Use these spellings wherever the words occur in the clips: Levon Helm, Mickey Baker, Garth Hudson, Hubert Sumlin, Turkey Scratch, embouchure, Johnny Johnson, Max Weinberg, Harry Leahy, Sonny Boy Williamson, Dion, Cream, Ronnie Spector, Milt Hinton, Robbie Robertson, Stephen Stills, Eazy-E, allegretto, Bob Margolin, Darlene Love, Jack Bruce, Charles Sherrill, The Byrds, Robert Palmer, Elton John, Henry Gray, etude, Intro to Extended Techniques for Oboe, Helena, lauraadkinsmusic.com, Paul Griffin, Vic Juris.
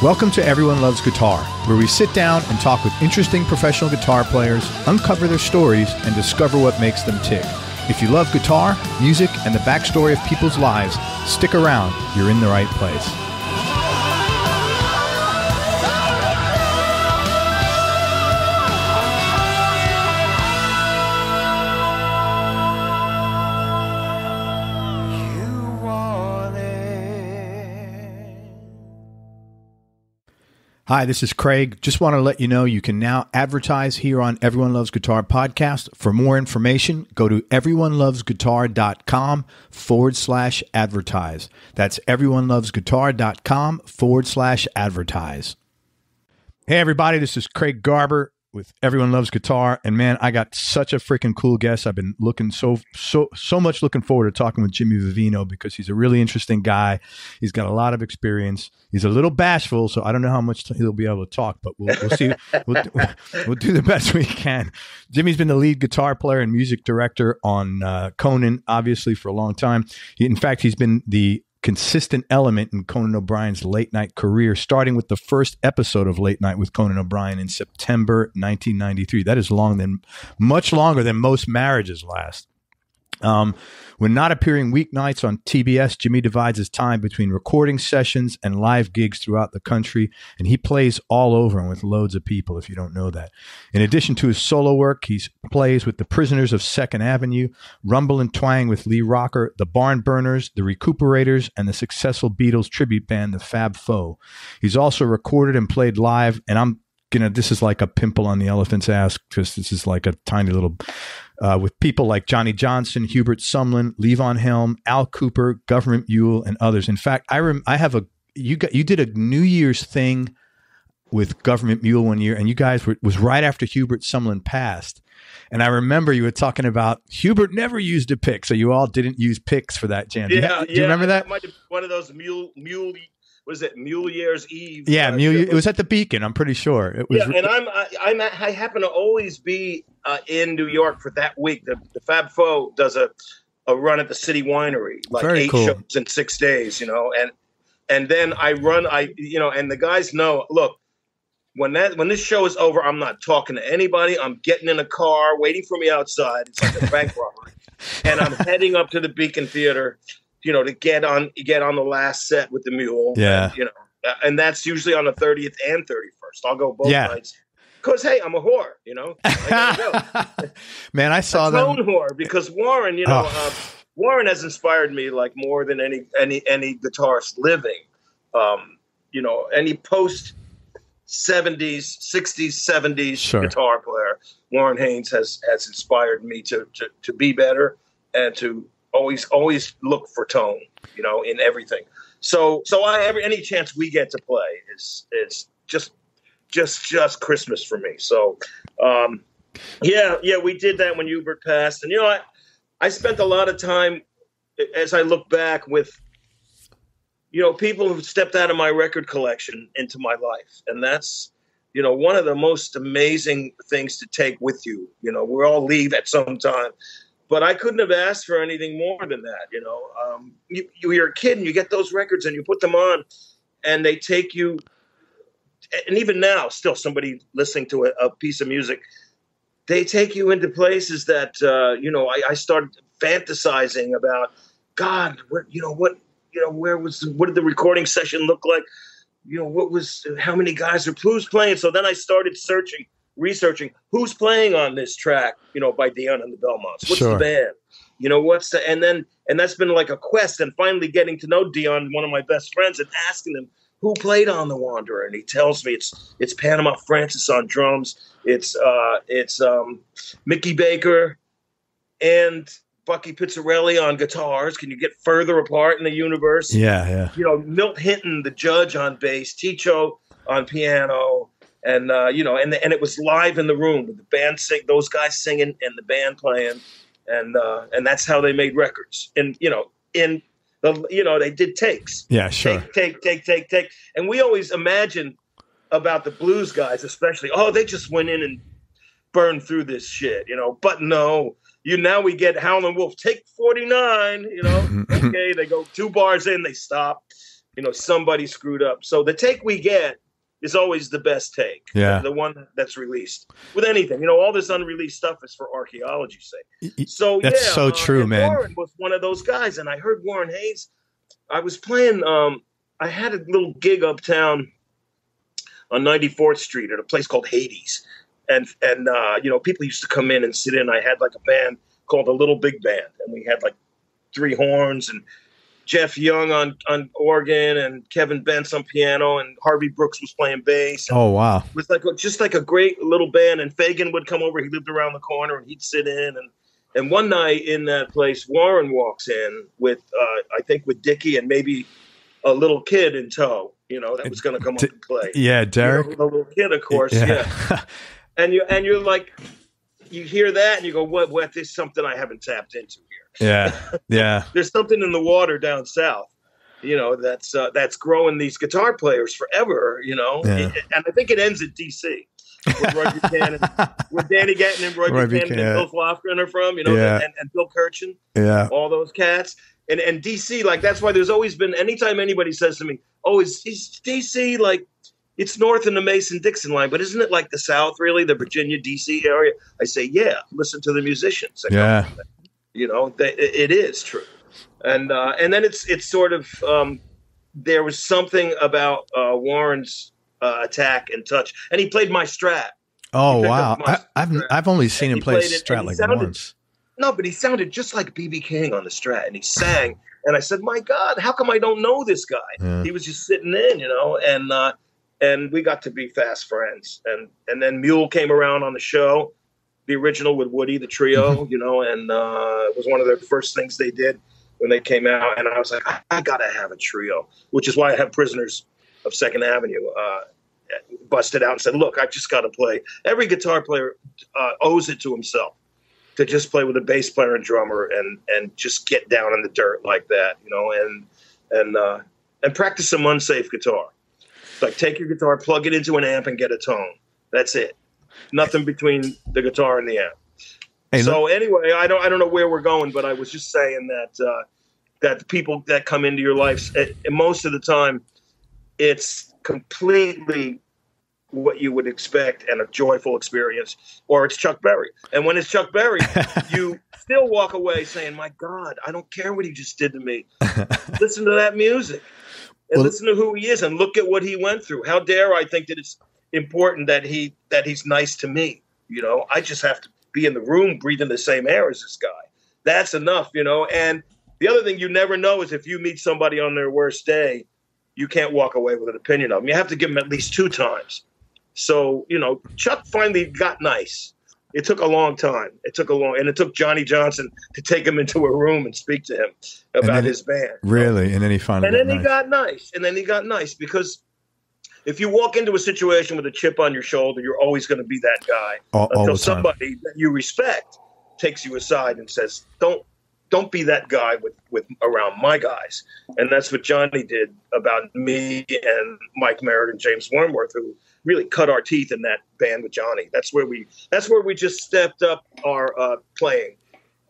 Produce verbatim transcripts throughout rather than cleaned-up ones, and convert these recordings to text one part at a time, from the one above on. Welcome to Everyone Loves Guitar, where we sit down and talk with interesting professional guitar players, uncover their stories, and discover what makes them tick. If you love guitar, music, and the backstory of people's lives, stick around. You're in the right place. Hi, this is Craig. Just want to let you know you can now advertise here on Everyone Loves Guitar podcast. For more information, go to everyonelovesguitar.com forward slash advertise. That's everyonelovesguitar.com forward slash advertise. Hey, everybody, this is Craig Garber with Everyone Loves Guitar. And man, I got such a freaking cool guest. I've been looking so, so, so much looking forward to talking with Jimmy Vivino because he's a really interesting guy. He's got a lot of experience. He's a little bashful, so I don't know how much he'll be able to talk, but we'll, we'll see. we'll, we'll do the best we can. Jimmy's been the lead guitar player and music director on uh, Conan, obviously, for a long time. He, in fact, he's been the consistent element in Conan O'Brien's late night career, starting with the first episode of Late Night with Conan O'Brien in September nineteen ninety-three. That is long than, much longer than most marriages last. Um, when not appearing weeknights on T B S, Jimmy divides his time between recording sessions and live gigs throughout the country, and he plays all over and with loads of people, if you don't know that. In addition to his solo work, he plays with the Prisoners of Second Avenue, Rumble and Twang with Lee Rocker, the Barn Burners, the Recuperators, and the successful Beatles tribute band, the Fab Faux. He's also recorded and played live, and I'm You know, this is like a pimple on the elephant's ass because this is like a tiny little uh, with people like Johnny Johnson, Hubert Sumlin, Levon Helm, Al Cooper, Government Mule, and others. In fact, I rem I have a you got you did a New Year's thing with Government Mule one year, and you guys were was right after Hubert Sumlin passed. And I remember you were talking about Hubert never used a pick, so you all didn't use picks for that jam. Yeah, do you, yeah, do you remember that? One of those mule mule. Was it Mule Year's Eve? Yeah, uh, Mule, it was at the Beacon, I'm pretty sure. It was, yeah, and I'm, I, I'm, I happen to always be uh, in New York for that week. The, the Fab Faux does a, a run at the City Winery, like very eight cool. shows in six days, you know. And and then I run, I you know, and the guys know. Look, when that when this show is over, I'm not talking to anybody. I'm getting in a car, waiting for me outside. It's like a bank robbery, and I'm heading up to the Beacon Theater, you know, to get on, get on the last set with the Mule. Yeah. And, you know, and that's usually on the thirtieth and thirty-first. I'll go both yeah. nights because, hey, I'm a whore, you know, I go. Man, I saw that whore because Warren, you know, oh. uh, Warren has inspired me like more than any, any, any guitarist living, um, you know, any post seventies, sixties, seventies sure. guitar player. Warren Haynes has, has inspired me to, to, to be better and to, Always, always look for tone, you know, in everything. So, so I every any chance we get to play is is just, just, just Christmas for me. So, um, yeah, yeah, we did that when Hubert passed, and you know, I, I spent a lot of time as I look back with, you know, people who've stepped out of my record collection into my life, and that's, you know, one of the most amazing things to take with you. You know, we all leave at some time. But I couldn't have asked for anything more than that, you know. Um, you, you're a kid, and you get those records, and you put them on, and they take you. And even now, still, somebody listening to a, a piece of music, they take you into places that uh, you know. I, I started fantasizing about, God, what you know, what you know, where was, what did the recording session look like? You know, what was, how many guys are blues playing? So then I started searching. Researching who's playing on this track, you know, by Dion and the Belmonts. What's sure. the band? You know, what's the, and then, and that's been like a quest, and finally getting to know Dion, one of my best friends, and asking him who played on The Wanderer. And he tells me it's, it's Panama Francis on drums. It's, uh, it's, um, Mickey Baker and Bucky Pizzarelli on guitars. Can you get further apart in the universe? Yeah. Yeah. You know, Milt Hinton, the Judge, on bass, Chicho on piano. And, uh, you know, and the, and it was live in the room with the band sing, those guys singing and the band playing. And, uh, and that's how they made records. And, you know, in the, you know, they did takes. Yeah, sure. Take, take, take, take, take. And we always imagine about the blues guys, especially, oh, they just went in and burned through this shit, you know, but no, you, now we get Howlin' Wolf, take forty-nine, you know, okay. They go two bars in, they stop. you know, somebody screwed up. So the take we get is always the best take. Yeah. The one that's released with anything. You know, all this unreleased stuff is for archaeology's sake. So that's yeah, so uh, true, man. Warren was one of those guys, and I heard Warren Haynes. I was playing. Um, I had a little gig uptown on ninety-fourth Street at a place called Hades, and and uh, you know, people used to come in and sit in. I had like a band called the Little Big Band, and we had like three horns and Jeff Young on, on organ and Kevin Bentz on piano and Harvey Brooks was playing bass. Oh, wow. It was like just like a great little band, and Fagan would come over. He lived around the corner, and he'd sit in. And, and one night in that place, Warren walks in with, uh, I think, with Dickie and maybe a little kid in tow, you know, that was going to come D- up and play. Yeah, Derek. You know, a little kid, of course, yeah. yeah. and, you, and you're like, you hear that and you go, what, what, this is something I haven't tapped into. Yeah, yeah. There's something in the water down south, you know, that's uh, that's growing these guitar players forever, you know. Yeah. It, and I think it ends at D C with Roy Buchanan, where Danny Gatton and Roy, Roy Buchanan, Buchanan and Bill Flofgren are from, you know, yeah. and, and Bill Kirchen, yeah, all those cats. And and D C, like, that's why there's always been, anytime anybody says to me, oh, is, is D C like, it's north in the Mason-Dixon line, but isn't it like the South, really, the Virginia, D C area? I say, yeah, listen to the musicians. Yeah. You know, they, it is true. And uh, and then it's it's sort of um, there was something about uh, Warren's uh, attack and touch. And he played my Strat. Oh, wow. I, I've strat. I've only seen and him play Strat like sounded, once. No, but he sounded just like B B. King on the Strat. And he sang. And I said, my God, how come I don't know this guy? Yeah. He was just sitting in, you know. And uh, and we got to be fast friends. And, and then Mule came around on the show. The original with Woody, the trio, you know, and uh, it was one of the first things they did when they came out. And I was like, I, I got to have a trio, which is why I have Prisoners of Second Avenue uh, busted out and said, look, I just got to play. Every guitar player uh, owes it to himself to just play with a bass player and drummer and and just get down in the dirt like that, you know, and and uh, and practice some unsafe guitar. It's like take your guitar, plug it into an amp and get a tone. That's it. Nothing between the guitar and the amp. Hey, so look, anyway, I don't I don't know where we're going, but I was just saying that uh, that the people that come into your life, it, most of the time, it's completely what you would expect and a joyful experience, or it's Chuck Berry. And when it's Chuck Berry, you still walk away saying, my God, I don't care what he just did to me. Listen to that music and well, listen to who he is and look at what he went through. How dare I think that it's important that he that he's nice to me, you know. I just have to be in the room breathing the same air as this guy. That's enough, you know. And the other thing you never know is if you meet somebody on their worst day, you can't walk away with an opinion of them. You have to give them at least two times. So, you know, Chuck finally got nice. It took a long time. It took a long, and it took Johnny Johnson to take him into a room and speak to him about his band. Really? And then he finally And then he got nice. And then he got nice because if you walk into a situation with a chip on your shoulder, you're always going to be that guy all, until all somebody that you respect takes you aside and says, "Don't, don't be that guy with, with around my guys." And that's what Johnny did about me and Mike Merritt and James Wormworth, who really cut our teeth in that band with Johnny. That's where we that's where we just stepped up our uh, playing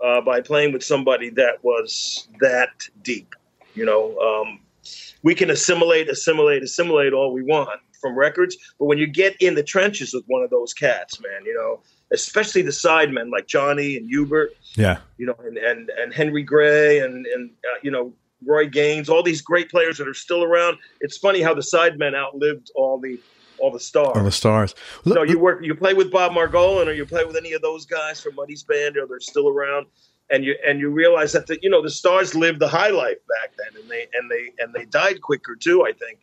uh, by playing with somebody that was that deep, you know. Um, We can assimilate, assimilate, assimilate all we want from records. But when you get in the trenches with one of those cats, man, you know, especially the sidemen like Johnny and Hubert, yeah, you know, and, and, and Henry Gray and, and uh, you know, Roy Gaines, all these great players that are still around. It's funny how the sidemen outlived all the all the stars. All the stars. Look, so you work, you play with Bob Margolin or you play with any of those guys from Muddy's band or they're still around. And you and you realize that the, you know, the stars lived the high life back then, and they and they and they died quicker too. I think.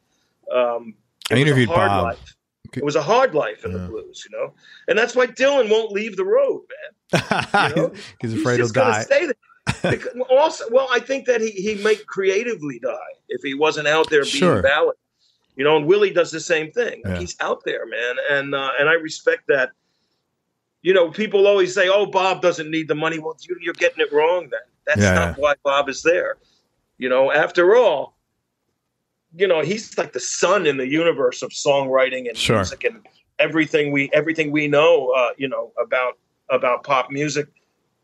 Um, I interviewed Bob. Life. It was a hard life in yeah. the blues, you know, and that's why Dylan won't leave the road, man. You know? He's afraid He's he'll die. Stay there. Because, also, well, I think that he he might creatively die if he wasn't out there being sure. valid, you know. And Willie does the same thing. Yeah. Like, he's out there, man, and uh, and I respect that. You know, people always say, oh, Bob doesn't need the money. Well, you, you're getting it wrong then. That's yeah. not why Bob is there. You know, after all, you know, he's like the sun in the universe of songwriting and sure. music and everything we everything we know, uh, you know, about about pop music.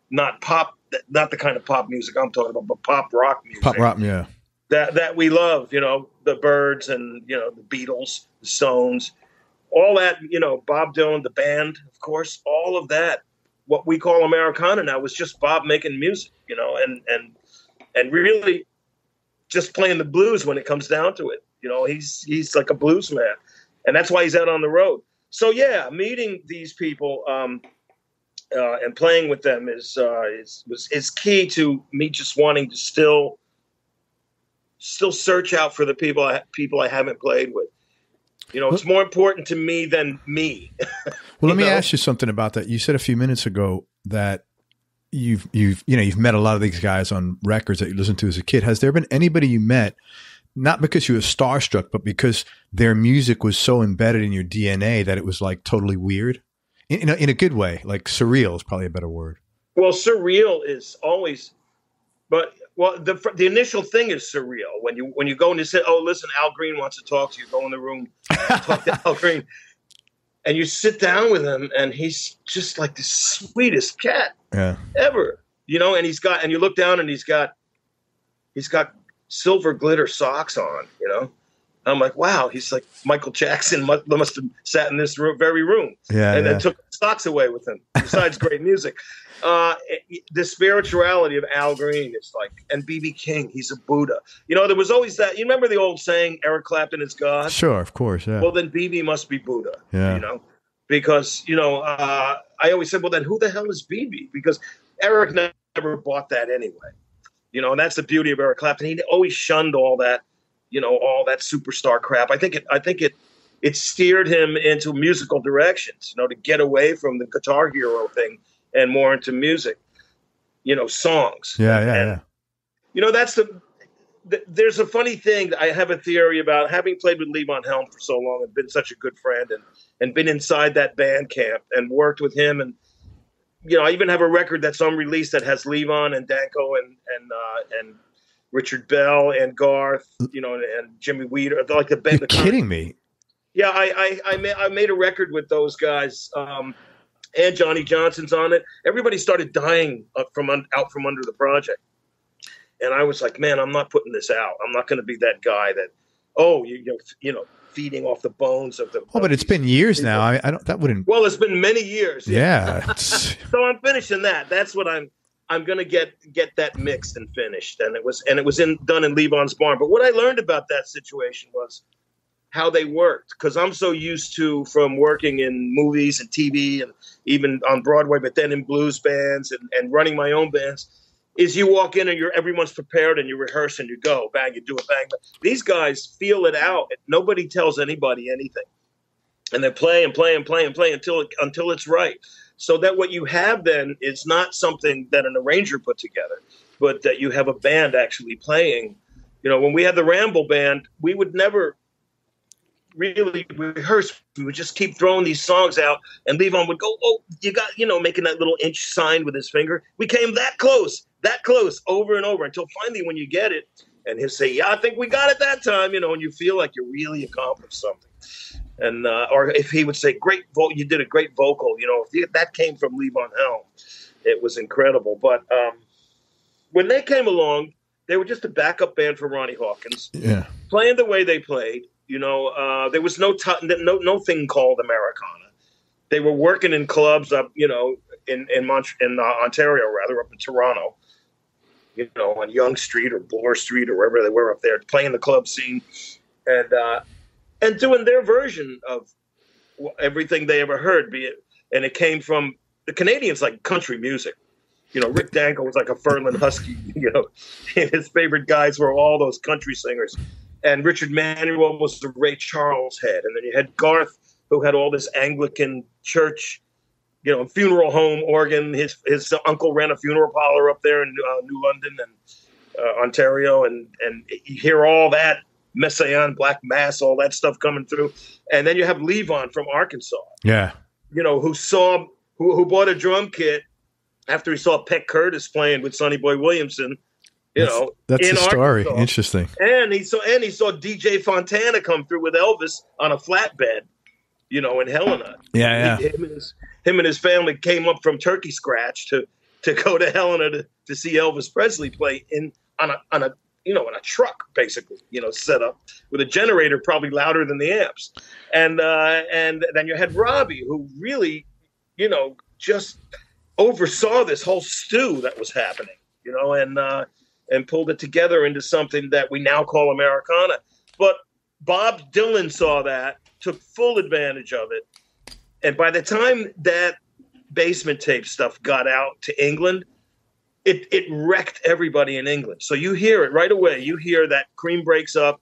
Not pop, not the kind of pop music I'm talking about, but pop rock music. Pop rock, yeah. that that we love, you know, the Byrds and, you know, the Beatles, the Stones, all that, you know, Bob Dylan, the band, of course, all of that. What we call Americana now was just Bob making music, you know, and and and really just playing the blues when it comes down to it. You know, he's he's like a blues man, and that's why he's out on the road. So yeah, meeting these people um, uh, and playing with them is uh, is was is key to me just wanting to still still search out for the people I, people I haven't played with. You know, it's more important to me than me. Well, let me know? ask you something about that. You said a few minutes ago that you've you've you know you've met a lot of these guys on records that you listened to as a kid. Has there been anybody you met, not because you were starstruck, but because their music was so embedded in your D N A that it was like totally weird, in, in, a, in a good way? Like surreal is probably a better word. Well, surreal is always, but well, the the initial thing is surreal when you when you go and you say, "Oh, listen, Al Green wants to talk to you." Go in the room, talk to Al Green, and you sit down with him, and he's just like the sweetest cat yeah. ever, you know. And he's got, and you look down, and he's got, he's got. silver glitter socks on, you know. I'm like, wow, he's like Michael Jackson must, must have sat in this room, very room yeah, and yeah. then took socks away with him, besides great music. Uh, it, the spirituality of Al Green is like, and B B. King, he's a Buddha. You know, there was always that, you remember the old saying, Eric Clapton is God? Sure, of course, yeah. Well, then B B must be Buddha, yeah. you know, because, you know, uh, I always said, well, then who the hell is B B? Because Eric never bought that anyway. You know, and that's the beauty of Eric Clapton. He always shunned all that, you know, all that superstar crap. I think it I think it it steered him into musical directions, you know, to get away from the guitar hero thing and more into music, you know, songs. Yeah, yeah, and, yeah. You know, that's the, the there's a funny thing. I have a theory about having played with Levon Helm for so long and been such a good friend and, and been inside that band camp and worked with him and, you know, I even have a record that's unreleased that has Levon and Danko and and uh, and Richard Bell and Garth, you know, and, and Jimmy Weeder. Like the band. You're kidding me? Yeah, I I I made, I made a record with those guys, um, and Johnny Johnson's on it. Everybody started dying up from un, out from under the project, and I was like, man, I'm not putting this out. I'm not going to be that guy that, oh, you you know, you know. feeding off the bones of the. Oh, of but it's been years people. now. I, I don't. That wouldn't. Well, it's been many years. Yeah. So I'm finishing that. That's what I'm. I'm gonna get get that mixed and finished. And it was and it was in done in Levon's barn. But what I learned about that situation was how they worked, because I'm so used to from working in movies and T V and even on Broadway, but then in blues bands and, and running my own bands. Is you walk in and you're everyone's prepared and you rehearse and you go, bang, you do it, bang. But these guys feel it out. Nobody tells anybody anything. And they play and play and play and play until, it, until it's right. So that what you have then is not something that an arranger put together, but that you have a band actually playing. You know, when we had the Ramble Band, we would never really rehearse. We would just keep throwing these songs out and Levon would go, oh, you got, you know, making that little inch sign with his finger. We came that close. That close over and over until finally when you get it and he'll say, yeah, I think we got it that time, you know, and you feel like you really accomplished something. And, uh, or if he would say, great vocal, you did a great vocal, you know, if you, that came from Levon Helm, it was incredible. But, um, when they came along, they were just a backup band for Ronnie Hawkins, yeah. playing the way they played, you know, uh, there was no, t- no, no thing called Americana. They were working in clubs up, you know, in, in Mont- in uh, Ontario, rather up in Toronto. You know, on Yonge Street or Bloor Street or wherever they were up there, playing the club scene and uh, and doing their version of everything they ever heard. Be it, and it came from the Canadians, like country music. You know, Rick Danko was like a Furlan Husky. You know, and his favorite guys were all those country singers. And Richard Manuel was the Ray Charles head, and then you had Garth, who had all this Anglican church. You know, funeral home organ. His his uncle ran a funeral parlor up there in uh, New London and uh, Ontario, and and you hear all that Messiaen, Black Mass, all that stuff coming through. And then you have Levon from Arkansas. Yeah, you know, who saw who who bought a drum kit after he saw Peck Curtis playing with Sonny Boy Williamson. You that's, know, that's in the story. Arkansas. Interesting. And he saw and he saw D J Fontana come through with Elvis on a flatbed. You know, in Helena. Yeah, yeah. He, him and his, Him and his family came up from turkey scratch to, to go to Helena to, to see Elvis Presley play in on a on a you know, in a truck, basically, you know, set up with a generator probably louder than the amps. And uh, and then you had Robbie, who really, you know, just oversaw this whole stew that was happening, you know, and uh, and pulled it together into something that we now call Americana. But Bob Dylan saw that, took full advantage of it. And by the time that basement tape stuff got out to England, It it wrecked everybody in England. So you hear it right away. You hear that Cream breaks up.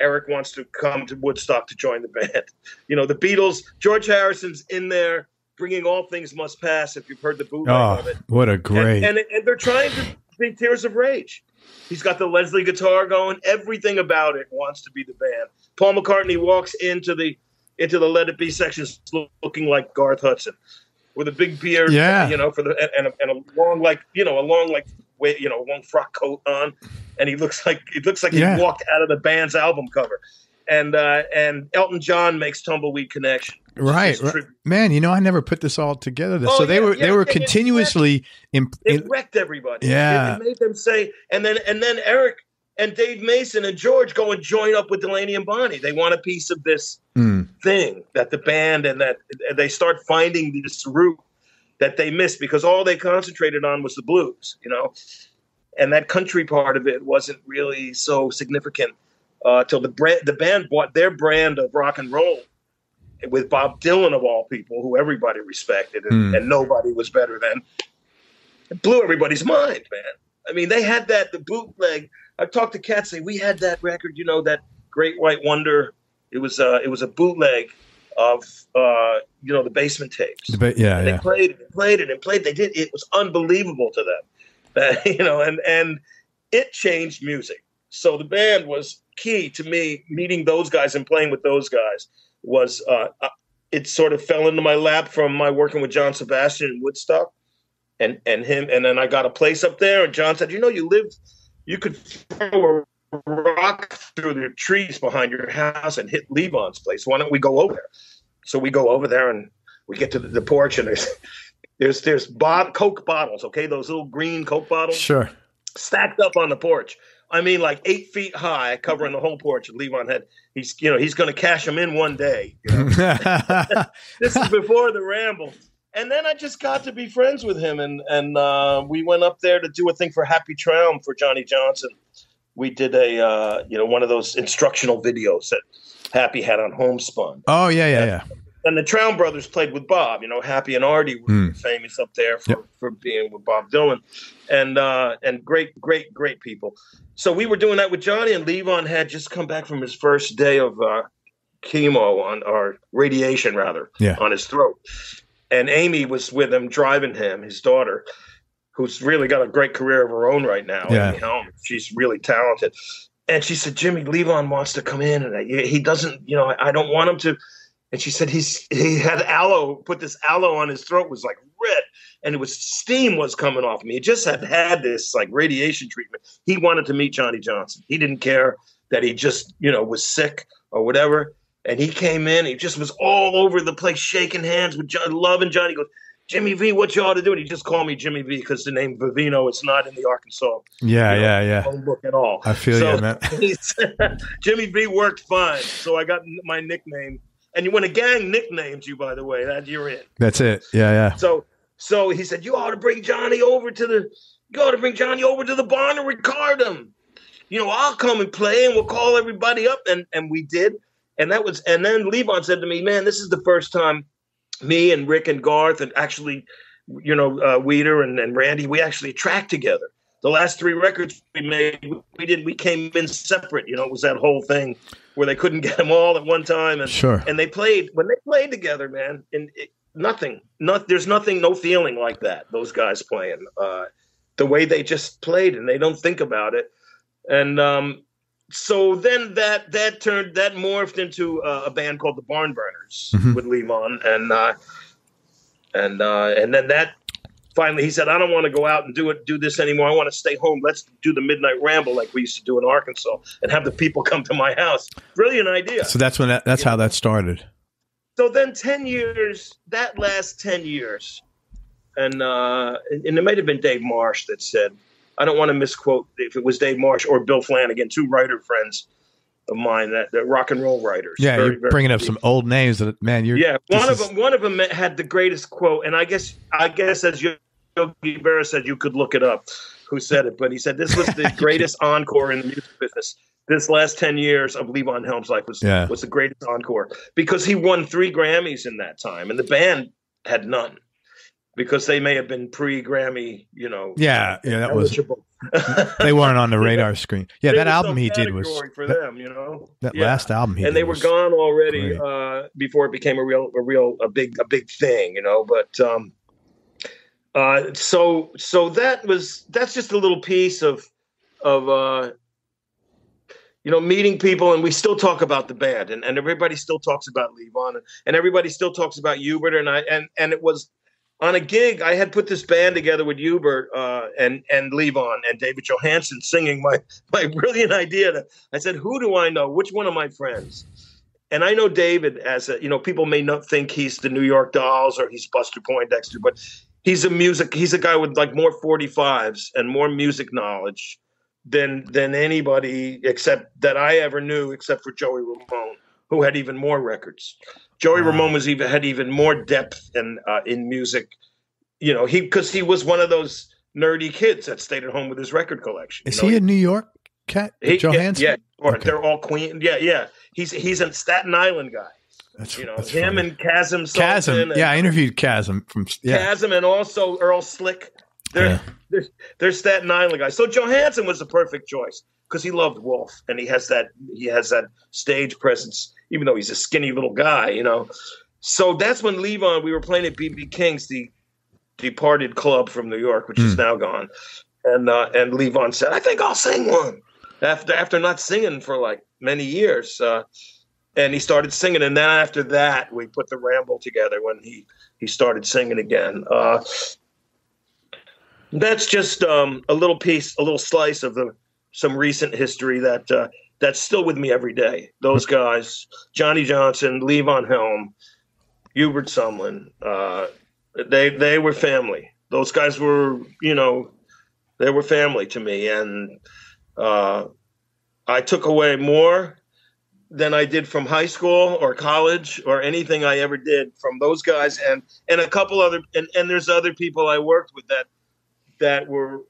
Eric wants to come to Woodstock to join the band. You know, the Beatles, George Harrison's in there bringing All Things Must Pass, if you've heard the bootleg oh, of it. What a great. And, and, it, and they're trying to be Tears of Rage. He's got the Leslie guitar going. Everything about it wants to be the band. Paul McCartney walks into the into the Let It Be sections looking like Garth Hudson, with a big beard, yeah. you know, for the and a, and a long like you know a long like you know long frock coat on, and he looks like it looks like yeah. he walked out of the band's album cover, and uh, and Elton John makes Tumbleweed Connection, right? right. Man, you know, I never put this all together. Oh, so they yeah, were yeah, they were yeah, continuously it wrecked, imp- it wrecked everybody. Yeah, it, it made them say, and then and then Eric and Dave Mason and George go and join up with Delaney and Bonnie. They want a piece of this mm. thing that the band and that and they start finding this route that they missed because all they concentrated on was the blues, you know, and that country part of it wasn't really so significant uh, till the brand, the band bought their brand of rock and roll with Bob Dylan of all people, who everybody respected and, mm. and nobody was better than. It blew everybody's mind, man. I mean, they had that, the bootleg. I've talked to Kat, say, we had that record, you know, that Great White Wonder. It was a, uh, it was a bootleg of, uh, you know, the basement tapes. Ba- yeah, and yeah. They played it and played it and played They did. It was unbelievable to them, uh, you know, and, and it changed music. So the band was key to me. Meeting those guys and playing with those guys was, uh, it sort of fell into my lap from my working with John Sebastian in Woodstock and, and him. And then I got a place up there and John said, you know, you live. You could throw a rock through the trees behind your house and hit Levon's place. Why don't we go over there? So we go over there and we get to the, the porch and there's there's there's bo- Coke bottles, okay? Those little green Coke bottles. Sure. Stacked up on the porch. I mean, like eight feet high, covering the whole porch. And Levon had, he's you know, he's going to cash them in one day. You know? This is before the Ramble. And then I just got to be friends with him, and and uh, we went up there to do a thing for Happy Traum for Johnny Johnson. We did a uh, you know one of those instructional videos that Happy had on Homespun. Oh yeah, yeah, and, yeah. And the Traum brothers played with Bob. You know, Happy and Artie were mm. famous up there for, yep. for being with Bob Dylan, and uh, and great, great, great people. So we were doing that with Johnny, and Levon had just come back from his first day of uh, chemo on or radiation rather yeah. on his throat. And Amy was with him, driving him, his daughter, who's really got a great career of her own right now. Yeah. Amy Helm. She's really talented. And she said, Jimmy, Levon wants to come in. And I, he doesn't, you know, I don't want him to. And she said he's he had aloe, put this aloe on his throat, was like red. And it was steam was coming off me. He just had had this like radiation treatment. He wanted to meet Johnny Johnson. He didn't care that he just, you know, was sick or whatever. And he came in. He just was all over the place, shaking hands with John, loving Johnny. He goes, Jimmy V, what you ought to do? And he just called me Jimmy V because the name Vivino is not in the Arkansas. Yeah, you know, yeah, yeah. Homebook at all. I feel so, you, man. Jimmy V worked fine, so I got my nickname. And when a gang nicknames you, by the way, that you're in. That's it. Yeah, yeah. So, so he said, you ought to bring Johnny over to the. You ought to bring Johnny over to the barn and record him. You know, I'll come and play, and we'll call everybody up, and and we did. And that was, and then Levon said to me, man, this is the first time me and Rick and Garth and actually, you know, uh, Weeder and, and Randy, we actually tracked together. The last three records we made, we did, we came in separate. You know, it was that whole thing where they couldn't get them all at one time. And, sure. And they played, when they played together, man, and it, nothing, not, there's nothing, no feeling like that. Those guys playing uh, the way they just played and they don't think about it. And, um, So then that that turned that morphed into uh, a band called the Barn Burners mm-hmm. with Levon and uh, and uh, and then that finally he said I don't want to go out and do it do this anymore. I want to stay home. Let's do the Midnight Ramble like we used to do in Arkansas and have the people come to my house. Brilliant idea. So that's when that, that's yeah. how that started. So then ten years that last ten years, and uh, and it might have been Dave Marsh that said I don't want to misquote, if it was Dave Marsh or Bill Flanagan, two writer friends of mine, that, that rock and roll writers. Yeah, very, you're very bringing deep. Up some old names that, man, you're... Yeah, one of, is... them, one of them had the greatest quote, and I guess, I guess as Yogi Berra said, you could look it up, who said it, but he said this was the greatest encore in the music business. This last ten years of Levon Helm's life was, yeah. was the greatest encore, because he won three Grammys in that time, and the band had none. Because they may have been pre-Grammy, you know. Yeah, yeah, that eligible. was. They weren't on the radar yeah. screen. Yeah, there that album he did was for that, them, you know. That yeah. last album he and did, and they were gone already uh, before it became a real, a real, a big, a big thing, you know. But um, uh, so, so that was that's just a little piece of of uh, you know, meeting people, and we still talk about the band, and, and everybody still talks about Levon, and, and everybody still talks about Hubert, and I, and and it was. On a gig, I had put this band together with Hubert uh, and and Levon and David Johansen singing my my brilliant idea. To, I said, "Who do I know? Which one of my friends?" And I know David as a, you know, people may not think he's the New York Dolls or he's Buster Poindexter, but he's a music. He's a guy with like more forty-fives and more music knowledge than than anybody except that I ever knew, except for Joey Ramone, who had even more records. Joey Ramone was even had even more depth in uh, in music, you know. He because he was one of those nerdy kids that stayed at home with his record collection. Is you know? he a New York cat? He, Johansson? Yeah, or okay. They're all Queen. Yeah, yeah. He's he's a Staten Island guy. That's, you know, that's him funny. and Chasm. Chasm. Yeah, I interviewed Chasm from yeah. Chasm and also Earl Slick. They're, yeah. they're they're Staten Island guys. So Johansson was the perfect choice because he loved Wolf and he has that he has that stage presence. Even though he's a skinny little guy, you know. So that's when Levon, we were playing at B B King's, the departed club from New York, which mm. is now gone. And uh, and Levon said, "I think I'll sing one." After after not singing for like many years, uh, and he started singing. And then after that, we put the Ramble together when he he started singing again. Uh, that's just um, a little piece, a little slice of the some recent history that. Uh, That's still with me every day. Those guys, Johnny Johnson, Levon Helm, Hubert Sumlin, uh, they they were family. Those guys were, you know, they were family to me. And uh, I took away more than I did from high school or college or anything I ever did from those guys. And, and a couple other, and, and there's other people I worked with that, that were,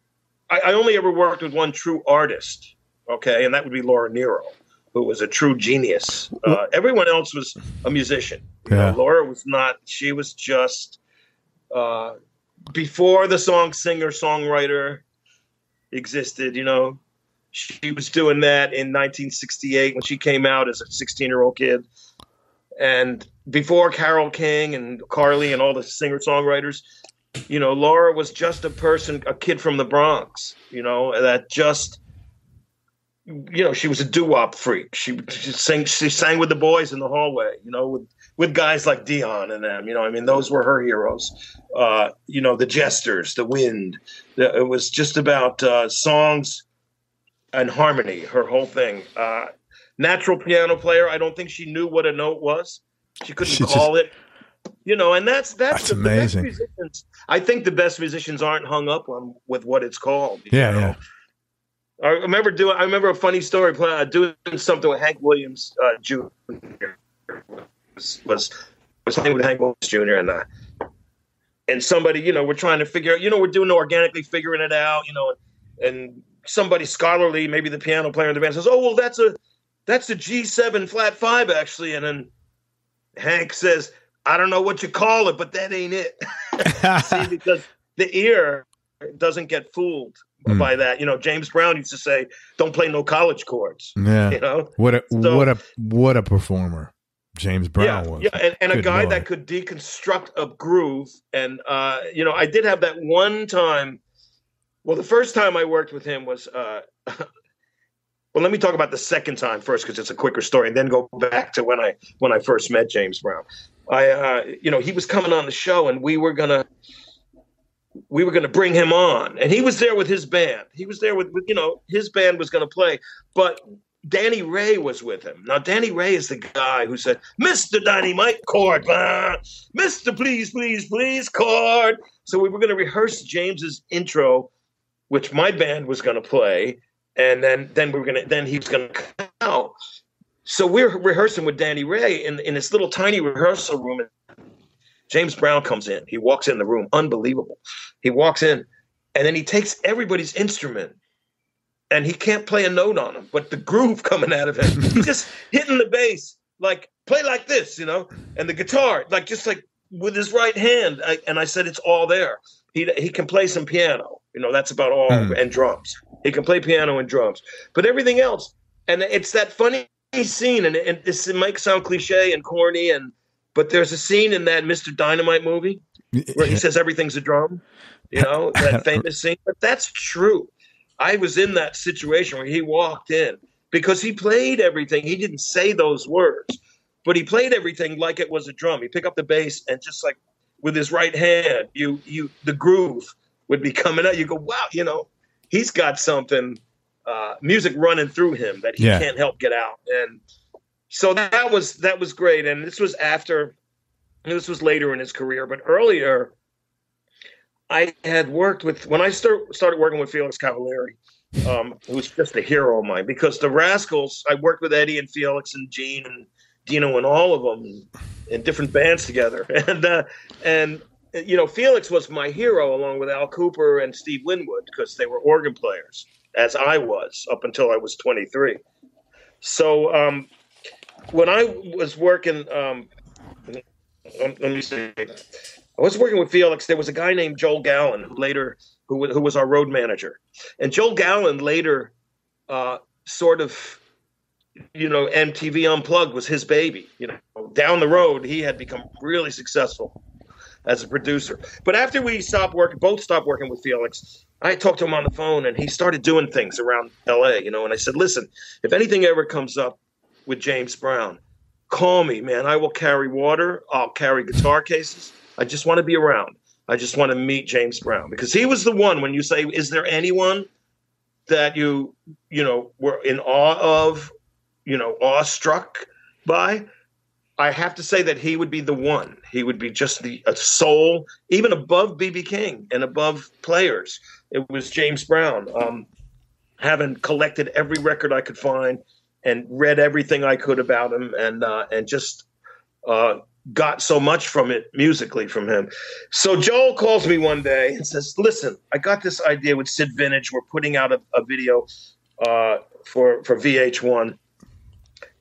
I, I only ever worked with one true artist. Okay, and that would be Laura Nyro, who was a true genius. Uh, everyone else was a musician. Yeah. You know, Laura was not. She was just uh, before the song singer songwriter existed. You know, she was doing that in nineteen sixty-eight when she came out as a sixteen-year-old kid, and before Carole King and Carly and all the singer songwriters. You know, Laura was just a person, a kid from the Bronx. You know, that just. You know, she was a doo-wop freak. She, she sang she sang with the boys in the hallway, you know, with, with guys like Dion and them. You know, I mean, those were her heroes. Uh, you know, the Jesters, the Wind. The, it was just about uh, songs and harmony, her whole thing. Uh, natural piano player. I don't think she knew what a note was. She couldn't she call just, it. You know, and that's that's, that's the, amazing. The best musicians. I think the best musicians aren't hung up on with what it's called. Yeah, know? yeah. I remember doing. I remember a funny story. Doing something with Hank Williams uh, Junior was was was something with Hank Williams Junior and uh, and somebody, you know, we're trying to figure out. You know, we're doing organically figuring it out. You know, and somebody scholarly, maybe the piano player in the band, says, "Oh, well, that's a that's a G seven flat five actually." And then Hank says, "I don't know what you call it, but that ain't it." See, because the ear doesn't get fooled. By mm. that, you know, James Brown used to say, "Don't play no college chords." Yeah, you know what? A, so, what a what a performer James Brown yeah, was. Yeah, and, and a guy Lord. that could deconstruct a groove. And uh, you know, I did have that one time. Well, the first time I worked with him was. Uh, well, let me talk about the second time first because it's a quicker story, and then go back to when I when I first met James Brown. I, uh, you know, he was coming on the show, and we were gonna. We were going to bring him on, and he was there with his band. He was there with, with you know, his band was going to play, but Danny Ray was with him. Now, Danny Ray is the guy who said, "Mister Dynamite chord, blah. Mister Please, please, please chord." So we were going to rehearse James's intro which my band was going to play, and then then we were going to then he was going to come out. So we're rehearsing with Danny Ray in in this little tiny rehearsal room. And James Brown comes in. He walks in the room, unbelievable. He walks in, and then he takes everybody's instrument, and he can't play a note on them. But the groove coming out of him, he's just hitting the bass like, play like this, you know, and the guitar like just like with his right hand. I, and I said, it's all there. He he can play some piano, you know, that's about all, mm. and drums. He can play piano and drums, but everything else. And it's that funny scene, and, and this it might sound cliche and corny, and but there's a scene in that Mister Dynamite movie where he says everything's a drum, you know, that famous scene. But that's true. I was in that situation where he walked in because he played everything. He didn't say those words, but he played everything like it was a drum. He picked up the bass and just like with his right hand, you you the groove would be coming out. You go, wow, you know, he's got something, uh, music running through him that he yeah. can't help get out. And so that was that was great. And this was after, this was later in his career, but earlier, I had worked with, when I start, started working with Felix Cavalieri, um, who was just a hero of mine, because the Rascals, I worked with Eddie and Felix and Gene and Dino and all of them in different bands together. And, uh, and you know, Felix was my hero along with Al Cooper and Steve Winwood, because they were organ players, as I was, up until I was twenty-three. So um, when I was working, um, let me see, I was working with Felix. There was a guy named Joel Gallen who later, who, who was our road manager. And Joel Gallen later uh, sort of, you know, M T V Unplugged was his baby. You know, down the road, he had become really successful as a producer. But after we stopped working, both stopped working with Felix, I talked to him on the phone, and he started doing things around L A, you know, and I said, listen, if anything ever comes up with James Brown, call me, man. I will carry water. I'll carry guitar cases. I just want to be around. I just want to meet James Brown, because he was the one, when you say, is there anyone that you, you know, were in awe of, you know, awestruck by? I have to say that he would be the one. He would be just the a soul, even above B B King and above players. It was James Brown. Um, having collected every record I could find and read everything I could about him, and uh, and just uh, got so much from it musically from him. So Joel calls me one day and says, listen, I got this idea with Sid Vintage. We're putting out a, a video uh, for, for V H one.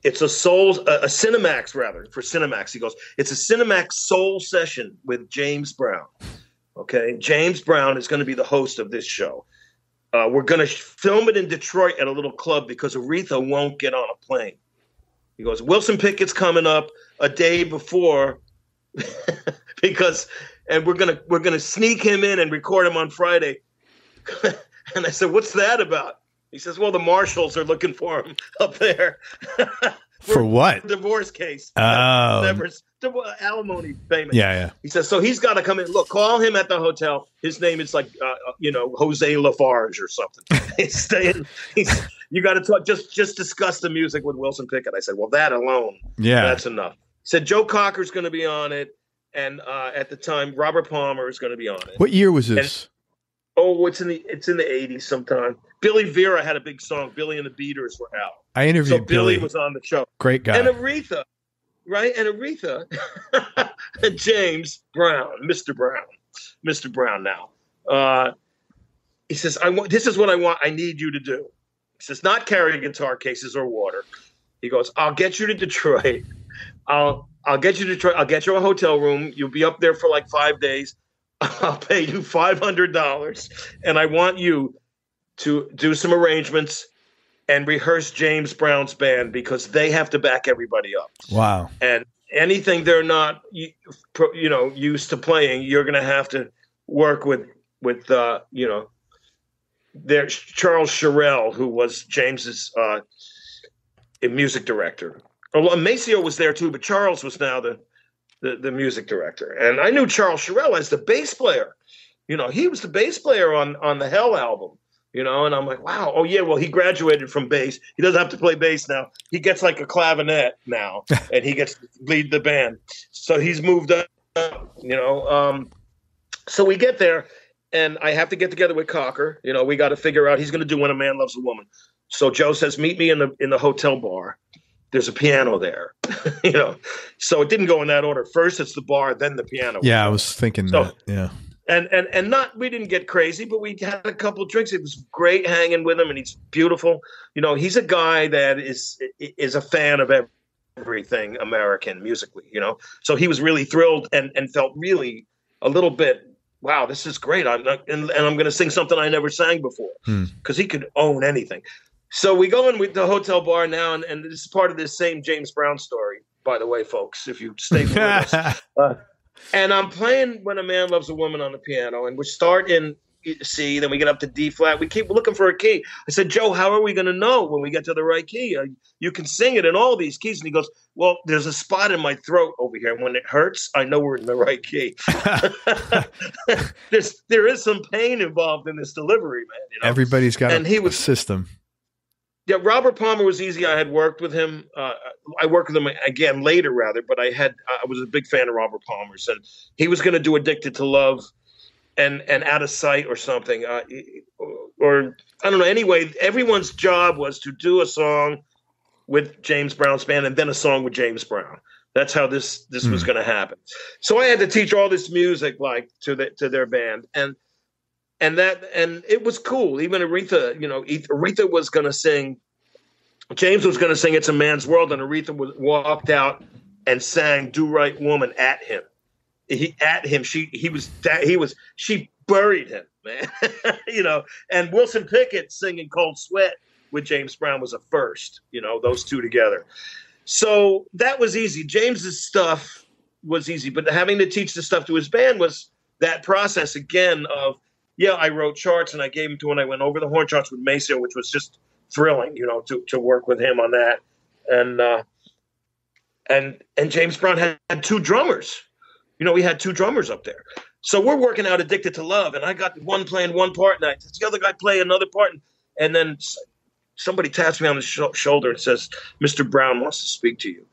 It's a soul, a, a Cinemax rather for Cinemax. He goes, it's a Cinemax soul session with James Brown. Okay. James Brown is going to be the host of this show. Uh, we're going to film it in Detroit at a little club because Aretha won't get on a plane. He goes, Wilson Pickett's coming up a day before because, and we're going to, we're going to sneak him in and record him on Friday. And I said, what's that about? He says, well, the marshals are looking for him up there. For what? Divorce case. Oh. Severance, alimony payment. Yeah, yeah. He says, so he's got to come in. Look, call him at the hotel. His name is like, uh, you know, Jose Lafarge or something. He's staying. He's, you got to talk. Just, just discuss the music with Wilson Pickett. I said, well, that alone. Yeah. That's enough. He said, Joe Cocker's going to be on it. And uh, at the time, Robert Palmer is going to be on it. What year was this? And, Oh, it's in the it's in the eighties sometime. Billy Vera had a big song. Billy and the Beaters were out. I interviewed so Billy. Billy was on the show. Great guy. And Aretha, right? And Aretha, and James Brown, Mister Brown, Mister Brown. Now, uh, he says, "I want. This is what I want. I need you to do." He says, "Not carry guitar cases or water." He goes, "I'll get you to Detroit. I'll I'll get you to Detroit. I'll get you a hotel room. You'll be up there for like five days." I'll pay you five hundred dollars, and I want you to do some arrangements and rehearse James Brown's band because they have to back everybody up. Wow. And anything they're not, you know, used to playing, you're going to have to work with, with uh, you know, there's Charles Sherrill, who was James's uh, music director. Maceo was there too, but Charles was now the The, the music director. And I knew Charles Sherrill as the bass player. You know, he was the bass player on, on the Hell album, you know, and I'm like, wow. Oh yeah. Well, he graduated from bass. He doesn't have to play bass now. He gets like a clavinet now and he gets to lead the band. So he's moved up, you know? Um, so we get there and I have to get together with Cocker. You know, we got to figure out, he's going to do When a Man Loves a Woman. So Joe says, meet me in the in the hotel bar. There's a piano there, you know. So it didn't go in that order. First, it's the bar, then the piano. Yeah, I was thinking so, that. Yeah. And and and not we didn't get crazy, but we had a couple of drinks. It was great hanging with him, and he's beautiful. You know, he's a guy that is is a fan of everything American musically. You know, so he was really thrilled and and felt really a little bit, wow, this is great. I'm not, and, and I'm going to sing something I never sang before, because hmm. he could own anything. So we go in with the hotel bar now, and, and this is part of this same James Brown story, by the way, folks, if you stay with us. Uh, and I'm playing When a Man Loves a Woman on the piano, and we start in C, then we get up to D flat. We keep looking for a key. I said, Joe, how are we going to know when we get to the right key? Uh, you can sing it in all these keys. And he goes, well, there's a spot in my throat over here, and when it hurts, I know we're in the right key. There's, there is some pain involved in this delivery, man. You know? Everybody's got and a, he was, a system. Yeah, Robert Palmer was easy. I had worked with him. Uh, I worked with him again later, rather, but I had I was a big fan of Robert Palmer's, and he was going to do "Addicted to Love" and and "Out of Sight" or something, uh, or I don't know. Anyway, everyone's job was to do a song with James Brown's band and then a song with James Brown. That's how this this mm. was going to happen. So I had to teach all this music like to the, to their band, and. And that, and it was cool. Even Aretha, you know, Aretha was going to sing. James was going to sing "It's a Man's World," and Aretha was, walked out and sang "Do Right, Woman" at him. He at him. She he was he was she buried him, man. You know. And Wilson Pickett singing "Cold Sweat" with James Brown was a first. You know, those two together. So that was easy. James's stuff was easy, but having to teach the stuff to his band was that process again of. Yeah, I wrote charts and I gave them to him. I went over the horn charts with Maceo, which was just thrilling, you know, to, to work with him on that. And uh, and and James Brown had, had two drummers. You know, we had two drummers up there. So we're working out "Addicted to Love," and I got one playing one part, and I, the other guy playing another part. And, and then somebody taps me on the sh- shoulder and says, "Mister Brown wants to speak to you."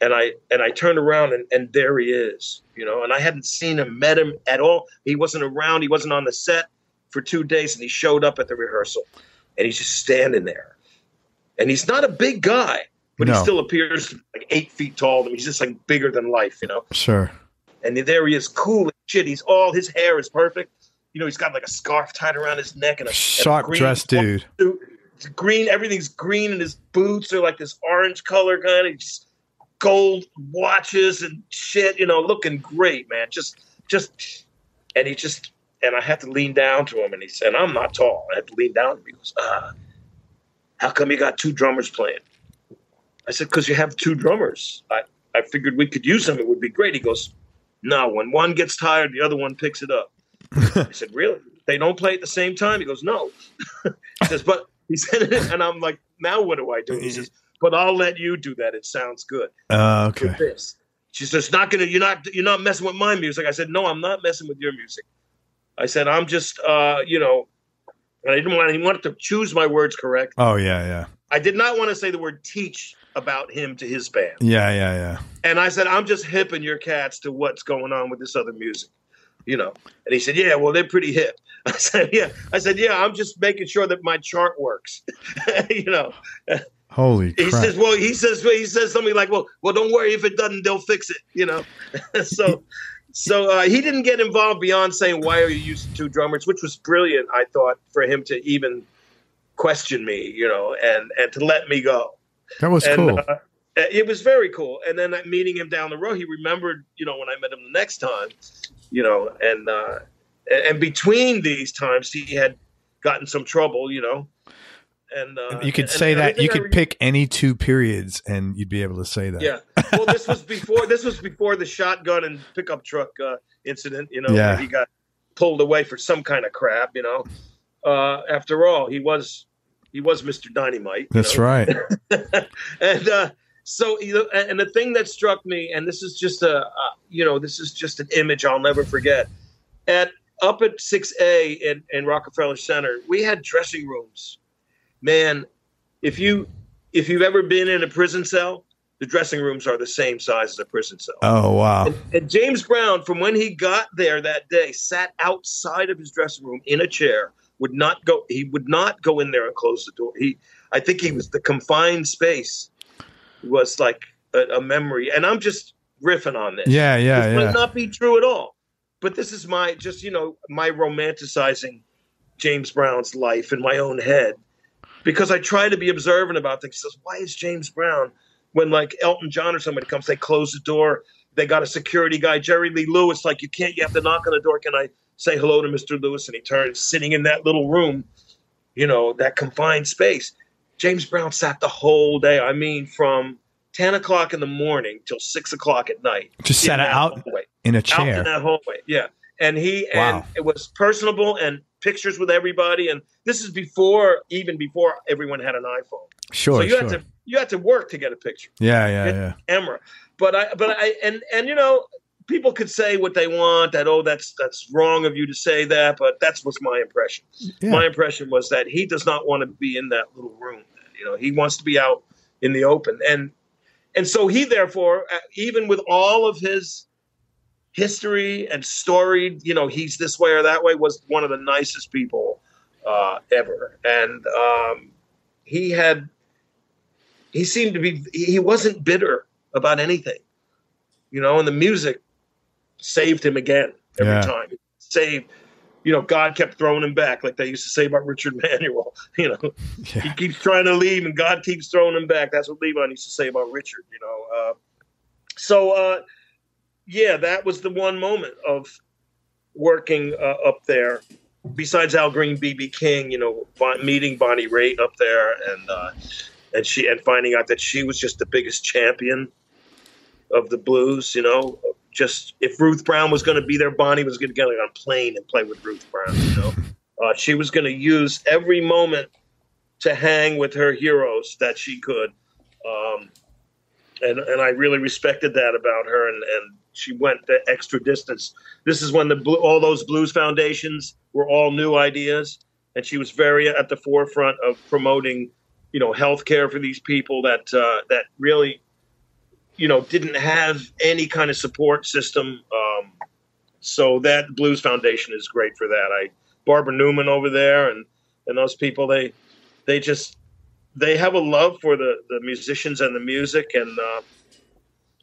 And I and I turned around and, and there he is, you know, and I hadn't seen him, met him at all. He wasn't around. He wasn't on the set for two days. And he showed up at the rehearsal and he's just standing there. And he's not a big guy, but no. He still appears like eight feet tall. I mean, he's just like bigger than life, you know. Sure. And there he is, cool as shit. He's all his hair is perfect. You know, he's got like a scarf tied around his neck and a sharp dressed dude. It's green. Everything's green. And his boots are like this orange color kind of. Gold watches and shit, you know, looking great, man. Just, just, and he just, and I had to lean down to him, and he said, "I'm not tall." I had to lean down to him. He goes, "Ah, how come you got two drummers playing?" I said, "Because you have two drummers. I, I figured we could use them. It would be great." He goes, "No, when one gets tired, the other one picks it up." I said, "Really? They don't play at the same time?" He goes, "No." He says, "But," he said, and I'm like, "Now what do I do?" He says, "But I'll let you do that. It sounds good." Uh, okay. With this. She says, "Not gonna. You're not. You're not messing with my music." I said, "No, I'm not messing with your music." I said, "I'm just, uh, you know," and I didn't want. He wanted to choose my words correctly. Oh yeah, yeah. I did not want to say the word "teach" about him to his band. Yeah, yeah, yeah. And I said, "I'm just hipping your cats to what's going on with this other music, you know." And he said, "Yeah, well, they're pretty hip." I said, "Yeah." I said, "Yeah, I'm just making sure that my chart works," you know. Holy crap. He says, well, he says, well, he says something like, well, well, don't worry, if it doesn't, they'll fix it. You know? so, so uh, he didn't get involved beyond saying, "Why are you using two drummers?" which was brilliant. I thought, for him to even question me, you know, and, and to let me go. That was and, cool. Uh, it was very cool. And then meeting him down the road, he remembered, you know, when I met him the next time, you know, and, uh, and between these times he had gotten some trouble, you know, And, uh, you could and, say and that you could re- pick any two periods and you'd be able to say that. Yeah. Well, this was before, this was before the shotgun and pickup truck uh, incident, you know, yeah. Where he got pulled away for some kind of crap, you know, uh, after all, he was, he was Mister Dynamite. That's know? Right. and uh, so, and the thing that struck me, and this is just a, uh, you know, this is just an image I'll never forget at up at six A in, in Rockefeller Center. We had dressing rooms. Man, if you if you've ever been in a prison cell, the dressing rooms are the same size as a prison cell. Oh, wow. And, and James Brown, from when he got there that day, sat outside of his dressing room in a chair, would not go. He would not go in there and close the door. He, I think he was the confined space was like a, a memory. And I'm just riffing on this. Yeah, yeah, this yeah. might not be true at all. But this is my, just, you know, my romanticizing James Brown's life in my own head, because I try to be observant about things. Says, why is James Brown, when like Elton John or somebody comes, they close the door. They got a security guy, Jerry Lee Lewis, like, you can't, you have to knock on the door. Can I say hello to Mister Lewis? And he turns, sitting in that little room, you know, that confined space. James Brown sat the whole day. I mean, from ten o'clock in the morning till six o'clock at night. Just sat out hallway, in a chair. Out in that hallway. Yeah. And he, wow. and it was personable, and pictures with everybody. And this is before, even before everyone had an iPhone. Sure. So you sure. had to, you had to work to get a picture. Yeah. Yeah. Get yeah. Camera. But I, but I, and, and, you know, people could say what they want, that, oh, that's, that's wrong of you to say that. But that's what's my impression. Yeah. My impression was that he does not want to be in that little room. You know, he wants to be out in the open. And, And so he, therefore, even with all of his history and storied, you know, he's this way or that way, was one of the nicest people uh, ever. And um, he had, he seemed to be, he wasn't bitter about anything, you know, and the music saved him again every yeah. time. It saved, you know, God kept throwing him back, like they used to say about Richard Manuel. You know, yeah. he keeps trying to leave, and God keeps throwing him back. That's what Levon used to say about Richard. You know, uh, so uh, yeah, that was the one moment of working uh, up there. Besides Al Green, B B King, you know, meeting Bonnie Raitt up there, and uh, and she and finding out that she was just the biggest champion of the blues. You know. Just if Ruth Brown was going to be there, Bonnie was going to get on a plane and play with Ruth Brown. You know, uh, she was going to use every moment to hang with her heroes that she could, um, and and I really respected that about her. And, and she went the extra distance. This is when the blue, all those blues foundations were all new ideas, and she was very at the forefront of promoting, you know, healthcare for these people that uh, that really. You know, didn't have any kind of support system. Um, so that Blues Foundation is great for that. I Barbara Newman over there and, and those people, they they just they have a love for the, the musicians and the music, and uh,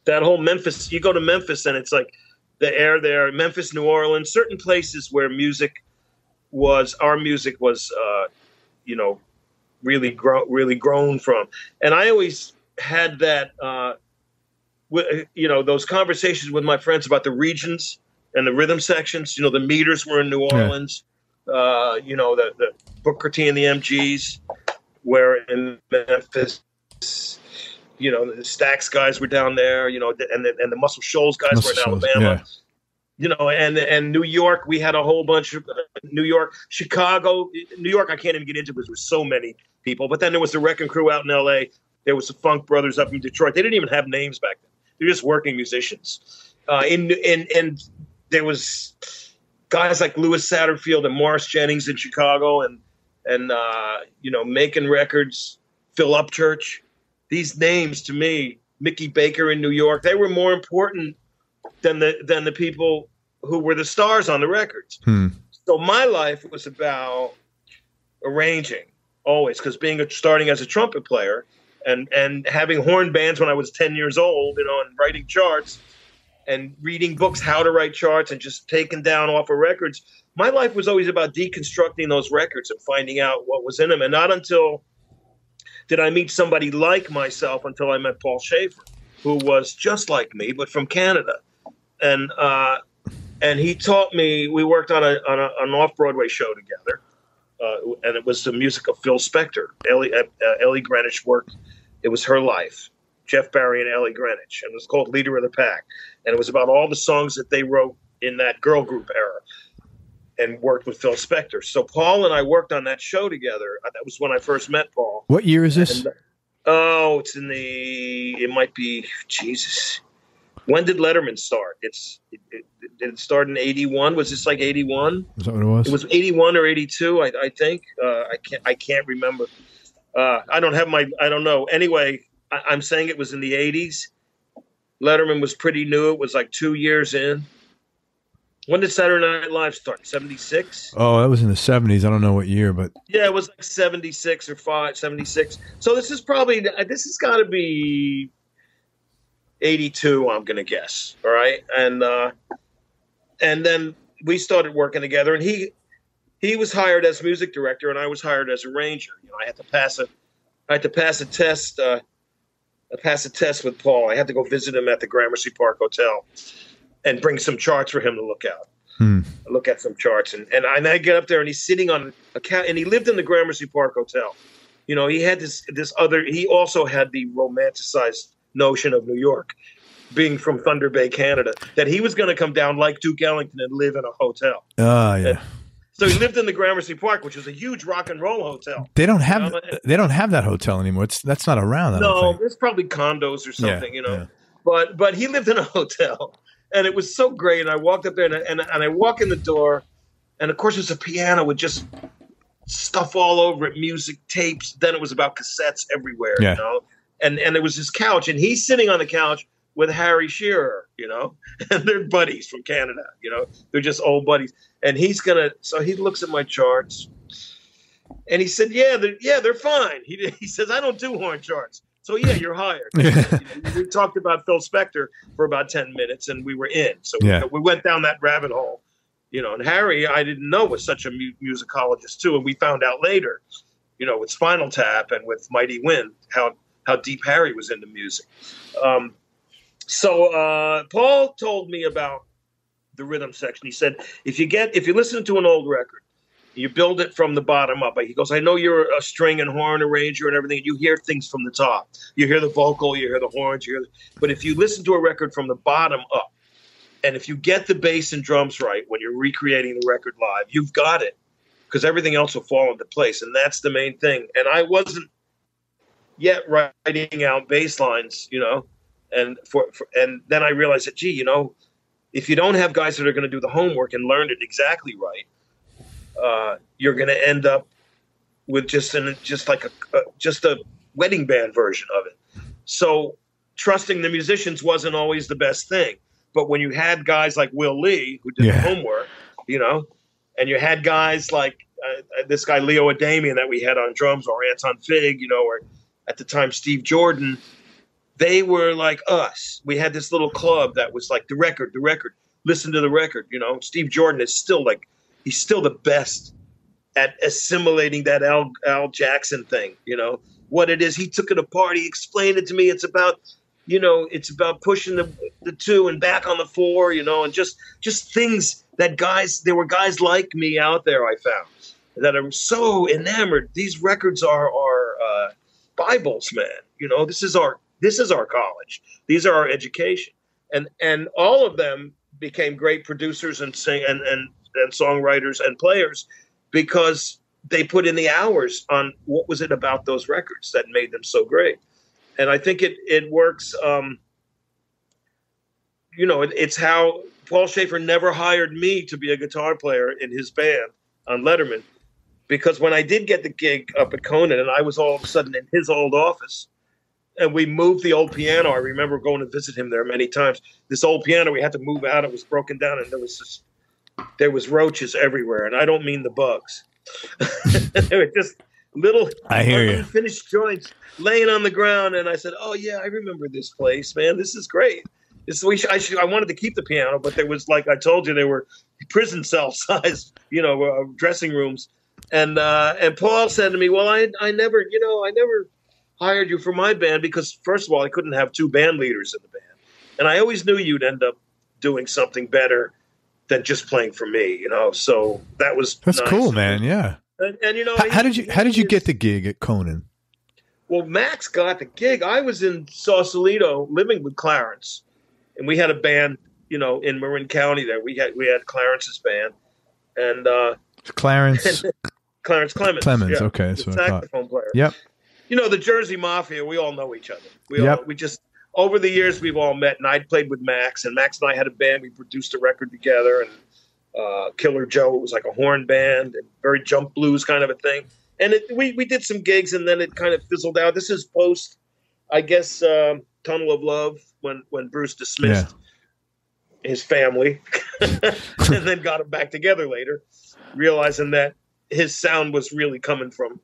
that whole Memphis. You go to Memphis and it's like the air there, Memphis, New Orleans, certain places where music was our music was, uh, you know, really grown, really grown from. And I always had that. Uh, You know, those conversations with my friends about the regions and the rhythm sections. You know, the Meters were in New Orleans. Yeah. Uh, you know, the, the Booker T and the M Gs were in Memphis. You know, the Stax guys were down there. You know, and the, and the Muscle Shoals guys Muscle were in Shoals, Alabama. Yeah. You know, and and New York, we had a whole bunch of New York, Chicago, New York. I can't even get into because there were so many people. But then there was the Wrecking Crew out in L A. There was the Funk Brothers up in Detroit. They didn't even have names back then. They're just working musicians. Uh, in, in, and there was guys like Louis Satterfield and Morris Jennings in Chicago and, and uh, you know, making records, Phil Upchurch. These names to me, Mickey Baker in New York, they were more important than the, than the people who were the stars on the records. Hmm. So my life was about arranging always, because being a, starting as a trumpet player, And and having horn bands when I was ten years old, you know, and writing charts and reading books, how to write charts, and just taking down off of records. My life was always about deconstructing those records and finding out what was in them. And not until did I meet somebody like myself until I met Paul Schaefer, who was just like me, but from Canada. And uh, and he taught me. We worked on a on a, an off-Broadway show together. Uh, and it was the music of Phil Spector. Ellie, uh, Ellie Greenwich worked. It was her life. Jeff Barry and Ellie Greenwich. And it was called Leader of the Pack. And it was about all the songs that they wrote in that girl group era and worked with Phil Spector. So Paul and I worked on that show together. That was when I first met Paul. What year is this? And, oh, it's in the, it might be, Jesus. When did Letterman start? It's it, it, did it start in eighty-one? Was this like eighty-one? Is that what it was? It was eighty-one or eighty-two, I, I think. Uh, I can't I can't remember. Uh, I don't have my I don't know. Anyway, I, I'm saying it was in the eighties. Letterman was pretty new. It was like two years in. When did Saturday Night Live start? seventy-six? Oh, that was in the seventies. I don't know what year, but... Yeah, it was like seventy-six or five, seventy-six. So this is probably... This has got to be eighty-two, I'm going to guess. All right? And uh, and then we started working together, and he he was hired as music director, and I was hired as arranger. You know, I had to pass a, I had to pass a test... Uh, I passed a test with Paul. I had to go visit him at the Gramercy Park Hotel and bring some charts for him to look at. Hmm. Look at some charts. And, and, I, and I get up there, and he's sitting on a couch, and he lived in the Gramercy Park Hotel. You know, he had this this other – he also had the romanticized notion of New York, being from Thunder Bay, Canada, that he was going to come down like Duke Ellington and live in a hotel. Oh, yeah. And, so he lived in the Gramercy Park, which was a huge rock and roll hotel. They don't have you know? they don't have that hotel anymore. It's that's not around. I no, don't think. It's probably condos or something, yeah, you know. Yeah. But but he lived in a hotel, and it was so great. And I walked up there, and and, and I walk in the door, and of course there's a piano with just stuff all over it, music tapes. Then it was about cassettes everywhere, yeah. you know. And and there was this couch, and he's sitting on the couch with Harry Shearer, you know, and they're buddies from Canada, you know, they're just old buddies. And he's going to, so he looks at my charts and he said, yeah, they're, yeah, they're fine. He, he says, I don't do horn charts. So yeah, you're hired. Yeah. We talked about Phil Spector for about ten minutes and we were in. So yeah. we, we went down that rabbit hole, you know, and Harry, I didn't know was such a mu musicologist too. And we found out later, you know, with Spinal Tap and with Mighty Wind, how, how deep Harry was into music. Um, So uh, Paul told me about the rhythm section. He said, if you get, if you listen to an old record, you build it from the bottom up. He goes, I know you're a string and horn arranger and everything. And you hear things from the top. You hear the vocal, you hear the horns. You hear the, but if you listen to a record from the bottom up, and if you get the bass and drums right when you're recreating the record live, you've got it because everything else will fall into place. And that's the main thing. And I wasn't yet writing out bass lines, you know. And for, for and then I realized that, gee, you know, if you don't have guys that are going to do the homework and learn it exactly right, uh, you're going to end up with just an just like a uh, just a wedding band version of it. So trusting the musicians wasn't always the best thing. But when you had guys like Will Lee who did yeah. the homework, you know, and you had guys like uh, this guy Leo Adamian that we had on drums, or Anton Fig, you know, or at the time Steve Jordan. They were like us. We had this little club that was like the record, the record. Listen to the record, you know. Steve Jordan is still like, he's still the best at assimilating that Al, Al Jackson thing, you know. What it is, he took it apart. He explained it to me. It's about, you know, it's about pushing the the two and back on the four, you know, and just just things that guys, there were guys like me out there I found that are so enamored. These records are our uh, Bibles, man. You know, this is our This is our college. These are our education. And and all of them became great producers and sing and, and, and songwriters and players because they put in the hours on what was it about those records that made them so great. And I think it, it works, um, you know, it, it's how Paul Schaefer never hired me to be a guitar player in his band on Letterman, because when I did get the gig up at Conan and I was all of a sudden in his old office, and we moved the old piano. I remember going to visit him there many times. This old piano, we had to move out. It was broken down, and there was just, there was roaches everywhere. And I don't mean the bugs. They were just little I hear unfinished you. joints laying on the ground. And I said, "Oh yeah, I remember this place, man. This is great. This we sh I should. I wanted to keep the piano, but there was like I told you, there were prison cell size, you know, uh, dressing rooms. And uh, and Paul said to me, "Well, I I never, you know, I never." hired you for my band because, first of all, I couldn't have two band leaders in the band. And I always knew you'd end up doing something better than just playing for me, you know? So that was That's nice. cool, man, yeah. And, and you know... How, he, how did you How did you get the gig at Conan? Well, Max got the gig. I was in Sausalito living with Clarence. And we had a band, you know, in Marin County there. We had we had Clarence's band. And... Uh, Clarence... Clarence Clemens. Clemens, yeah, okay. That's what I thought. Saxophone player. Yep. You know, the Jersey Mafia, we all know each other. We yep. all, we just, over the years, we've all met, and I played with Max, and Max and I had a band. We produced a record together, and uh, Killer Joe, it was like a horn band, and very jump blues kind of a thing. And it, we, we did some gigs, and then it kind of fizzled out. This is post, I guess um, Tunnel of Love when, when Bruce dismissed yeah. his family and then got them back together later, realizing that his sound was really coming from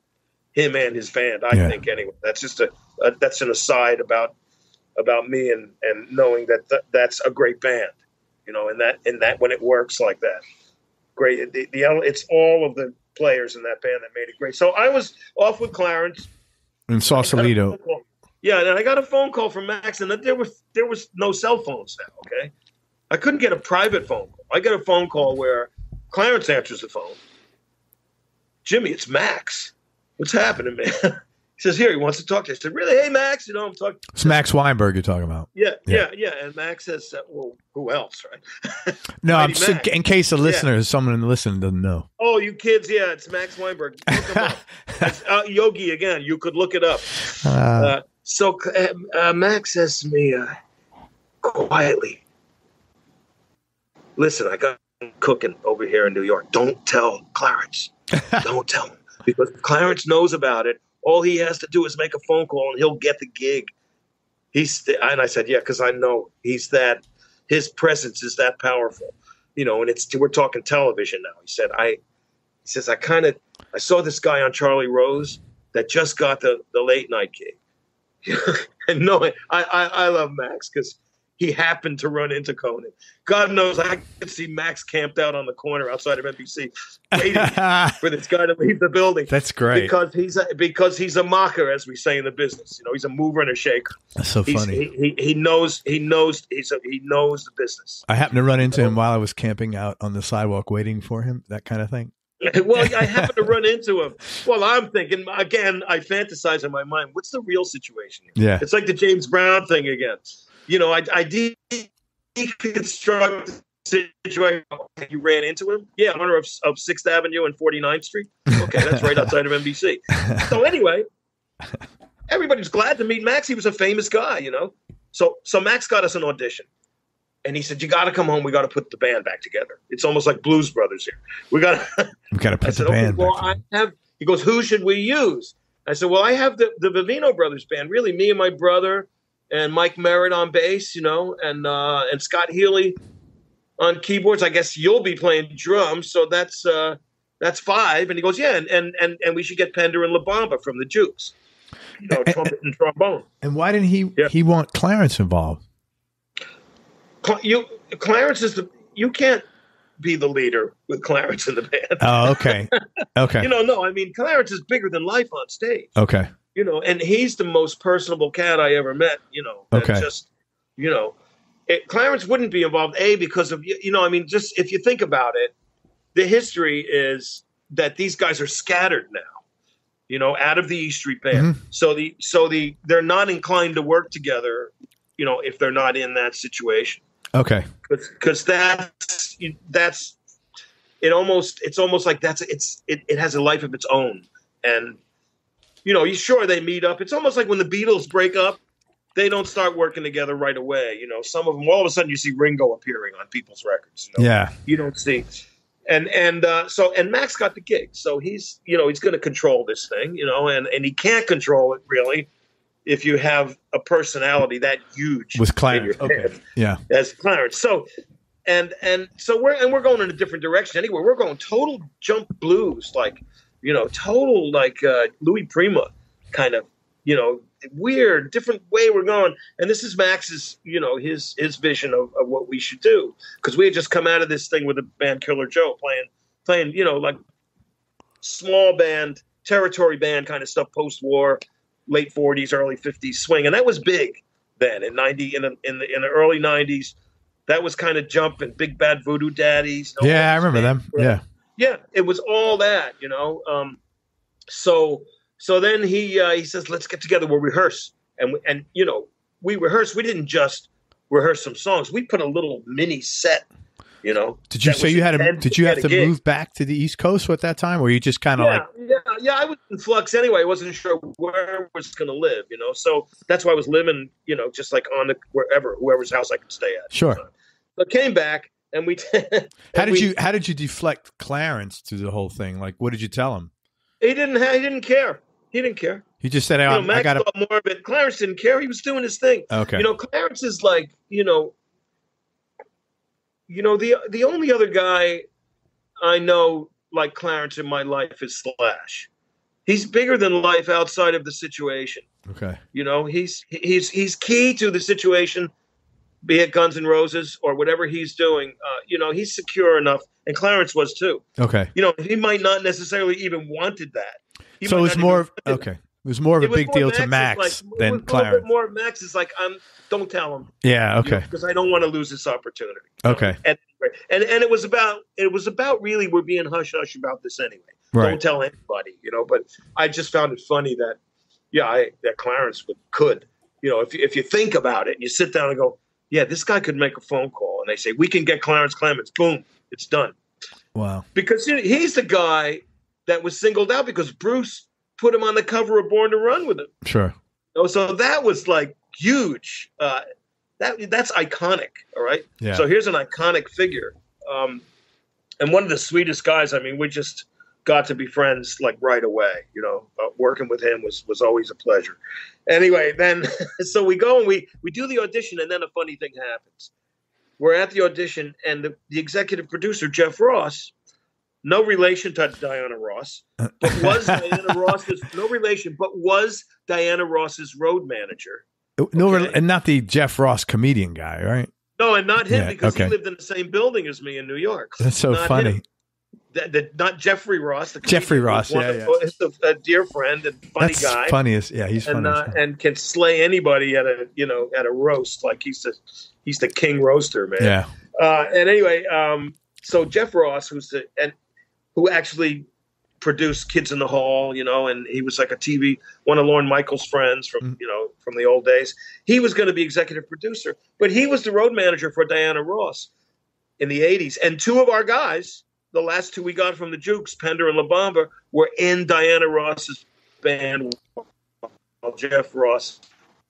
him and his band. I yeah. think anyway, that's just a, a, that's an aside about, about me and, and knowing that th- that's a great band, you know, and that, and that when it works like that, great. The, the, it's all of the players in that band that made it great. So I was off with Clarence and Sausalito. Yeah. And I got a phone call from Max, and there was, there was no cell phones now. Okay. I couldn't get a private phone call. I got a phone call where Clarence answers the phone. Jimmy, it's Max. What's happening, man? He says, here, he wants to talk to you. I said, really? Hey, Max, you know, I'm talking. It's Max Weinberg you're talking about. Yeah, yeah, yeah. yeah. And Max says, well, who else, right? No, I'm so, in case a listener, yeah. someone listening doesn't know. Oh, you kids, yeah, it's Max Weinberg. Look him up. It's, uh, Yogi, again, you could look it up. Uh, uh, so uh, Max says to me, uh, quietly, listen, I got cooking over here in New York. Don't tell Clarence. Don't tell him, because Clarence knows about it. All he has to do is make a phone call and he'll get the gig. He's th- and I said, yeah, because I know he's that. His presence is that powerful, you know. And it's we're talking television now. He said, I. He says, I kind of I saw this guy on Charlie Rose that just got the, the late night gig. And no, I, I I love Max because he happened to run into Conan. God knows I could see Max camped out on the corner outside of N B C waiting for this guy to leave the building. That's great. Because he's a, because he's a mocker, as we say in the business. You know, he's a mover and a shaker. That's so he's, funny. He, he, he knows he knows he's a, he knows the business. I happened to run into him while I was camping out on the sidewalk waiting for him, that kind of thing. Well, I happened to run into him. Well, I'm thinking, again, I fantasize in my mind, what's the real situation here? Yeah. It's like the James Brown thing again. You know, I, I deconstruct the situation. You ran into him? Yeah, in honor of, of sixth Avenue and forty-ninth Street. Okay, that's right outside of N B C. So anyway, everybody's glad to meet Max. He was a famous guy, you know. So so Max got us an audition. And he said, you got to come home. We got to put the band back together. It's almost like Blues Brothers here. We got to we got to put I said, the band okay, well, back I have. He goes, who should we use? I said, well, I have the, the Vivino Brothers band. Really, me and my brother and Mike Merritt on bass, you know, and uh, and Scott Healy on keyboards. I guess you'll be playing drums, so that's uh, that's five. And he goes, yeah, and and and, and we should get Pender and La Bamba from the Jukes, you know, and, trumpet and trombone. And why didn't he yeah. he want Clarence involved? Cl- you Clarence is the you can't be the leader with Clarence in the band. Oh, okay, okay. You know, no, I mean Clarence is bigger than life on stage. Okay. You know, and he's the most personable cat I ever met, you know, okay. just, you know, it, Clarence wouldn't be involved, A, because of, you know, I mean, just if you think about it, the history is that these guys are scattered now, you know, out of the E Street Band. Mm-hmm. So the, so the, they're not inclined to work together, you know, if they're not in that situation. Okay. Because that's, that's, it almost, it's almost like that's, it's, it, it has a life of its own. And, you know, you sure they meet up. It's almost like when the Beatles break up, they don't start working together right away. You know, some of them, all of a sudden, you see Ringo appearing on people's records. You know? Yeah, you don't see, and and uh, so and Max got the gig, so he's you know he's going to control this thing, you know, and and he can't control it really if you have a personality that huge with Clarence, in your head, okay, yeah, as Clarence. So and and so we're and we're going in a different direction anyway. We're going total jump blues, like. You know, total like uh, Louis Prima kind of, you know, weird, different way we're going. And this is Max's, you know, his his vision of, of what we should do. Because we had just come out of this thing with the band Killer Joe playing, playing, you know, like small band, territory band kind of stuff, post-war, late forties, early fifties swing. And that was big then in ninety in the, in the, in the early nineties. That was kind of jump and Big Bad Voodoo Daddies. No yeah, I remember them. Right? Yeah. Yeah, it was all that, you know. Um, so, so then he uh, he says, "Let's get together. We'll rehearse." And we, and you know, we rehearsed. We didn't just rehearse some songs. We put a little mini set, you know. Did you say you had a, Did you have to move back to the East Coast at that time, or were you just kind of like? Yeah, yeah, I was in flux anyway. I wasn't sure where I was going to live, you know. So that's why I was living, you know, just like on the wherever whoever's house I could stay at. Sure. So I came back. And we. and how did we, you How did you deflect Clarence to the whole thing? Like, what did you tell him? He didn't. He didn't care. He didn't care. He just said, hey, you know, Max I got thought more of it. Clarence didn't care. He was doing his thing. Okay. You know, Clarence is like, you know, you know, the the only other guy I know like Clarence in my life is Slash. He's bigger than life outside of the situation. Okay. You know, he's he's he's key to the situation, be it Guns N' Roses or whatever he's doing. Uh, you know, he's secure enough. And Clarence was too. Okay. You know, he might not necessarily even wanted that. He so it was more of, okay. It was more of it a big deal Max to Max like, than Clarence. More of Max is like, I'm, don't tell him. Yeah. Okay. Because I don't want to lose this opportunity. Okay. And, and and it was about, it was about really, we're being hush hush about this anyway. Right. Don't tell anybody, you know, but I just found it funny that, yeah, I, that Clarence would, could, you know, if, if you think about it and you sit down and go, yeah, this guy could make a phone call and they say, we can get Clarence Clemens. Boom. It's done. Wow. Because you know, he's the guy that was singled out because Bruce put him on the cover of Born to Run with him. Sure. You know, so that was like huge. Uh, that that's iconic. All right. Yeah. So here's an iconic figure. Um, and one of the sweetest guys. I mean, we just got to be friends like right away, you know, uh, working with him was, was always a pleasure. Anyway, then, so we go and we, we do the audition and then a funny thing happens. We're at the audition, and the, the executive producer, Jeff Ross, no relation to Diana Ross, but was Diana Ross's no relation, but was Diana Ross's road manager. No, okay? And not the Jeff Ross comedian guy, right? No, and not him yeah, because okay. he lived in the same building as me in New York. That's so not funny. The, the, not Jeffrey Ross. The Jeffrey Ross, yeah, yeah. Is a, a dear friend and funny That's guy. Funniest, yeah, he's and, funny. Uh, and can slay anybody at a you know at a roast like he's the he's the king roaster, man. Yeah. Uh, and anyway, um, so Jeff Ross, who's the and who actually produced Kids in the Hall, you know, and he was like a T V one of Lorne Michaels' friends from mm. you know from the old days. He was going to be executive producer, but he was the road manager for Diana Ross in the eighties, and two of our guys. The last two we got from the Jukes, Pender and La Bamba, were in Diana Ross's band while Jeff Ross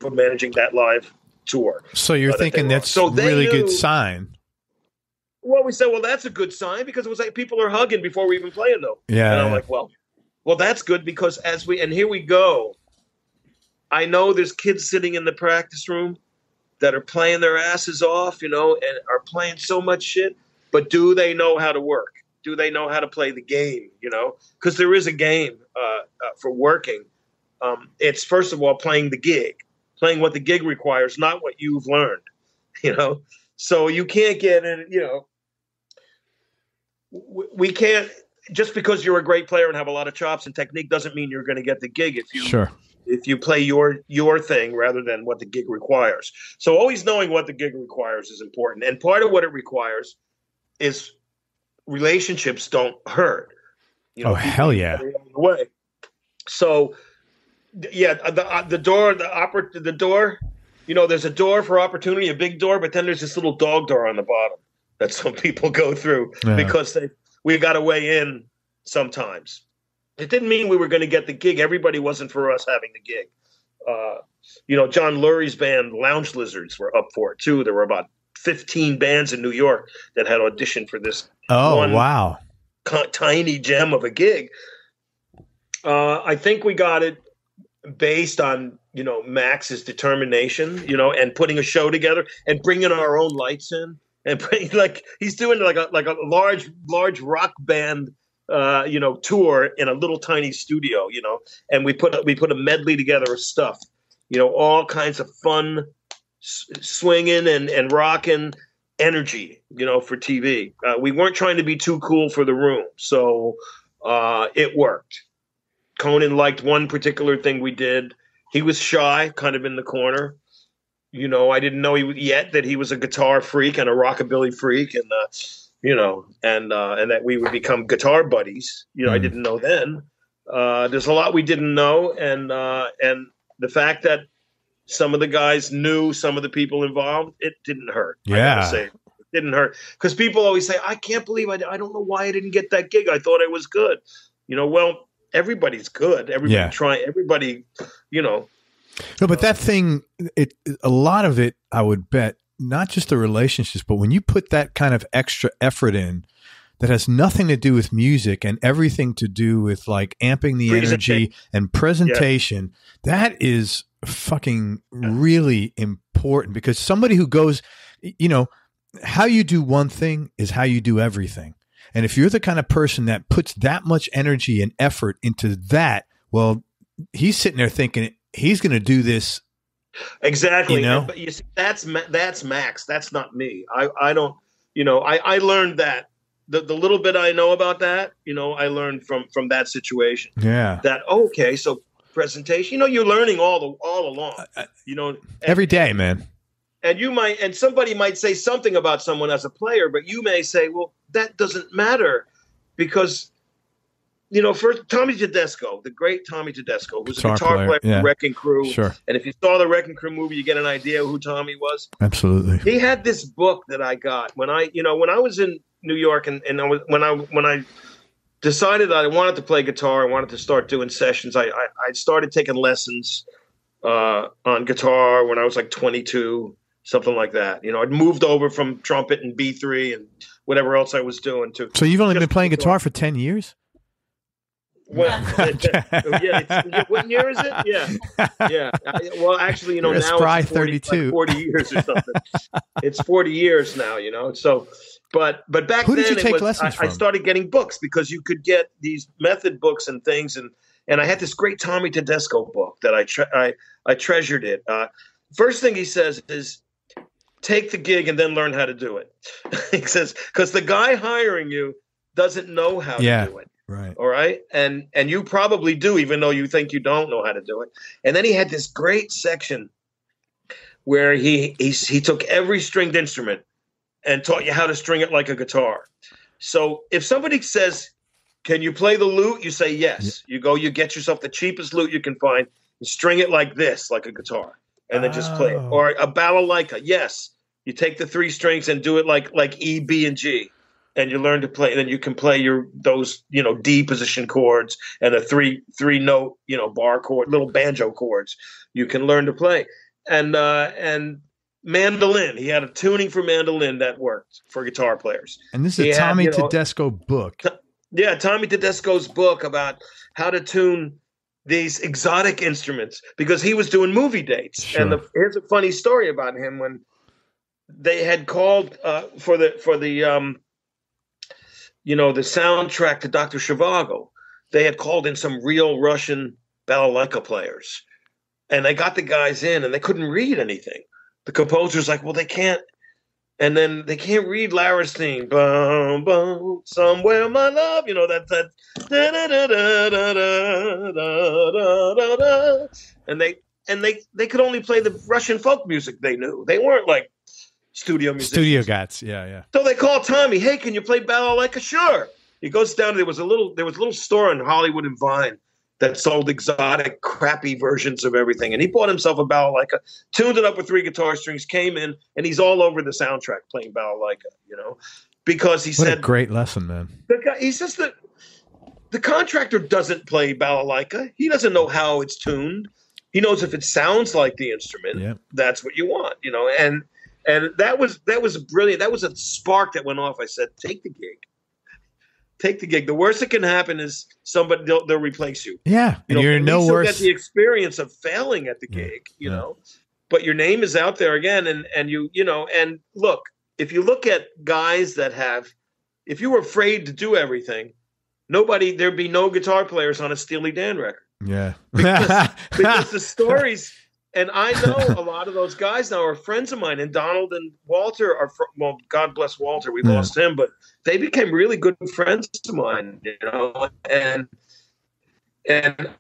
was managing that live tour. So you're uh, thinking that that's so a really knew, good sign. Well, we said, well, that's a good sign because it was like people are hugging before we even play it, though. Yeah. And I'm yeah. like, well, well, that's good because as we – and here we go. I know there's kids sitting in the practice room that are playing their asses off, you know, and are playing so much shit, but do they know how to work? Do they know how to play the game, you know? Because there is a game uh, uh, for working. Um, it's, first of all, playing the gig, playing what the gig requires, not what you've learned, you know? So you can't get in, you know, w- we can't, just because you're a great player and have a lot of chops and technique doesn't mean you're going to get the gig if you sure. if you play your your thing rather than what the gig requires. So always knowing what the gig requires is important. And part of what it requires is relationships don't hurt. You know, oh hell yeah! Way. So yeah, the the door, the oper- the door. You know, there's a door for opportunity, a big door, but then there's this little dog door on the bottom that some people go through yeah. because they we got to weigh in sometimes. It didn't mean we were going to get the gig. Everybody wasn't for us having the gig. Uh, you know, John Lurie's band Lounge Lizards were up for it too. There were about fifteen bands in New York that had auditioned for this. Oh, one wow. T- tiny gem of a gig. Uh, I think we got it based on, you know, Max's determination, you know, and putting a show together and bringing our own lights in and bring, like, he's doing like a, like a large, large rock band, uh, you know, tour in a little tiny studio, you know, and we put, we put a medley together of stuff, you know, all kinds of fun, swinging and, and rocking energy, you know, for T V. Uh, we weren't trying to be too cool for the room. So uh, it worked. Conan liked one particular thing we did. He was shy, kind of in the corner. You know, I didn't know he, yet that he was a guitar freak and a rockabilly freak and, uh, you know, and, uh, and that we would become guitar buddies. You know, mm. I didn't know then. Uh, there's a lot we didn't know. And, uh, and the fact that some of the guys knew some of the people involved. It didn't hurt. Yeah. I gotta say, it didn't hurt. Because people always say, I can't believe I, I don't know why I didn't get that gig. I thought I was good. You know, well, everybody's good. Everybody yeah. trying, everybody, you know. No, but um, that thing, it a lot of it, I would bet, not just the relationships, but when you put that kind of extra effort in that has nothing to do with music and everything to do with like amping the energy and presentation, yeah. that is fucking yeah. really important, because somebody who goes, you know, how you do one thing is how you do everything. And if you're the kind of person that puts that much energy and effort into that, well, he's sitting there thinking he's going to do this. Exactly. You know? But you see, that's, that's Max. That's not me. I, I don't, you know, I, I learned that the, the little bit I know about that, you know, I learned from, from that situation. Yeah. That, okay. So presentation, you know, you're learning all the, all along, you know, and, every day, man. And you might, and somebody might say something about someone as a player, but you may say, well, that doesn't matter because, you know, first Tommy Tedesco, the great Tommy Tedesco, who's guitar a guitar player, player yeah. Wrecking Crew. Sure. And if you saw the Wrecking Crew movie, you get an idea who Tommy was. Absolutely. He had this book that I got when I, you know, when I was in New York, and, and I was, when I, when I decided that I wanted to play guitar, I wanted to start doing sessions. I, I, I started taking lessons uh, on guitar when I was like twenty-two. Something like that. You know, I'd moved over from trumpet and B three and whatever else I was doing to. So you've only been playing guitar for ten years? Well, yeah, it's, what year is it? Yeah. Yeah. I, well, actually, you know, now it's forty, thirty-two. Like forty years or something. It's forty years now, you know. So, but but back Who then did you take was, lessons I, from? I started getting books because you could get these method books and things. And, and I had this great Tommy Tedesco book that I, tre I, I treasured it. Uh, first thing he says is, take the gig and then learn how to do it. He says, because the guy hiring you doesn't know how yeah, to do it. Right. All right. And and you probably do, even though you think you don't know how to do it. And then he had this great section where he he, he took every stringed instrument and taught you how to string it like a guitar. So if somebody says, can you play the lute? You say yes. Yeah. You go, you get yourself the cheapest lute you can find and string it like this, like a guitar. And then just play it. Oh. Or a balalaika. Yes. You take the three strings and do it like, like E, B, and G. And you learn to play. And then you can play your, those, you know, D position chords and a three, three note, you know, bar chord, little banjo chords. You can learn to play. And, uh, and mandolin, he had a tuning for mandolin that worked for guitar players. And this is he a Tommy had, you know, Tedesco book. Yeah. Tommy Tedesco's book about how to tune these exotic instruments, because he was doing movie dates. Sure. And the, here's a funny story about him. When they had called uh, for the, for the, um, you know, the soundtrack to Doctor Zhivago, they had called in some real Russian balalaika players, and they got the guys in and they couldn't read anything. The composer's like, well, they can't. And then they can't read Laristeen. Bum, bum, somewhere, my love. You know, that, that. Da, da, da, da, da, da, da, da. And they, and they, they could only play the Russian folk music they knew. They weren't like studio musicians. Studio guys, yeah, yeah. So they called Tommy, hey, can you play balalaika? Sure. He goes down, there was a little, there was a little store in Hollywood and Vine that sold exotic, crappy versions of everything. And he bought himself a balalaika, tuned it up with three guitar strings, came in, and he's all over the soundtrack playing balalaika, you know, because he what said... What a great lesson, man. The guy, he's just the, the contractor doesn't play balalaika. He doesn't know how it's tuned. He knows if it sounds like the instrument, yeah. that's what you want, you know. And and that was, that was brilliant. That was a spark that went off. I said, take the gig. Take the gig. The worst that can happen is somebody they'll, they'll replace you. Yeah, you and know, you're no worse. You get the experience of failing at the gig, yeah, you yeah. know. But your name is out there again, and and you you know. And look, if you look at guys that have, if you were afraid to do everything, nobody there'd be no guitar players on a Steely Dan record. Yeah, because, because the stories. And I know a lot of those guys now are friends of mine, and Donald and Walter are, fr well, God bless Walter, we yeah. lost him, but they became really good friends of mine, you know, and, and,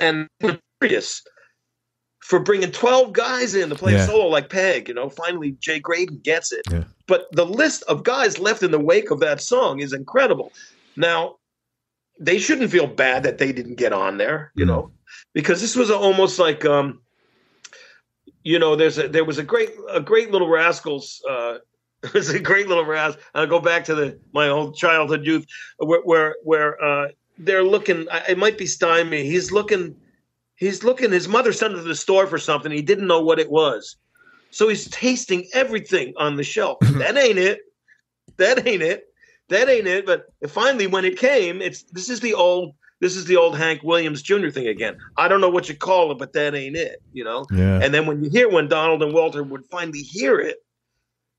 and curious for bringing twelve guys in to play yeah. solo like Peg, you know, finally Jay Graydon gets it. Yeah. But the list of guys left in the wake of that song is incredible. Now, they shouldn't feel bad that they didn't get on there, you know, because this was almost like, um, you know, there's a, there was a great, a great Little Rascals. Uh, there's a great Little Rascals. I'll go back to the, my old childhood youth where, where, where uh, they're looking, I, it might be Stymie. He's looking, he's looking, his mother sent him to the store for something. He didn't know what it was. So he's tasting everything on the shelf. That ain't it. That ain't it. that ain't it. But finally, when it came, it's this is the old this is the old Hank Williams Junior thing again. I don't know what you call it, but that ain't it, you know. Yeah. And then when you hear when Donald and Walter would finally hear it,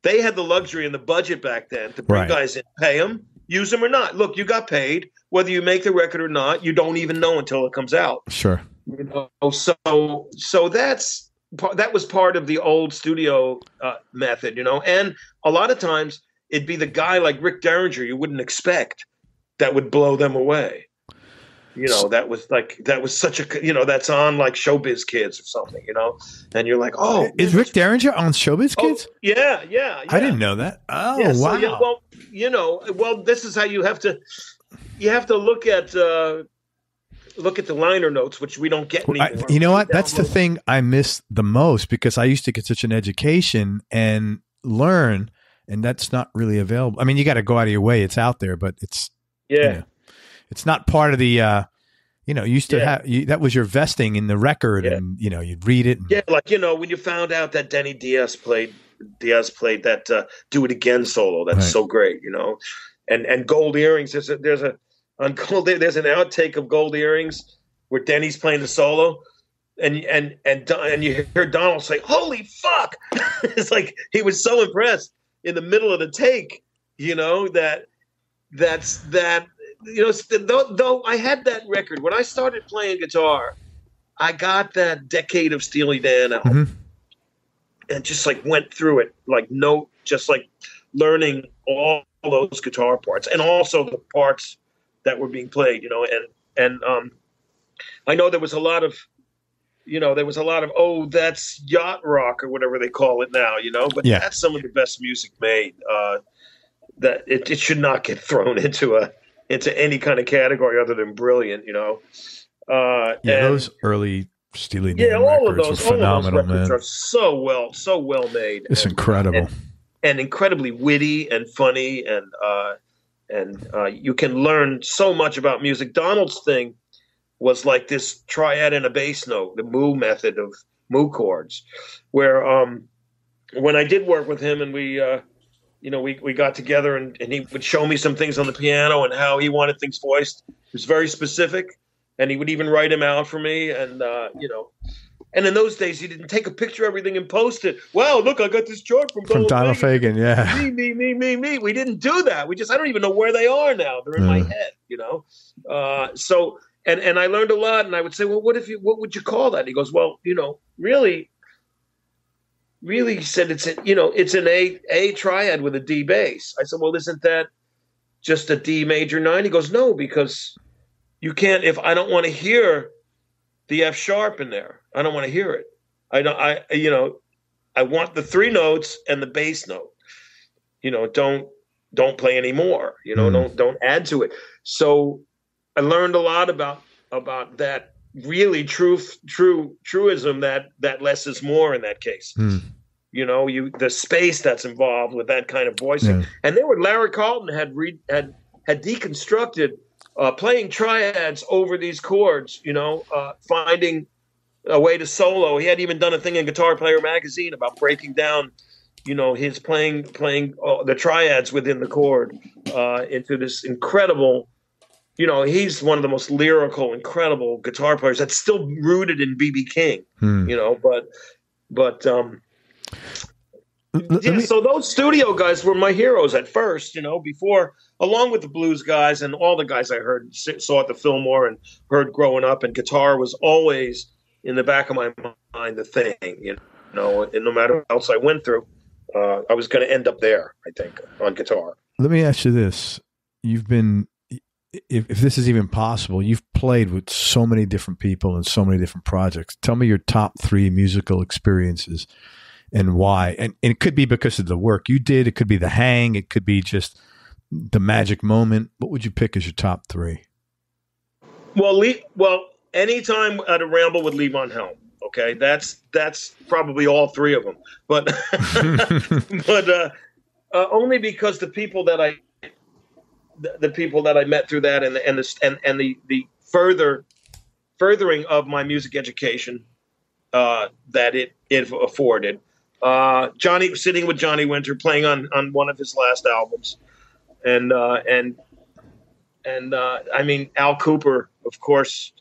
they had the luxury and the budget back then to bring right. guys in, pay them, use them or not. Look, you got paid whether you make the record or not. You don't even know until it comes out. Sure. You know, so so that's that was part of the old studio uh, method, you know. And a lot of times it'd be the guy like Rick Derringer you wouldn't expect that would blow them away. You know, that was like that was such a you know that's on like Showbiz Kids or something, you know, and you're like, oh, is Rick Derringer on Showbiz Kids? Oh, yeah, yeah, yeah. I didn't know that. Oh, yeah, wow. So, yeah, well, you know, well, this is how you have to you have to look at uh, look at the liner notes, which we don't get anymore. I, you know what? That's the thing I miss the most because I used to get such an education and learn, and that's not really available. I mean, you got to go out of your way; it's out there, but it's yeah. You know, it's not part of the, uh, you know, you used to yeah. have, you, that was your vesting in the record yeah. and, you know, you'd read it. And, yeah. Like, you know, when you found out that Denny Diaz played, Diaz played that uh, Do It Again solo, that's right. so great, you know, and, and Gold Earrings, there's a, there's a, on Gold, there's an outtake of Gold Earrings where Denny's playing the solo and, and, and, and you hear Donald say, holy fuck. It's like, he was so impressed in the middle of the take, you know, that that's, that, you know, though, though I had that record when I started playing guitar, I got that Decade of Steely Dan album, mm-hmm. and just like went through it, like no, just like learning all those guitar parts and also the parts that were being played. You know, and and um, I know there was a lot of, you know, there was a lot of oh, that's yacht rock or whatever they call it now. You know, but yeah. that's some of the best music made. Uh, that it, it should not get thrown into a. into any kind of category other than brilliant, you know. Uh, yeah, and, those early Steely Dan yeah, all records of those, were phenomenal, all those records man. Are so well, so well made. It's and, incredible, and, and incredibly witty and funny, and uh, and uh, you can learn so much about music. Donald's thing was like this triad and a bass note, the Moo method of Moo chords, where um, when I did work with him and we. Uh, You know, we, we got together and, and he would show me some things on the piano and how he wanted things voiced. It was very specific, and he would even write them out for me. And uh, you know, and in those days, he didn't take a picture of everything and post it. Wow, look, I got this chart from, from Donald Fagen. Yeah, me, me, me, me, me. We didn't do that. We just I don't even know where they are now. They're in mm. my head, you know. Uh, so and and I learned a lot. And I would say, well, what if you what would you call that? And he goes, well, you know, really. Really said it's an, you know it's an A A triad with a D bass. I said, well, isn't that just a D major nine? He goes, no, because you can't. If I don't want to hear the F sharp in there, I don't want to hear it. I don't. I you know, I want the three notes and the bass note. You know, don't don't play anymore. You know, mm. don't don't add to it. So I learned a lot about about that. Really true, true truism that that less is more in that case. Mm. You know, you the space that's involved with that kind of voicing, yeah. and they were Larry Carlton had re, had had deconstructed uh, playing triads over these chords. You know, uh, finding a way to solo. He had even done a thing in Guitar Player magazine about breaking down, you know, his playing playing uh, the triads within the chord uh, into this incredible. You know, he's one of the most lyrical, incredible guitar players that's still rooted in B B King, hmm. you know, but, but, um, L- yeah, me- so those studio guys were my heroes at first, you know, before, along with the blues guys and all the guys I heard, saw at the Fillmore and heard growing up, and guitar was always in the back of my mind, the thing, you know, and no matter what else I went through, uh, I was going to end up there, I think, on guitar. Let me ask you this. You've been, If, if this is even possible, you've played with so many different people and so many different projects. Tell me your top three musical experiences and why. And, and it could be because of the work you did. It could be the hang. It could be just the magic moment. What would you pick as your top three? Well, Le- well, anytime at a ramble with Levon Helm. Okay, that's that's probably all three of them. But but uh, uh, only because the people that I. the people that I met through that and the, and the, and, and the, the further furthering of my music education, uh, that it, it afforded, uh, Johnny sitting with Johnny Winter playing on, on one of his last albums, and uh, and and uh, I mean Al Cooper, of course,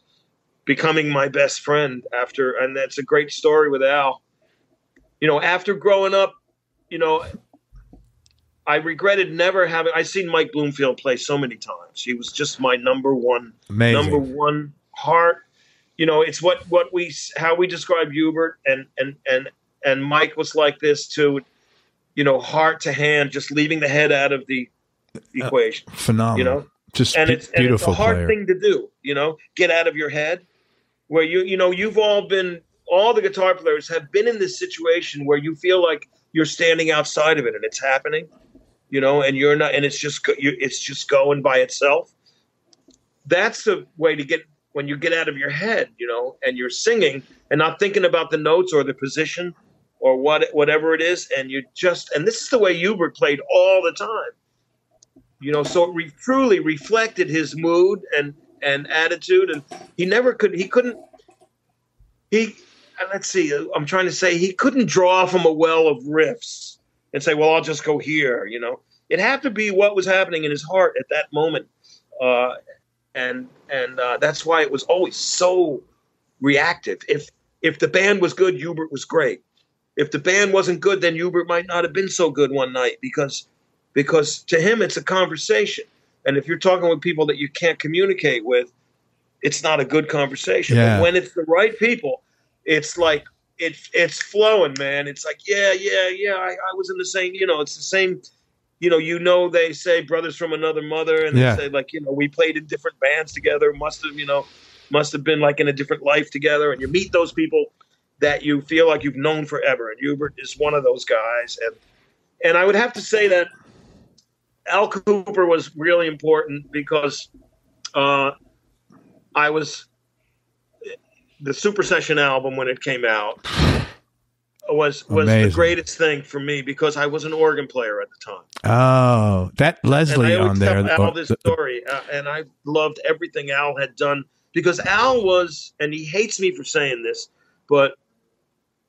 becoming my best friend after, and that's a great story with Al. You know, after growing up, you know, I regretted never having. I've seen Mike Bloomfield play so many times. He was just my number one, Amazing. number one heart. You know, it's what, what we how we describe Hubert, and and and and Mike was like this too. You know, heart to hand, just leaving the head out of the equation. Uh, phenomenal. You know, just and it's, and it's a hard player. thing to do. You know, get out of your head. Where you you know you've all been, all the guitar players have been in this situation where you feel like you're standing outside of it and it's happening. You know, and you're not, and it's just it's just going by itself. That's the way to get, when you get out of your head, you know, and you're singing and not thinking about the notes or the position or what whatever it is, and you just, and this is the way Hubert played all the time. You know, so it re, truly reflected his mood and and attitude, and he never could he couldn't he let's see I'm trying to say he couldn't draw from a well of riffs and say, well, I'll just go here, you know. It had to be what was happening in his heart at that moment. Uh, and and uh, that's why it was always so reactive. If if the band was good, Hubert was great. If the band wasn't good, then Hubert might not have been so good one night, because because to him it's a conversation. And if you're talking with people that you can't communicate with, it's not a good conversation. Yeah. But when it's the right people, it's like, It's it's flowing, man. It's like, yeah, yeah, yeah. I, I was in the same, you know, it's the same, you know, you know, they say brothers from another mother, and yeah. they say, like, you know, we played in different bands together, must have, you know, must have been like in a different life together. And you meet those people that you feel like you've known forever. And Hubert is one of those guys. And and I would have to say that Al Cooper was really important, because uh, I was... The Super Session album, when it came out, was was Amazing. the greatest thing for me, because I was an organ player at the time. Oh, that Leslie on there. And I always tell Al this story, uh, and I loved everything Al had done, because Al was, and he hates me for saying this, but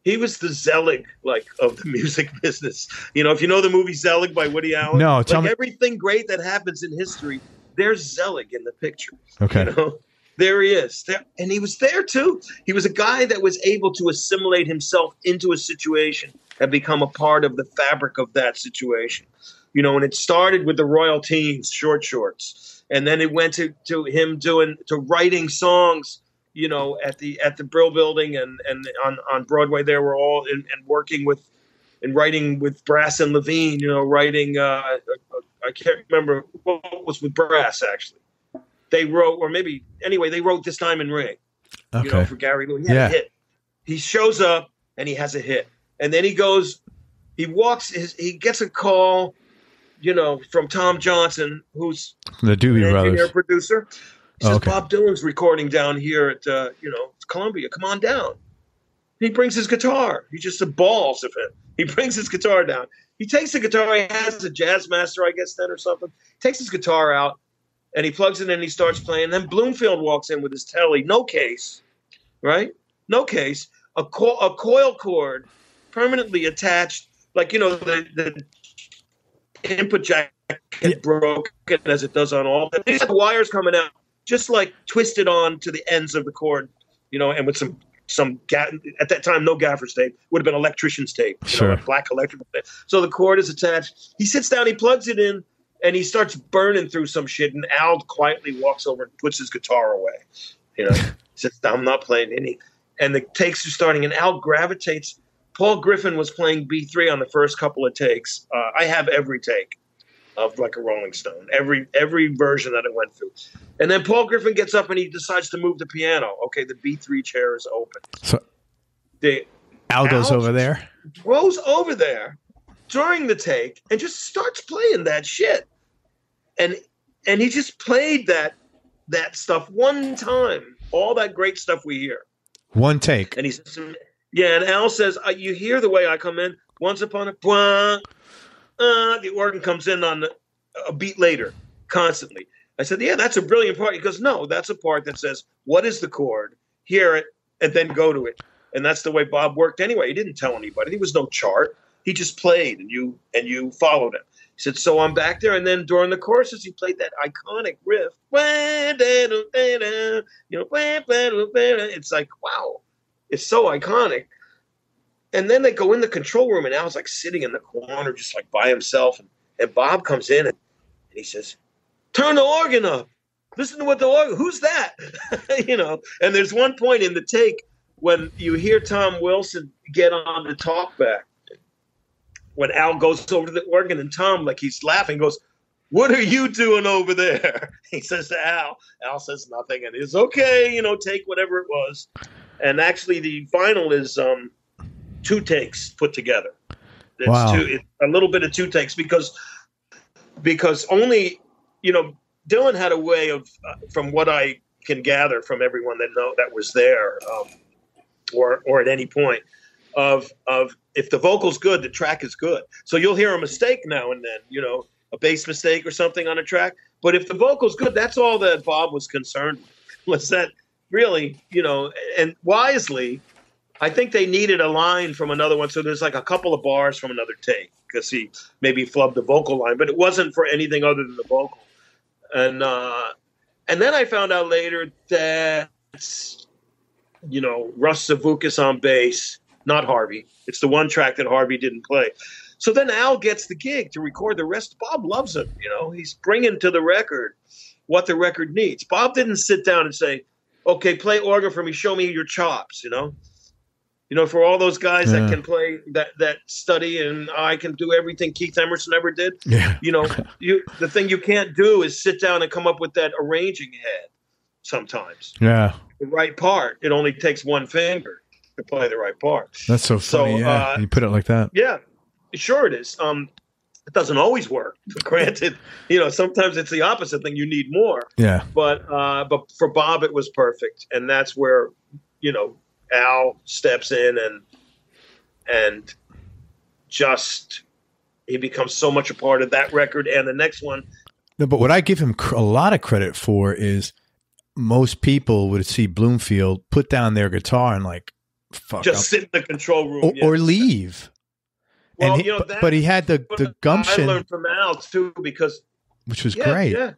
he was the Zelig, like, of the music business. You know, if you know the movie Zelig by Woody Allen, no, tell like me. everything great that happens in history, there's Zelig in the picture. Okay. You know? There he is. There, and he was there, too. He was a guy that was able to assimilate himself into a situation and become a part of the fabric of that situation. You know, and it started with the Royal Teens, Short Shorts. And then it went to, to him doing to writing songs, you know, at the at the Brill Building and, and on, on Broadway there were all and, and working with and writing with Brass and Levine, you know, writing. Uh, I can't remember what was with Brass, actually. They wrote, or maybe anyway, they wrote "This Diamond Ring," okay. you know, for Gary Louis. He had yeah. a hit. He shows up and he has a hit, and then he goes, he walks, his, he gets a call, you know, from Tom Johnson, who's the Doobie Brothers, engineer producer. He says, oh, okay. Bob Dylan's recording down here at uh, you know Columbia. Come on down. He brings his guitar. He just the balls of it. He brings his guitar down. He takes the guitar. He has a jazz master, I guess, then or something. Takes his guitar out. And he plugs it in and he starts playing. Then Bloomfield walks in with his telly. No case, right? No case. A, co- a coil cord permanently attached. Like, you know, the, the input jack yeah. broke, as it does on all. He's got the wires coming out, just like twisted on to the ends of the cord, you know, and with some, some ga- at that time, no gaffer's tape. Would have been electrician's tape. You sure. know, black electrical tape. So the cord is attached. He sits down, he plugs it in. And he starts burning through some shit, and Al quietly walks over and puts his guitar away. You know, he says, "I'm not playing any." And the takes are starting, and Al gravitates. Paul Griffin was playing B three on the first couple of takes. Uh, I have every take of like a Rolling Stone, every every version that it went through. And then Paul Griffin gets up and he decides to move the piano. Okay, the B three chair is open. So the, Al goes Al over there. Goes over there during the take and just starts playing that shit. And and he just played that that stuff one time, all that great stuff we hear. One take. And he says, yeah, and Al says, you hear the way I come in, once upon a point, uh, the organ comes in on the, a beat later, constantly. I said, yeah, that's a brilliant part. He goes, no, that's a part that says, what is the chord? Hear it, and then go to it. And that's the way Bob worked anyway. He didn't tell anybody. There was no chart. He just played, and you and you followed him. He said, so I'm back there. And then during the choruses, he played that iconic riff. You know, it's like, wow, it's so iconic. And then they go in the control room, and Al's like sitting in the corner just like by himself. And, and Bob comes in, and, and he says, turn the organ up. Listen to what the organ, who's that? You know, and there's one point in the take when you hear Tom Wilson get on the talkback. When Al goes over to the organ and Tom, like he's laughing, goes, what are you doing over there? He says to Al. Al says nothing, and it's okay, you know, take whatever it was. And actually the vinyl is um, two takes put together. It's, wow. two, it's a little bit of two takes because because only, you know, Dylan had a way of, uh, from what I can gather from everyone that know that was there um, or or at any point, of of if the vocal's good, the track is good. So you'll hear a mistake now and then, you know, a bass mistake or something on a track. But if the vocal's good, that's all that Bob was concerned with. Was that really, you know, and wisely, I think they needed a line from another one. So there's like a couple of bars from another take because he maybe flubbed the vocal line, but it wasn't for anything other than the vocal. And uh, and then I found out later that, you know, Russ Savukas on bass, not Harvey. It's the one track that Harvey didn't play. So then Al gets the gig to record the rest. Bob loves him. You know, he's bringing to the record what the record needs. Bob didn't sit down and say, okay, play organ for me. Show me your chops, you know. You know, for all those guys yeah. that can play, that that study, and I can do everything Keith Emerson ever did. Yeah. You know, you the thing you can't do is sit down and come up with that arranging head sometimes. Yeah. The right part. It only takes one finger to play the right part. That's so funny. So, yeah. Uh, you put it like that. Yeah. Sure it is. Um, it doesn't always work. Granted, you know, sometimes it's the opposite thing. You need more. Yeah. But uh, but for Bob, it was perfect. And that's where, you know, Al steps in and and just he becomes so much a part of that record and the next one. No, but what I give him cr- a lot of credit for is most people would see Bloomfield put down their guitar and like fuck just up. Sit in the control room or, yeah. or leave. Well, he, you know, that, but he had the the gumption. I learned from Al too because which was yeah, great. Yeah.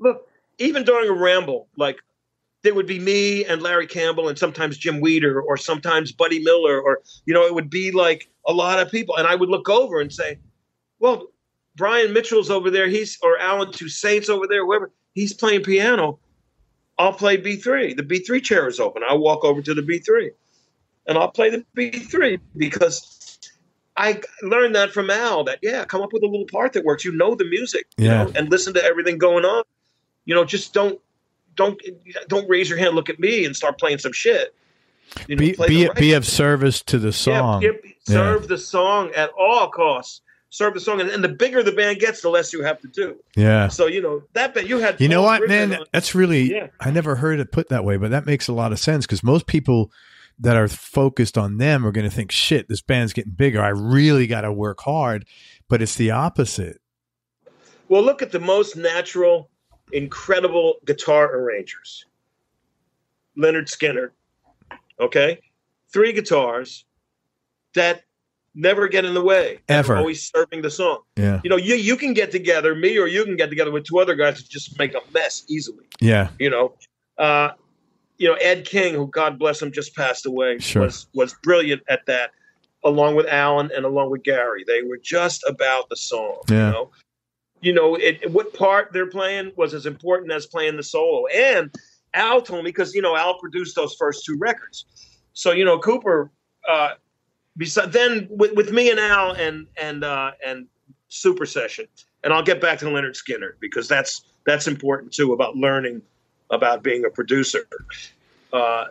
Look, even during a ramble, like. It would be me and Larry Campbell and sometimes Jim Weeder or sometimes Buddy Miller or, you know, it would be like a lot of people. And I would look over and say, well, Brian Mitchell's over there. He's or Alan Toussaint's over there, whoever. He's playing piano. I'll play B three. The B three chair is open. I'll walk over to the B three and I'll play the B three because I learned that from Al that, yeah, come up with a little part that works. You know the music yeah. you know, and listen to everything going on. You know, just don't. Don't don't raise your hand. Look at me and start playing some shit. You know, be be, be of service to the song. Yeah, be, serve yeah. the song at all costs. Serve the song, and, and the bigger the band gets, the less you have to do. Yeah. So you know that band you had. You know what, man? On. That's really yeah. I never heard it put that way, but that makes a lot of sense because most people that are focused on them are going to think, "Shit, this band's getting bigger. I really got to work hard." But it's the opposite. Well, look at the most natural. Incredible guitar arrangers. Leonard Skinner, okay? Three guitars that never get in the way. Ever. Always serving the song. Yeah. You know, you, you can get together, me or you can get together with two other guys and just make a mess easily. Yeah. You know, uh, you know Ed King, who God bless him, just passed away, sure. was, was brilliant at that, along with Alan and along with Gary. They were just about the song, yeah. you know? You know, it, what part they're playing was as important as playing the solo. And Al told me, because, you know, Al produced those first two records. So, you know, Cooper, uh, besides, then with, with me and Al and and uh, and Super Session, and I'll get back to Leonard Skinner, because that's that's important, too, about learning about being a producer uh,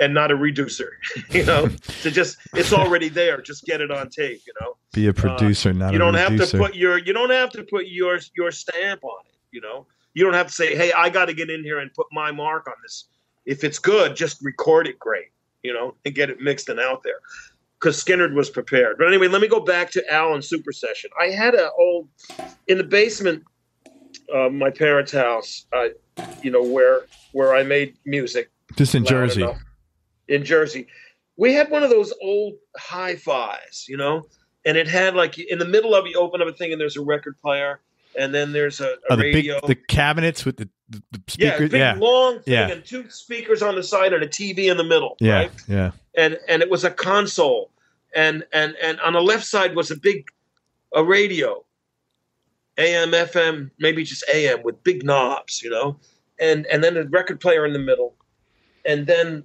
and not a reducer, you know, to just it's already there. Just get it on tape, you know. Be a producer, uh, not you don't a have reducer. to put your you don't have to put your your stamp on it, you know. You don't have to say, "Hey, I got to get in here and put my mark on this." If it's good, just record it great, you know, and get it mixed and out there. Because Skinner was prepared. But anyway, let me go back to Alan's Super Session. I had an old in the basement of my parents' house, uh, you know, where where I made music. Just in Jersey. Enough, in Jersey. we had one of those old hi-fis, you know, and it had like in the middle of it, you open up a thing and there's a record player and then there's a, a oh, the radio. Big, the cabinets with the, the, the speakers. Yeah, big yeah. long thing yeah. and two speakers on the side and a T V in the middle. Yeah, right? yeah. And and it was a console. And, and, and on the left side was a big a radio, A M, F M, maybe just A M with big knobs, you know, and and then a record player in the middle. And then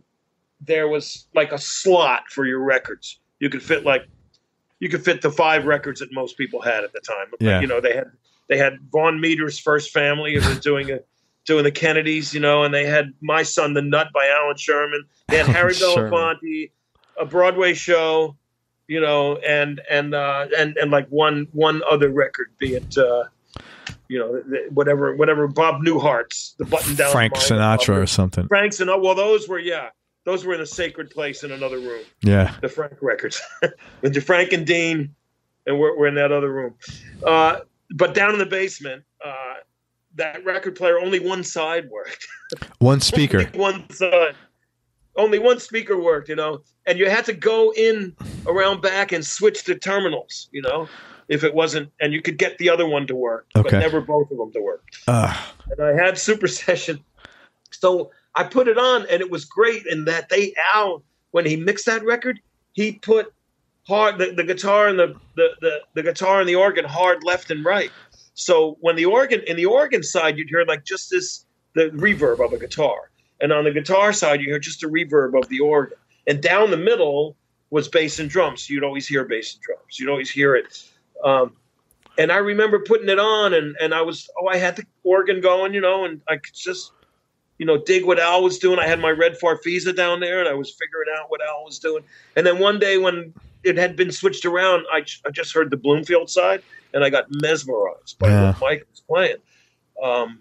there was like a slot for your records. You could fit like you could fit the five records that most people had at the time. Yeah. You know, they had they had Von Meter's First Family and was doing a doing the Kennedys, you know, and they had My Son the Nut by Alan Sherman. They had Harry Belafonte, a Broadway show, you know, and and uh, and and like one one other record, be it uh, you know, whatever whatever Bob Newhart's The Button Down Frank Sinatra or something. Frank Sinatra. Well, those were yeah. Those were in a sacred place in another room. Yeah. The Frank records. With Frank and Dean, and we're, we're in that other room. Uh, but down in the basement, uh, that record player, only one side worked. One speaker. Only one side. Only one speaker worked, you know. And you had to go in around back and switch the terminals, you know, if it wasn't. And you could get the other one to work, okay. but never both of them to work. Uh. And I had Super Session. So I put it on, and it was great in that they, Al, when he mixed that record, he put hard the, the guitar and the, the, the, the guitar and the organ hard left and right. So when the organ in the organ side, you'd hear like just this the reverb of a guitar, and on the guitar side, you hear just the reverb of the organ. And down the middle was bass and drums. You'd always hear bass and drums. You'd always hear it. Um, and I remember putting it on, and and I was oh, I had the organ going, you know, and I could just. You know, dig what Al was doing. I had my red Farfisa down there, and I was figuring out what Al was doing. And then one day when it had been switched around, I, I just heard the Bloomfield side, and I got mesmerized by yeah. what Mike was playing. Um,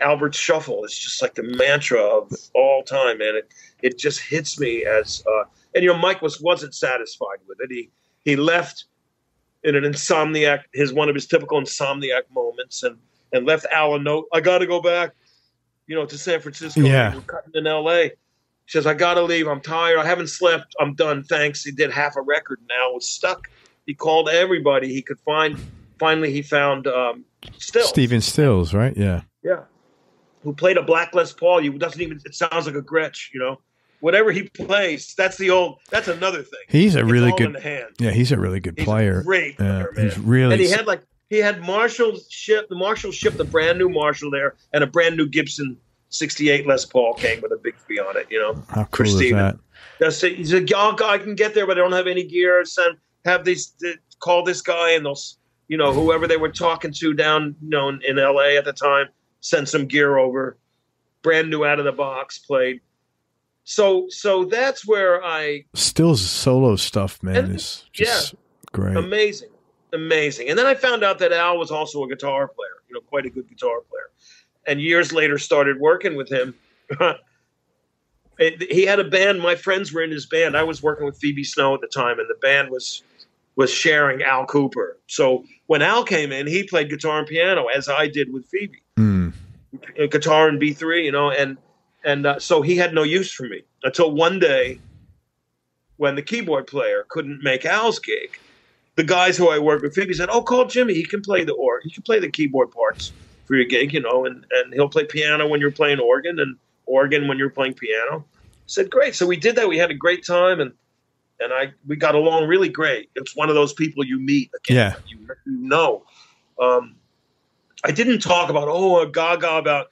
Albert's Shuffle is just like the mantra of all time, man. It it just hits me as uh, – and, you know, Mike was, wasn't satisfied with it. He, he left in an insomniac – his one of his typical insomniac moments and, and left Al a note, I got to go back. You know, to San Francisco. Yeah. We're cutting in L A. She says, I got to leave. I'm tired. I haven't slept. I'm done. Thanks. He did half a record and Al was stuck. He called everybody he could find. Finally, he found um, Stills. Stephen Stills, right? Yeah. Yeah. Who played a Black Les Paul. You doesn't even, it sounds like a Gretsch, you know. Whatever he plays, that's the old, that's another thing. He's a it's really good, in the hand. Yeah, he's a really good he's player. Great player, yeah, man. He's really, and he had like, He had Marshall ship, the Marshall ship, the brand new Marshall there, and a brand new Gibson sixty-eight Les Paul came with a big fee on it. You know, how cool for is Steven. That? That's it. He said, "Y'all, I can get there, but I don't have any gear. Send have these call this guy, and they'll, you know, whoever they were talking to down, you know, in L A at the time, send some gear over, brand new out of the box, played." So, so that's where I Stills' solo stuff, man, is just yeah, great, amazing. Amazing. And then I found out that Al was also a guitar player, you know, quite a good guitar player. And years later started working with him. He had a band. My friends were in his band. I was working with Phoebe Snow at the time, and the band was was sharing Al Cooper. So when Al came in, he played guitar and piano, as I did with Phoebe. Mm. Guitar and B three, you know, and, and uh, so he had no use for me until one day when the keyboard player couldn't make Al's gig. The guys who I worked with, Phoebe said, "Oh, call Jimmy. He can play the or he can play the keyboard parts for your gig, you know, and, and he'll play piano when you're playing organ and organ when you're playing piano." I said, "Great." So we did that. We had a great time, and and I we got along really great. It's one of those people you meet again, yeah. you, you know. Um, I didn't talk about oh a gaga about.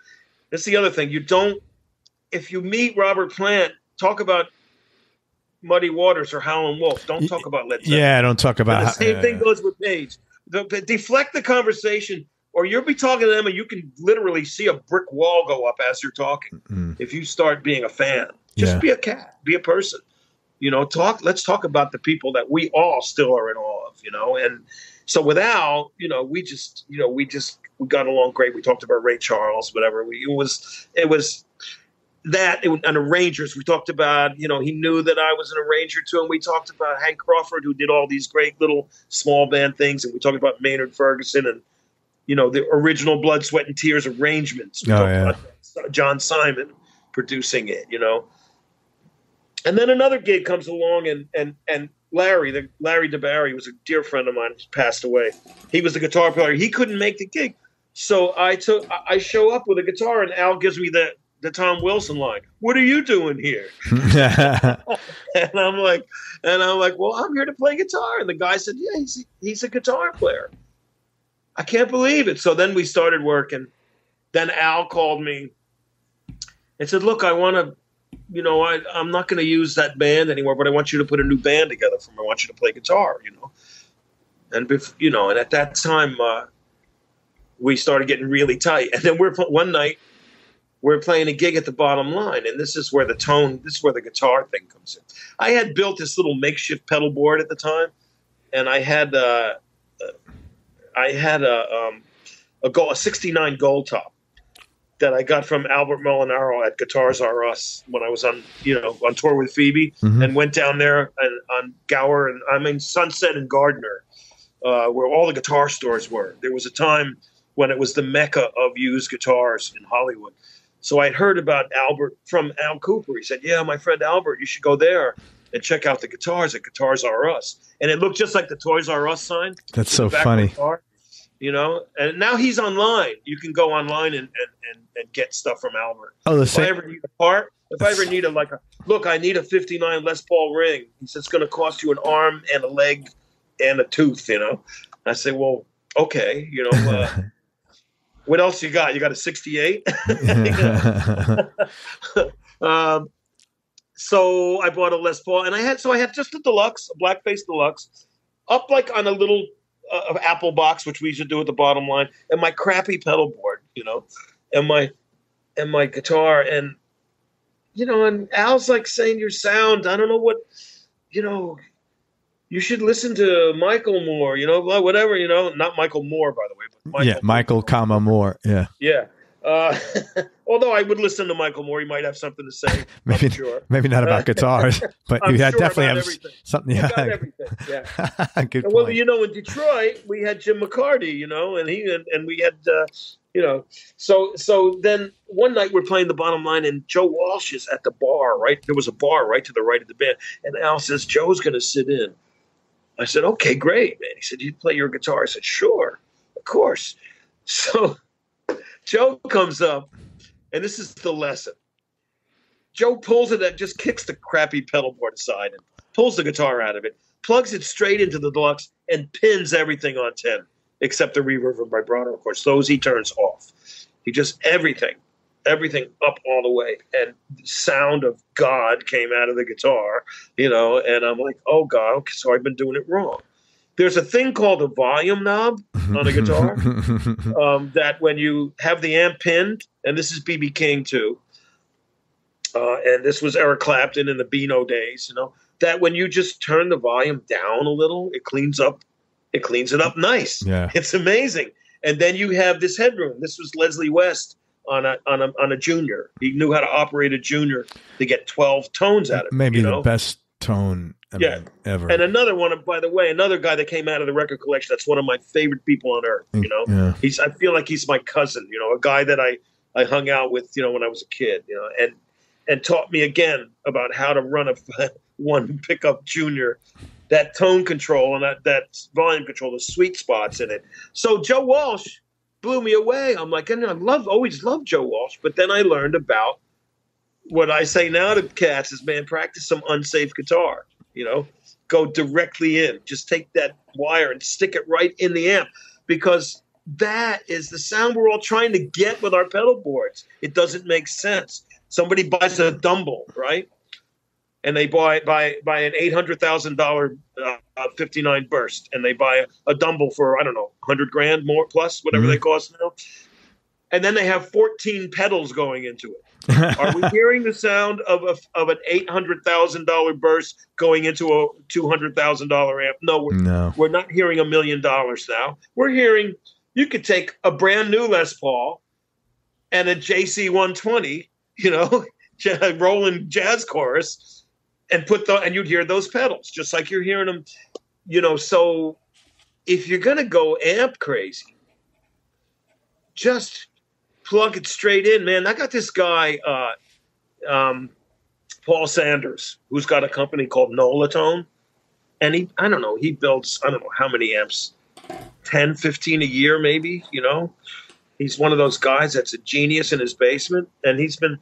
That's the other thing. You don't if you meet Robert Plant, talk about Muddy Waters or Howlin' Wolf. Don't talk about Led Zeppelin. Yeah, don't talk about. And the same uh, thing goes with Page. The, the, deflect the conversation, or you'll be talking to them, and you can literally see a brick wall go up as you're talking. Mm-hmm. If you start being a fan, just yeah. be a cat, be a person. You know, talk. Let's talk about the people that we all still are in awe of. You know, and so without, you know, we just, you know, we just we got along great. We talked about Ray Charles, whatever. We it was it was. That and arrangers, we talked about, you know, he knew that I was an arranger too. And we talked about Hank Crawford, who did all these great little small band things. And we talked about Maynard Ferguson and, you know, the original Blood, Sweat and Tears arrangements. We oh, yeah. about John Simon producing it, you know. And then another gig comes along, and and and Larry, the Larry DeBarry, was a dear friend of mine who passed away. He was the guitar player. He couldn't make the gig, so I took I show up with a guitar, and Al gives me the the Tom Wilson line. What are you doing here? and I'm like, and I'm like, well, I'm here to play guitar. And the guy said, yeah, he's he's a guitar player. I can't believe it. So then we started working. Then Al called me and said, look, I want to. You know, I, I'm not going to use that band anymore, but I want you to put a new band together for me. I want you to play guitar, you know. And, bef- you know, and at that time, uh, we started getting really tight. And then we're one night, we're playing a gig at the Bottom Line, and this is where the tone, this is where the guitar thing comes in. I had built this little makeshift pedal board at the time, and I had uh, I had a um, a, gold, a sixty-nine Gold Top that I got from Albert Molinaro at Guitars R Us when I was on, you know, on tour with Phoebe, mm-hmm. and went down there and, on Gower and I mean Sunset and Gardner, uh, where all the guitar stores were. There was a time when it was the mecca of used guitars in Hollywood. So I heard about Albert from Al Cooper. He said, "Yeah, my friend Albert, you should go there and check out the guitars at Guitars R Us." And it looked just like the Toys R Us sign. That's so funny. You know, and now he's online. You can go online and, and, and, and get stuff from Albert. Oh, the same. If I ever need a part, if I ever need a, like a, look, I need a fifty-nine Les Paul ring. He says, it's going to cost you an arm and a leg and a tooth, you know. And I say, well, okay, you know, uh, what else you got? You got a sixty-eight? um, so I bought a Les Paul, and I had, so I had just a deluxe, a blackface deluxe, up like on a little, of Apple box, which we used to do at the Bottom Line, and my crappy pedal board, you know, and my and my guitar, and you know, and Al's like saying, your sound, I don't know what, you know, you should listen to Michael Moore, you know, whatever, you know, not Michael Moore, by the way, but Michael yeah, Michael, Moore. comma Moore, yeah, yeah. Uh, although I would listen to Michael Moore, he might have something to say. maybe, sure. maybe not about guitars, but you sure definitely have everything. something. Yeah, about everything. yeah. Good well, point. You know, in Detroit we had Jim McCarty, you know, and he and, and we had, uh, you know, so so then one night we're playing the Bottom Line, and Joe Walsh is at the bar. Right, there was a bar right to the right of the band, and Al says, Joe's going to sit in. I said, okay, great, man. He said, you play your guitar. I said, sure, of course. So Joe comes up, and this is the lesson. Joe pulls it and just kicks the crappy pedal board aside and pulls the guitar out of it, plugs it straight into the deluxe, and pins everything on ten, except the reverb and vibrato, of course. Those he turns off. He just everything, everything up all the way. And the sound of God came out of the guitar, you know, and I'm like, oh, God, okay, so I've been doing it wrong. There's a thing called a volume knob on a guitar um, that when you have the amp pinned, and this is B B King too, uh, and this was Eric Clapton in the Beano days, you know, that when you just turn the volume down a little, it cleans up, it cleans it up nice. Yeah. It's amazing. And then you have this headroom. This was Leslie West on a on a on a Junior. He knew how to operate a Junior to get twelve tones out of it. Maybe you know? the best tone. I yeah, mean, ever. And another one, by the way, another guy that came out of the record collection. That's one of my favorite people on earth. You know, yeah. he's. I feel like he's my cousin. You know, a guy that I, I hung out with. You know, when I was a kid. You know, and and taught me again about how to run a one pickup Junior, that tone control and that, that volume control, the sweet spots in it. So Joe Walsh blew me away. I'm like, I love, always loved Joe Walsh, but then I learned about what I say now to cats is, man, practice some unsafe guitar. You know, go directly in. Just take that wire and stick it right in the amp, because that is the sound we're all trying to get with our pedal boards. It doesn't make sense. Somebody buys a Dumble, right? And they buy buy buy an eight hundred thousand dollar uh, fifty nine burst, and they buy a, a Dumble for I don't know a hundred grand more plus whatever mm-hmm. they cost now. And then they have fourteen pedals going into it. Are we hearing the sound of a, of an eight hundred thousand dollar burst going into a two hundred thousand dollar amp? No, we're no. we're not hearing a million dollars now. We're hearing you could take a brand new Les Paul and a J C one twenty, you know, a Rolling Jazz Chorus, and put the and you'd hear those pedals just like you're hearing them, you know. So if you're gonna go amp crazy, just plug it straight in, man. I got this guy, uh, um, Paul Sanders, who's got a company called Nolatone. And he, I don't know, he builds, I don't know how many amps, ten, fifteen a year maybe, you know. He's one of those guys that's a genius in his basement. And he's been,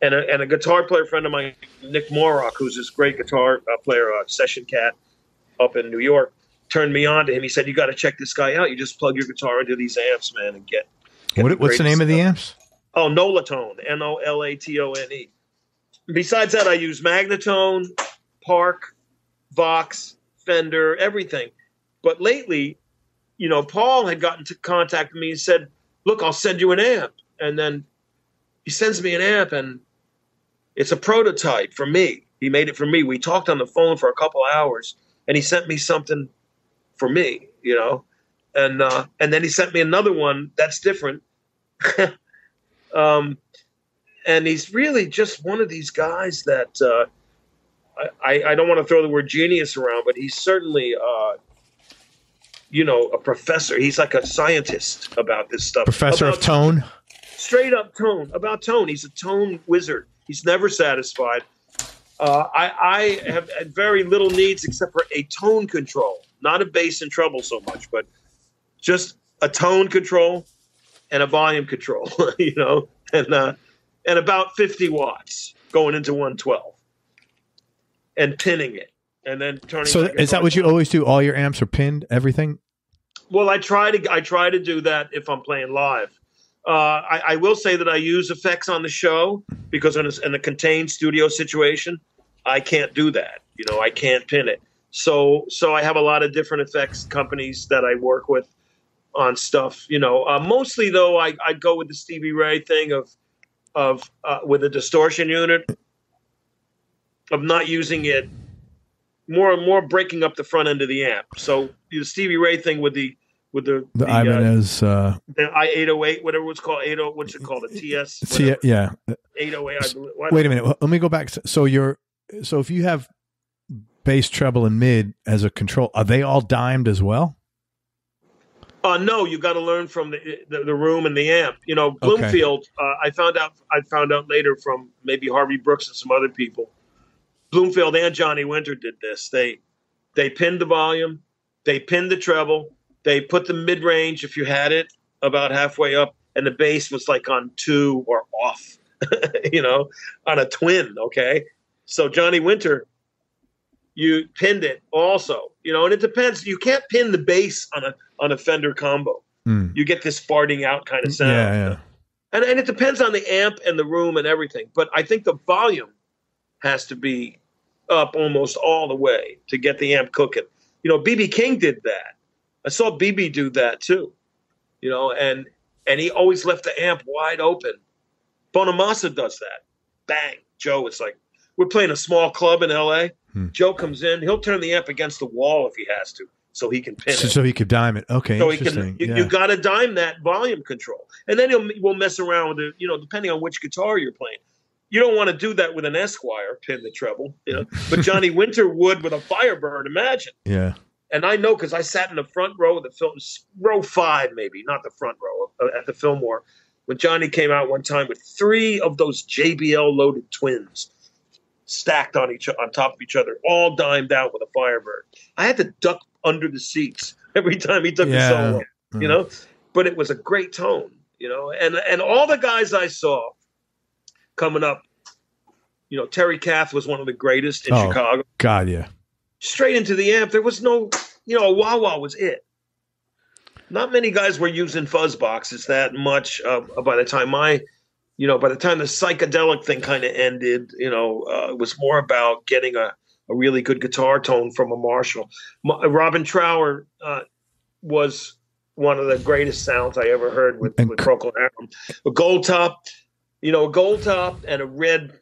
and a, and a guitar player friend of mine, Nick Morrock, who's this great guitar player, uh, session cat up in New York, turned me on to him. He said, you got to check this guy out. You just plug your guitar into these amps, man, and get. get what, the what's the name stuff. of the amps? Oh, Nolatone, N O L A T O N E. Besides that, I use Magnetone, Park, Vox, Fender, everything. But lately, you know, Paul had gotten to contact me and said, look, I'll send you an amp. And then he sends me an amp, and it's a prototype for me. He made it for me. We talked on the phone for a couple hours, and he sent me something for me, you know. And uh, and then he sent me another one that's different. um, and he's really just one of these guys that uh, I, I don't want to throw the word genius around, but he's certainly, uh, you know, a professor. He's like a scientist about this stuff. Professor about of tone? Straight up tone, about tone. He's a tone wizard. He's never satisfied. Uh, I, I have very little needs except for a tone control, not a bass and treble so much, but just a tone control and a volume control, you know, and uh, and about fifty watts going into one twelve and pinning it and then turning. So is that what you always do? All your amps are pinned, everything? Well, I try to I try to do that if I'm playing live. Uh, I, I will say that I use effects on the show because in a, in a contained studio situation, I can't do that. You know, I can't pin it. So, so I have a lot of different effects companies that I work with on stuff. You know, uh, mostly though, I, I go with the Stevie Ray thing of, of uh, with a distortion unit, of not using it, more and more breaking up the front end of the amp. So the Stevie Ray thing with the with the, the, the Ibanez, uh, the I eight oh eight, whatever it's called, eighty, what's it called, the T S? T yeah, eight oh eight. I believe. Wait a minute, let me go back. So you're, so if you have bass, treble, and mid as a control, are they all dimed as well? Uh, no, you got to learn from the, the the room and the amp. You know, Bloomfield. Okay. Uh, I found out. I found out later from maybe Harvey Brooks and some other people. Bloomfield and Johnny Winter did this. They they pinned the volume, they pinned the treble. They put the mid-range, if you had it, about halfway up, and the bass was like on two or off, you know, on a twin, okay? So Johnny Winter, you pinned it also, you know, and it depends. You can't pin the bass on a on a Fender combo. Mm. You get this farting out kind of sound. Yeah, yeah. And, and it depends on the amp and the room and everything. But I think the volume has to be up almost all the way to get the amp cooking. You know, B B King did that. I saw B B do that too, you know, and and he always left the amp wide open. Bonamassa does that. Bang. Joe, it's like, we're playing a small club in L A. Hmm. Joe comes in. He'll turn the amp against the wall if he has to so he can pin so, it. So he could dime it. Okay, so interesting. He can, you yeah. you got to dime that volume control. And then he'll, we'll mess around with it, you know, depending on which guitar you're playing. You don't want to do that with an Esquire, pin the treble, you know. But Johnny Winter would with a Firebird, imagine. Yeah. And I know because I sat in the front row of the film, row five maybe, not the front row, at the Fillmore, when Johnny came out one time with three of those J B L-loaded twins stacked on each on top of each other, all dimed out with a Firebird. I had to duck under the seats every time he took yeah. the solo, you know. Mm. But it was a great tone, you know. And and all the guys I saw coming up, you know, Terry Kath was one of the greatest in oh, Chicago. God, yeah. Straight into the amp. There was no, you know, a wah-wah was it. Not many guys were using fuzz boxes that much uh, by the time I, you know, by the time the psychedelic thing kind of ended, you know, uh, it was more about getting a, a really good guitar tone from a Marshall. M Robin Trower uh, was one of the greatest sounds I ever heard with, with Procol Harum. A gold top, you know, a gold top and a red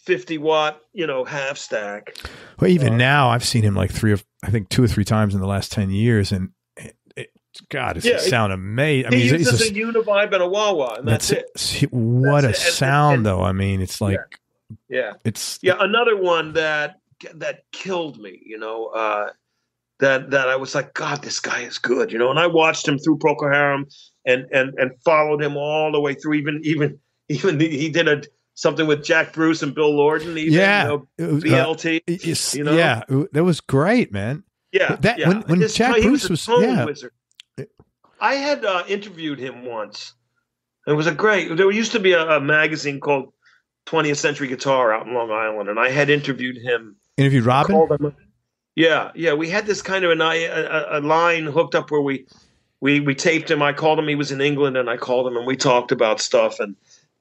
fifty watt, you know, half stack. Well, even uh, now I've seen him like three or I think two or three times in the last ten years. And it, it, God, it's yeah, sound it, amazing. I mean, he uses it's just, a univibe and a wah-wah and that's, that's it. it. What that's a it. sound and, and, though. I mean, it's like, yeah, yeah. it's yeah. Another one that, that killed me, you know, uh, that, that I was like, God, this guy is good, you know? And I watched him through Procol Harum and, and, and followed him all the way through. Even, even, even the, he did a, something with Jack Bruce and Bill Lorden. Even, yeah. You know, B L T. Uh, is, you know? Yeah. That was great, man. Yeah. That, yeah. When, when this, Jack no, Bruce was, was yeah. wizard. I had uh, interviewed him once. It was a great, there used to be a, a magazine called twentieth Century Guitar out in Long Island. And I had interviewed him. Interviewed Robin? Yeah. Yeah. We had this kind of an, a, a line hooked up where we, we, we taped him. I called him. He was in England and I called him and we talked about stuff. And,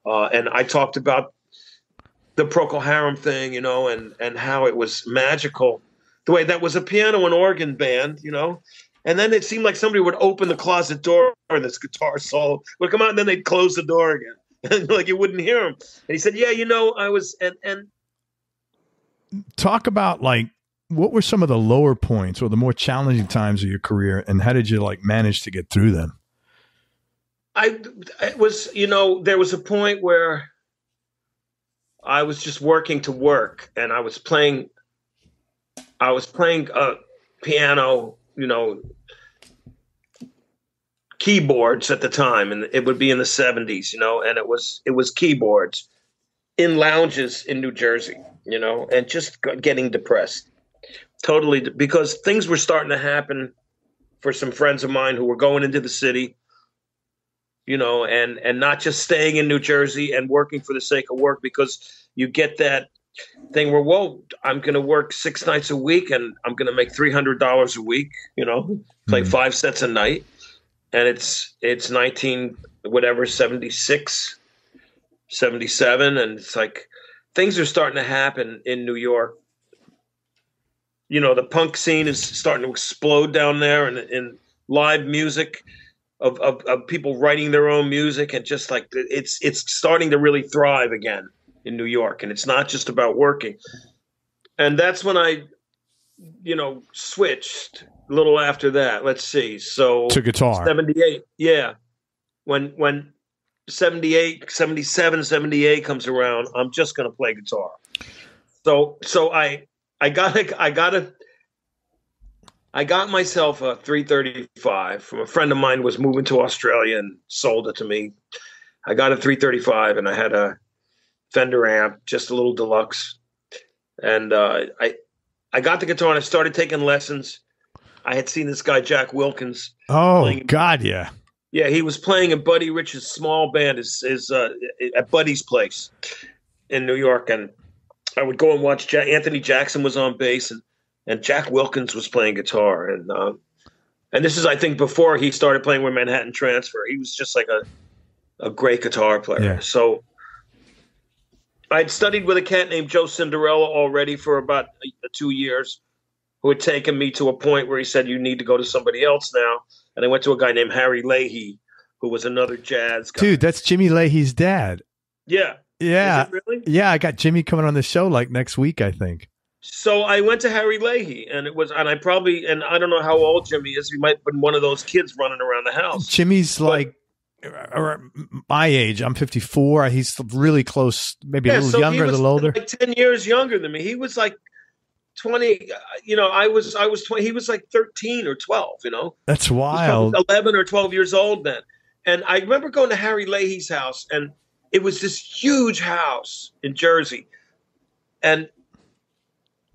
uh, and I talked about the Procol Harum thing, you know, and, and how it was magical the way that was a piano and organ band, you know. And then it seemed like somebody would open the closet door and this guitar solo would come out and then they'd close the door again. Like you wouldn't hear him. And he said, yeah, you know, I was, and, and. Talk about like, what were some of the lower points or the more challenging times of your career and how did you like manage to get through them? I, it was, you know, there was a point where I was just working to work and I was playing, I was playing a piano, you know, keyboards at the time, and it would be in the seventies, you know, and it was, it was keyboards in lounges in New Jersey, you know, and just getting depressed totally de- because things were starting to happen for some friends of mine who were going into the city, you know, and, and not just staying in New Jersey and working for the sake of work, because you get that thing where, whoa, I'm going to work six nights a week and I'm going to make three hundred dollars a week, you know, play mm-hmm. five sets a night. And it's, it's nineteen, whatever, seventy-six, seventy-seven. And it's like, things are starting to happen in New York. You know, the punk scene is starting to explode down there, and in live music of, of, of people writing their own music. And just like, it's, it's starting to really thrive again in New York, and it's not just about working. And that's when I, you know, switched a little after that. Let's see. So to guitar. seventy-eight. Yeah. When, when seventy-eight, seventy-seven, seventy-eight comes around, I'm just going to play guitar. So, so I, I got, a, I got a, I got myself a three thirty-five from a friend of mine who was moving to Australia and sold it to me. I got a three thirty-five and I had a Fender amp, just a little deluxe. And uh, I I got the guitar and I started taking lessons. I had seen this guy, Jack Wilkins. Oh, playing. God, yeah. Yeah, he was playing in Buddy Rich's small band is, is, uh, at Buddy's place in New York. And I would go and watch Jack. Anthony Jackson was on bass, and, and Jack Wilkins was playing guitar. And, uh, and this is, I think, before he started playing with Manhattan Transfer. He was just like a, a great guitar player. Yeah. So I'd studied with a cat named Joe Cinderella already for about two years, who had taken me to a point where he said, you need to go to somebody else now. And I went to a guy named Harry Leahy, who was another jazz guy. Dude, that's Jimmy Leahy's dad. Yeah. Yeah. Is it really? Yeah. I got Jimmy coming on the show like next week, I think. So I went to Harry Leahy, and it was, and I probably, and I don't know how old Jimmy is. He might have been one of those kids running around the house. Jimmy's but, like, my age. I'm fifty-four. He's really close, maybe yeah, a little so younger, a little older. Like ten years younger than me. He was like twenty. You know, I was I was twenty. He was like thirteen or twelve. You know, that's wild. Eleven or twelve years old then. And I remember going to Harry Leahy's house, and it was this huge house in Jersey, and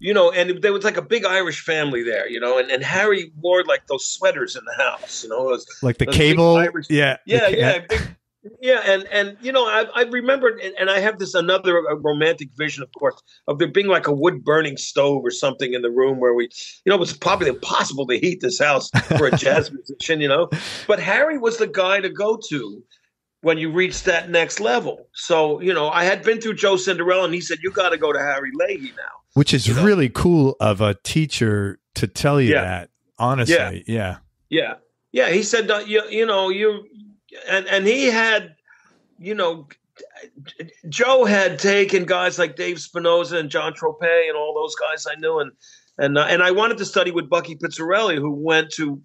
you know, and there was like a big Irish family there, you know, and, and Harry wore like those sweaters in the house, you know, those, like the those cable. Irish, yeah. Yeah. The, yeah. Big, yeah. And, and, you know, I, I remembered, and, and I have this, another romantic vision, of course, of there being like a wood burning stove or something in the room where we, you know, it was probably impossible to heat this house for a jazz musician, you know, but Harry was the guy to go to when you reach that next level. So, you know, I had been through Joe Cinderella, and he said, you got to go to Harry Leahy now. Which is you know? really cool of a teacher to tell you yeah. that, honestly. Yeah. Yeah. Yeah. He said, you, you know, you, and, and he had, you know, Joe had taken guys like Dave Spinoza and John Tropez and all those guys I knew. And, and, uh, and I wanted to study with Bucky Pizzarelli, who went to,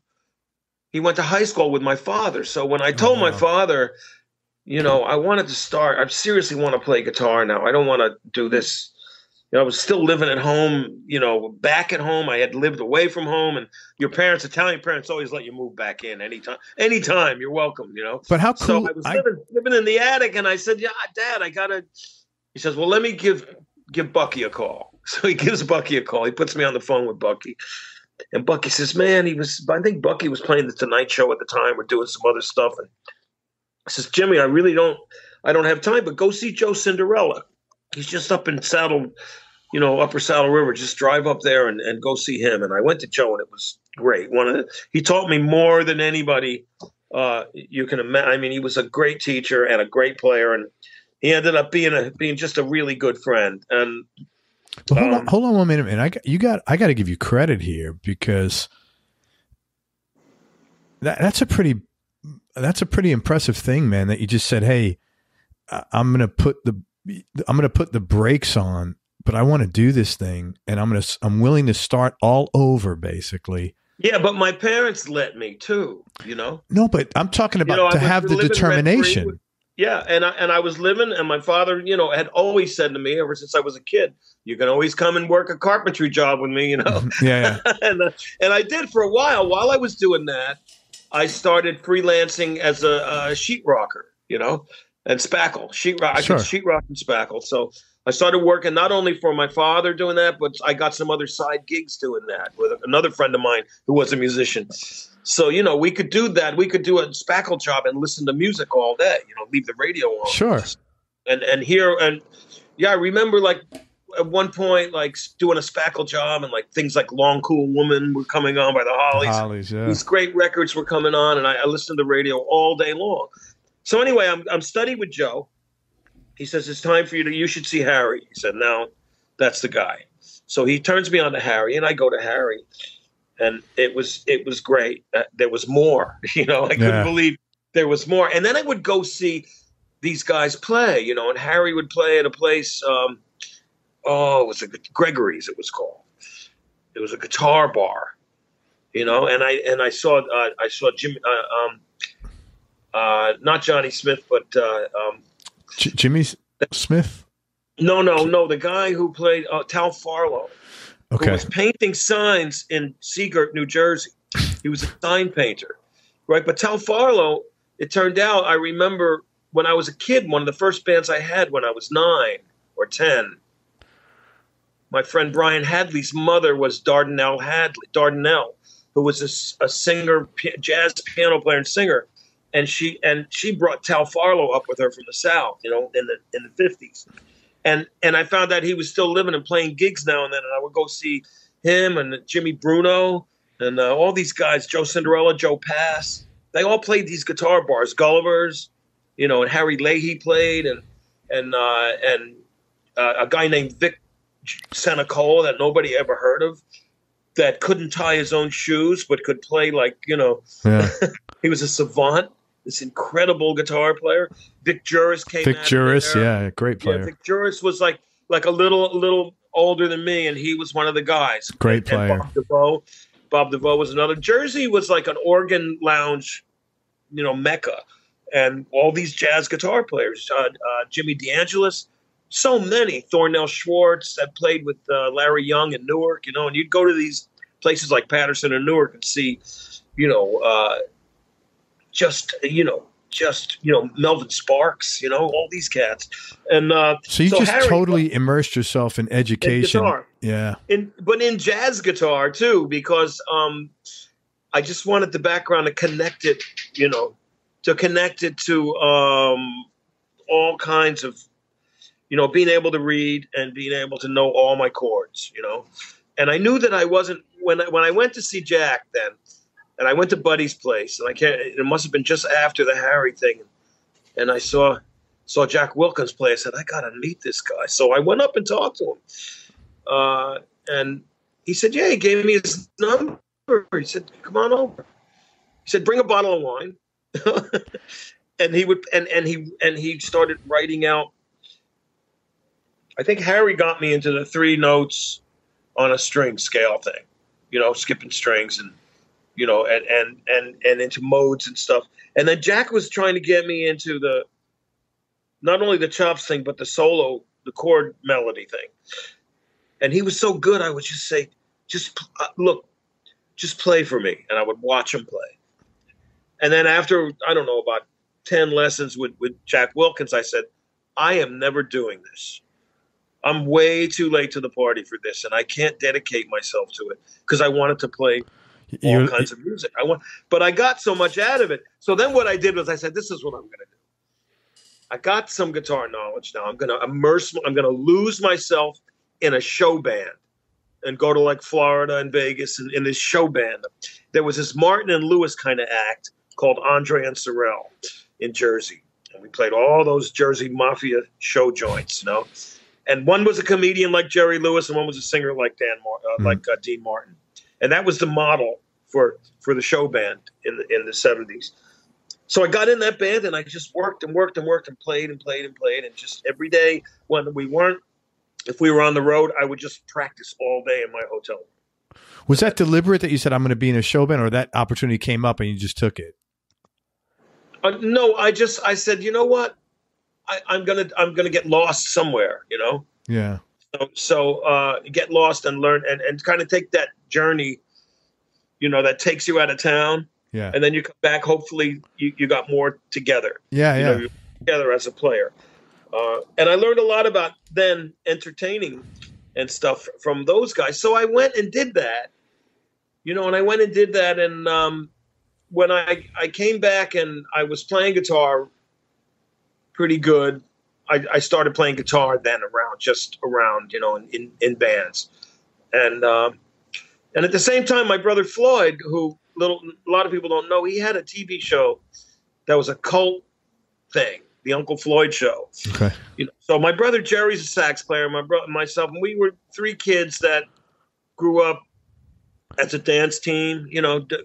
he went to high school with my father. So when I told oh, wow. my father, you know, I wanted to start, I seriously want to play guitar now. I don't want to do this. You know, I was still living at home, you know, back at home. I had lived away from home, and your parents, Italian parents, always let you move back in anytime. Anytime, you're welcome, you know. But how cool. So I was I, living, living in the attic, and I said, yeah, Dad, I got to, He says, well, let me give give Bucky a call. So he gives Bucky a call. He puts me on the phone with Bucky. And Bucky says, man, he was, I think Bucky was playing the Tonight Show at the time or doing some other stuff. And I says, Jimmy, I really don't, I don't have time, but go see Joe Cinderella. He's just up in Saddle, you know, Upper Saddle River. Just drive up there and, and go see him. And I went to Joe, and it was great. One of the, he taught me more than anybody uh, you can imagine. I mean, he was a great teacher and a great player, and he ended up being a being just a really good friend. And but hold um, on, hold on one minute, man. I got, you got I got to give you credit here, because that, that's a pretty that's a pretty impressive thing, man. That you just said, hey, I'm gonna put the I'm gonna put the brakes on, but I want to do this thing, and I'm gonna I'm willing to start all over, basically. Yeah, but my parents let me too, you know. No, but I'm talking about you know, to have the determination. With, yeah, and I and I was living, and my father, you know, had always said to me ever since I was a kid, "You can always come and work a carpentry job with me," you know. Yeah, yeah. and uh, and I did for a while. While I was doing that, I started freelancing as a, a sheet rocker, you know. And spackle, sheetrock. I sure. could sheetrock and spackle. So I started working not only for my father doing that, but I got some other side gigs doing that with another friend of mine who was a musician. So, you know, we could do that. We could do a spackle job and listen to music all day, you know, leave the radio on. Sure. And, and here, and yeah, I remember like at one point, like doing a spackle job, and like things like Long Cool Woman were coming on by the Hollies. The Hollies, yeah. These great records were coming on, and I, I listened to the radio all day long. So anyway, I'm I'm studying with Joe. He says, it's time for you to, you should see Harry. He said, no, that's the guy. So he turns me on to Harry, and I go to Harry, and it was, it was great. Uh, there was more, you know, I couldn't yeah. believe there was more. And then I would go see these guys play, you know, and Harry would play at a place. Um, oh, it was a Gregory's. It was called, it was a guitar bar, you know? And I, and I saw, uh, I saw Jimmy, uh, um, Uh, not Johnny Smith, but uh, um, J- Jimmy Smith. No, no, no. The guy who played uh, Tal Farlow, okay. who was painting signs in Seagirt, New Jersey. He was a sign painter, right? But Tal Farlow, it turned out, I remember when I was a kid, one of the first bands I had when I was nine or ten. My friend Brian Hadley's mother was Dardanelle Hadley, Dardanelle, who was a, a singer, p- jazz piano player and singer. And she and she brought Tal Farlow up with her from the South, you know, in the in the fifties, and and I found that he was still living and playing gigs now and then, and I would go see him and Jimmy Bruno and uh, all these guys, Joe Cinderella, Joe Pass. They all played these guitar bars, Gulliver's, you know, and Harry Leahy played, and and uh, and uh, a guy named Vic Santacola that nobody ever heard of, that couldn't tie his own shoes but could play like, you know, yeah. he was a savant. This incredible guitar player, Vic Juris came. Vic Juris, yeah, great player. Yeah, Vic Juris was like like a little little older than me, and he was one of the guys. Great and, player. And Bob DeVoe, Bob DeVoe was another. Jersey was like an organ lounge, you know, mecca, and all these jazz guitar players. Uh, uh, Jimmy DeAngelis, so many. Thornell Schwartz that played with uh, Larry Young in Newark, you know, and you'd go to these places like Patterson and Newark and see, you know. Uh, Just you know, just you know, Melvin Sparks, you know, all these cats, and uh, so you so just Harry, totally immersed yourself in education, in yeah, in, but in jazz guitar too, because um, I just wanted the background to connect it, you know, to connect it to um, all kinds of, you know, being able to read and being able to know all my chords, you know, and I knew that I wasn't when I, when I went to see Jack then. And I went to Buddy's place, and I can't. It must have been just after the Harry thing, and I saw saw Jack Wilkins play. I said, I gotta meet this guy. So I went up and talked to him, uh, and he said, yeah, he gave me his number. He said, come on over. He said, bring a bottle of wine, and he would, and and he and he started writing out. I think Harry got me into the three notes on a string scale thing, you know, skipping strings and. You know, and, and, and, and into modes and stuff. And then Jack was trying to get me into the, not only the chops thing, but the solo, the chord melody thing. And he was so good. I would just say, just uh, look, just play for me. And I would watch him play. And then after, I don't know, about ten lessons with, with Jack Wilkins, I said, I am never doing this. I'm way too late to the party for this, and I can't dedicate myself to it because I wanted to play all you, kinds of music. I want, but I got so much out of it. So then what I did was I said, this is what I'm going to do. I got some guitar knowledge now. I'm going to immerse, I'm going to lose myself in a show band and go to like Florida and Vegas and in this show band. There was this Martin and Lewis kind of act called Andre and Sorrel in Jersey. And we played all those Jersey mafia show joints, you know? And one was a comedian like Jerry Lewis, and one was a singer like Dan, Mar- uh, mm-hmm. like uh, Dean Martin, and that was the model for for the show band in the, in the seventies. So I got in that band, and I just worked and worked and worked and played and played and played, and just every day when we weren't, if we were on the road, I would just practice all day in my hotel room. Was that deliberate that you said I'm going to be in a show band, or that opportunity came up and you just took it? Uh, no, I just I said, you know what? I, I'm gonna I'm gonna get lost somewhere, you know. Yeah. So so uh, get lost and learn and, and kind of take that journey, you know, that takes you out of town. Yeah. And then you come back. Hopefully, you, you got more together. Yeah, you yeah. know, you're together as a player, uh, and I learned a lot about then entertaining and stuff from those guys. So I went and did that, you know, and I went and did that, and um, when I I came back and I was playing guitar pretty good. I, I started playing guitar then around, just around, you know, in, in, in bands. And um, and at the same time, my brother Floyd, who little a lot of people don't know, he had a T V show that was a cult thing, the Uncle Floyd Show. Okay. You know, so my brother Jerry's a sax player, my brother myself, and we were three kids that grew up as a dance team, you know, d-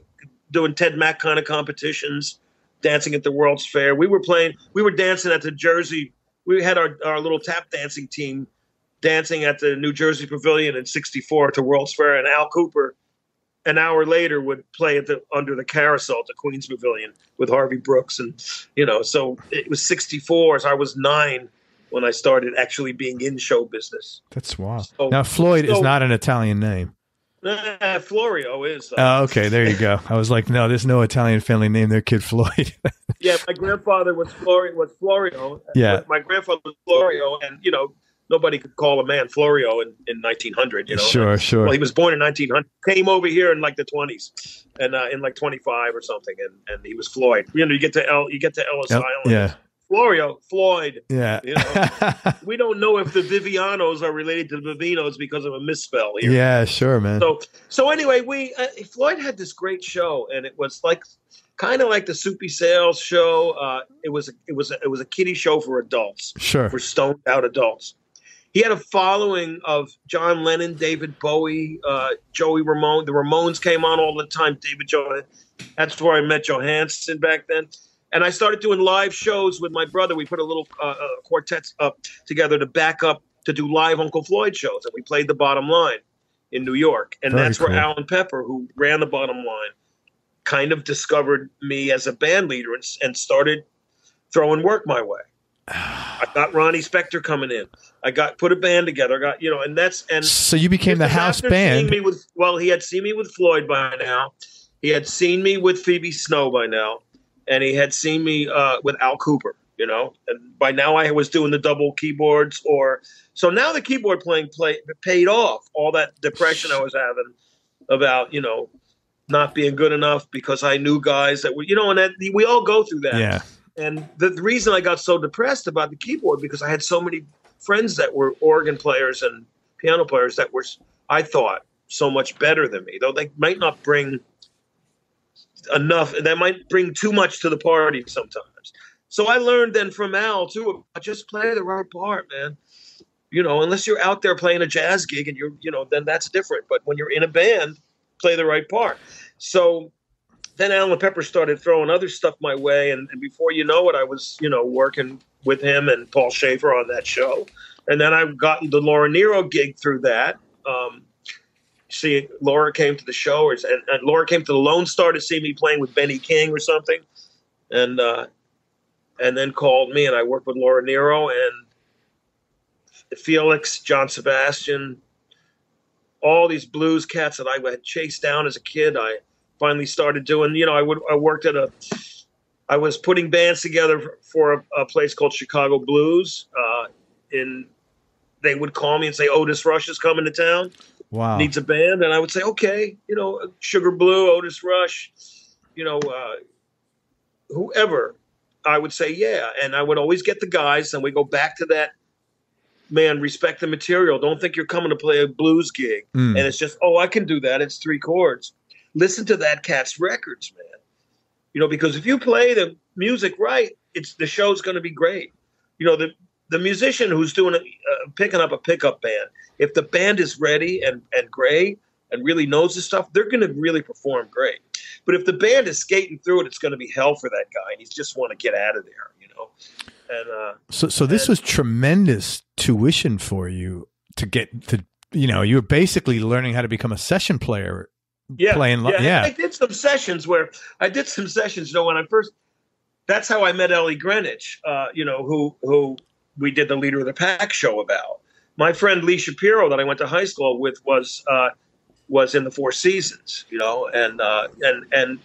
doing Ted Mack kind of competitions, dancing at the World's Fair. We were playing, we were dancing at the Jersey. We had our, our little tap dancing team dancing at the New Jersey Pavilion in sixty-four at the World's Fair. And Al Cooper, an hour later, would play at the under the carousel at the Queens Pavilion with Harvey Brooks. And, you know, so it was sixty-four. So I was nine when I started actually being in show business. That's wild. So, now, Floyd so, is not an Italian name. Uh, Florio is. Uh, oh, okay. There you go. I was like, no, there's no Italian family named their kid Floyd. Yeah, my grandfather was Florio. Was Florio. Yeah, my grandfather was Florio, and you know nobody could call a man Florio in, in nineteen hundred. You know, sure, and, sure. Well, he was born in nineteen hundred. Came over here in like the twenties, and uh, in like twenty-five or something, and, and he was Floyd. You know, you get to El, you get to Ellis yep, Island. Yeah. Florio, Floyd. Yeah. You know? We don't know if the Vivianos are related to the Vivinos because of a misspell here. Yeah, sure, man. So, so anyway, we uh, Floyd had this great show, and it was like kind of like the Soupy Sales show. Uh, it was it was it was a kiddie show for adults, sure, for stoned out adults. He had a following of John Lennon, David Bowie, uh, Joey Ramone. The Ramones came on all the time. David Johann. That's where I met Johansson back then. And I started doing live shows with my brother. We put a little uh, uh, quartets up together to back up to do live Uncle Floyd shows. And we played The Bottom Line in New York. And Very that's cool. where Alan Pepper, who ran The Bottom Line, kind of discovered me as a band leader and, and started throwing work my way. I got Ronnie Spector coming in. I got put a band together. I got, you know, and that's and so you became the house band. Me with, well, he had seen me with Floyd by now. He had seen me with Phoebe Snow by now. And he had seen me uh, with Al Cooper, you know. And by now I was doing the double keyboards, or so now the keyboard playing play, paid off. All that depression I was having about, you know, not being good enough because I knew guys that were, you know, and that, we all go through that. Yeah. And the, the reason I got so depressed about the keyboard because I had so many friends that were organ players and piano players that were, I thought, so much better than me, though they might not bring enough, that might bring too much to the party sometimes. So I learned then from Al too, just play the right part, man. You know, unless you're out there playing a jazz gig and you're, you know, then that's different. But when you're in a band, play the right part. So then Alan Pepper started throwing other stuff my way, and, and before you know it, I was, you know, working with him and Paul Schaefer on that show. And then I got the Laura Nero gig through that. Um, See, Laura came to the show, and, and Laura came to the Lone Star to see me playing with Benny King or something, and uh, and then called me, and I worked with Laura Nero and Felix, John Sebastian, all these blues cats that I had chased down as a kid. I finally started doing, you know, I would I worked at a I was putting bands together for a, a place called Chicago Blues. Uh, in they would call me and say, Otis Rush is coming to town. Wow. Needs a band. And I would say, okay, you know, Sugar Blue, Otis Rush, you know, uh, whoever. I would say, yeah. And I would always get the guys, and we go back to that, man, respect the material. Don't think you're coming to play a blues gig. Mm. And it's just, oh, I can do that. It's three chords. Listen to that cat's records, man. You know, because if you play the music right, it's the show's going to be great. You know, the the musician who's doing a, uh, picking up a pickup band, if the band is ready and, and great and really knows this stuff, they're going to really perform great. But if the band is skating through it, it's going to be hell for that guy, and he's just want to get out of there, you know. And uh, so, so this and, was tremendous tuition for you to get to. You know, you were basically learning how to become a session player. Yeah, playing. Yeah, yeah. I did some sessions where I did some sessions. You know, when I first, that's how I met Ellie Greenwich. Uh, you know, who who we did the Leader of the Pack show about. My friend Lee Shapiro that I went to high school with was. Uh, was in the Four Seasons, you know, and uh, and and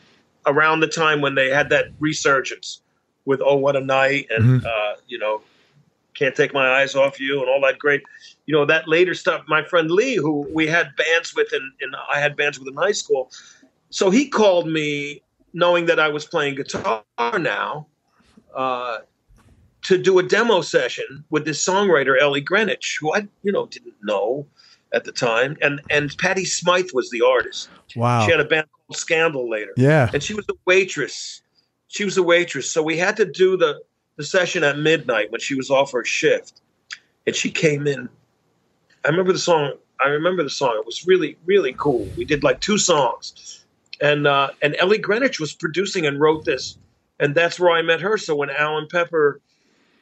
around the time when they had that resurgence with Oh What a Night and, mm-hmm. uh, you know, Can't Take My Eyes Off You and all that great, you know, that later stuff. My friend Lee, who we had bands with, and I had bands with in high school, so he called me knowing that I was playing guitar now uh, to do a demo session with this songwriter, Ellie Greenwich, who I, you know, didn't know at the time, and and Patti Smythe was the artist. Wow. She had a band called Scandal later. Yeah. And she was a waitress. She was a waitress. So we had to do the, the session at midnight when she was off her shift. And she came in. I remember the song. I remember the song. It was really, really cool. We did like two songs. And uh, and Ellie Greenwich was producing and wrote this. And that's where I met her. So when Alan Pepper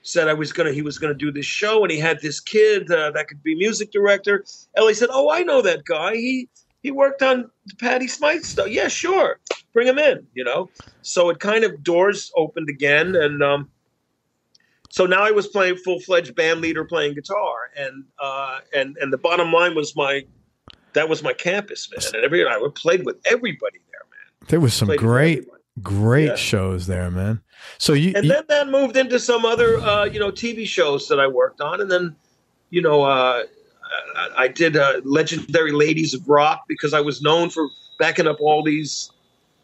said I was gonna, he was gonna do this show, and he had this kid uh, that could be music director. Ellie said, "Oh, I know that guy. He he worked on Patti Smythe stuff. Yeah, sure, bring him in." You know, so it kind of doors opened again, and um, so now I was playing full fledged band leader, playing guitar, and uh, and and the bottom line was my that was my campus, man, and every I played with everybody there, man. There was some great. Great yeah. shows there, man. So you and you, then that moved into some other, uh, you know, T V shows that I worked on, and then, you know, uh, I, I did uh, Legendary Ladies of Rock because I was known for backing up all these,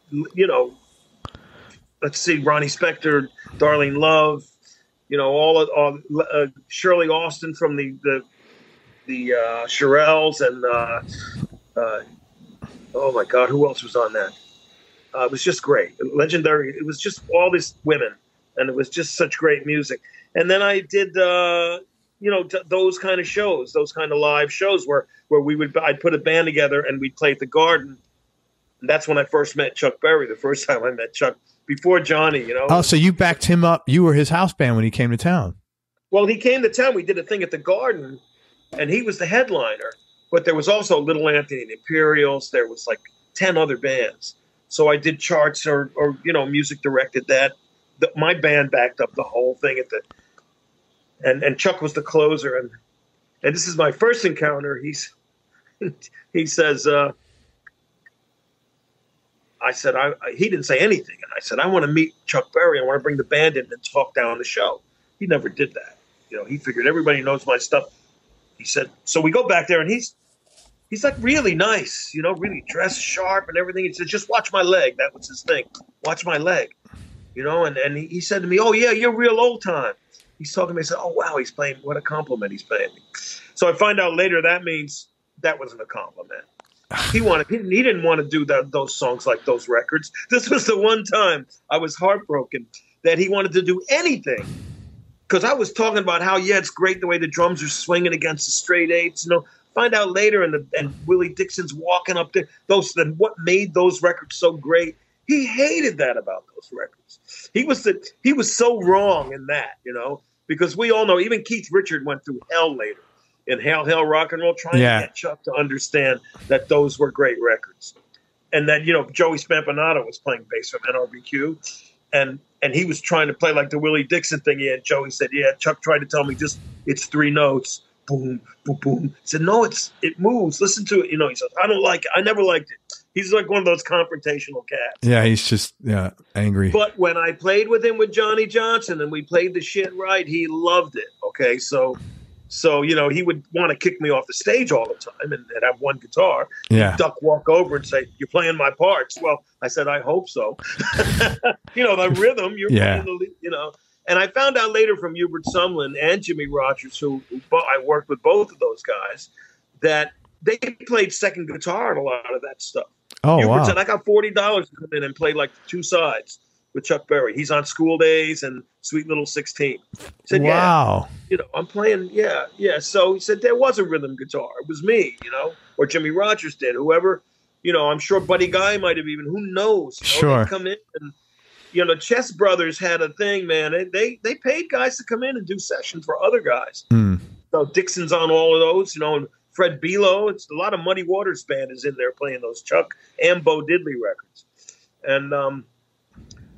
you know, let's see, Ronnie Spector, Darlene Love, you know, all of all, uh, Shirley Austin from the the the uh, Shirelles, and uh, uh, oh my God, who else was on that? Uh, it was just great. Legendary. It was just all these women, and it was just such great music. And then I did, uh, you know, t- those kind of shows, those kind of live shows where, where we would, I'd put a band together and we'd play at the Garden. And that's when I first met Chuck Berry. The first time I met Chuck before Johnny, you know? Oh, so you backed him up. You were his house band when he came to town. Well, he came to town. We did a thing at the Garden, and he was the headliner, but there was also Little Anthony and Imperials. There was like ten other bands. So I did charts or, or you know, music directed that. The, my band backed up the whole thing at the, and and Chuck was the closer. And and this is my first encounter. He's, he says, uh, I said I, I he didn't say anything, and I said I want to meet Chuck Berry. I want to bring the band in and talk down the show. He never did that. You know, he figured everybody knows my stuff. He said so. We go back there, and he's. He's like really nice, you know, really dressed sharp and everything. He said, just watch my leg. That was his thing. Watch my leg, you know. And, and he, he said to me, oh, yeah, you're real old time. He's talking to me. I said, oh, wow, he's playing. What a compliment he's paying me. So I find out later that means that wasn't a compliment. He wanted. He, he didn't want to do that, those songs like those records. This was the one time I was heartbroken that he wanted to do anything. Because I was talking about how, yeah, it's great the way the drums are swinging against the straight eights, you know. Find out later, and the and Willie Dixon's walking up there. Those then what made those records so great? He hated that about those records. He was the he was so wrong in that, you know, because we all know even Keith Richard went through hell later in Hail Hail Rock and Roll trying yeah. to get Chuck to understand that those were great records, and that you know Joey Spampinato was playing bass from N R B Q, and and he was trying to play like the Willie Dixon thing. Yeah, and Joey said, yeah, Chuck tried to tell me just it's three notes. Boom, boom, boom. He said, no, it's it moves. Listen to it. You know, he says, I don't like it. I never liked it. He's like one of those confrontational cats. Yeah, he's just yeah angry. But when I played with him with Johnny Johnson and we played the shit right, he loved it. Okay, so so you know he would want to kick me off the stage all the time, and, and have one guitar. Yeah, duck walk over and say, "You're playing my parts." Well, I said, "I hope so." You know the rhythm. You're yeah. playing the, you know. And I found out later from Hubert Sumlin and Jimmy Rogers, who, who I worked with both of those guys, that they played second guitar in a lot of that stuff. Oh, Hubert wow. said, I got forty dollars to come in and play like two sides with Chuck Berry. He's on School Days and Sweet Little sixteen. He said, wow. Yeah, you know, I'm playing, yeah, yeah. So he said there was a rhythm guitar. It was me, you know, or Jimmy Rogers did. Whoever, you know, I'm sure Buddy Guy might have even, who knows? You know, sure. Come in and, you know, the Chess Brothers had a thing, man. They, they, they paid guys to come in and do sessions for other guys. Mm. So Dixon's on all of those, you know, and Fred Belo. It's a lot of Muddy Waters band is in there playing those Chuck and Bo Diddley records. And um,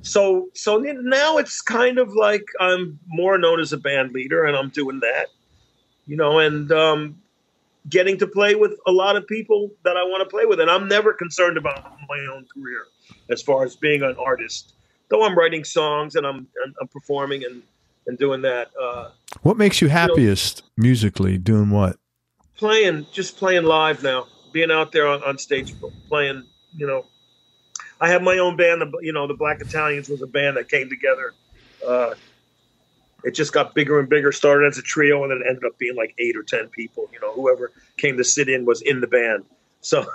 so so now it's kind of like I'm more known as a band leader, and I'm doing that, you know, and um, getting to play with a lot of people that I want to play with. And I'm never concerned about my own career as far as being an artist, though I'm writing songs and I'm, I'm, I'm performing and, and doing that. Uh, what makes you happiest you know, musically? Doing what? Playing, just playing live now, being out there on, on stage, playing, you know, I have my own band, the, you know, the Black Italians was a band that came together. Uh, it just got bigger and bigger, started as a trio, and then it ended up being like eight or ten people, you know, whoever came to sit in was in the band. So,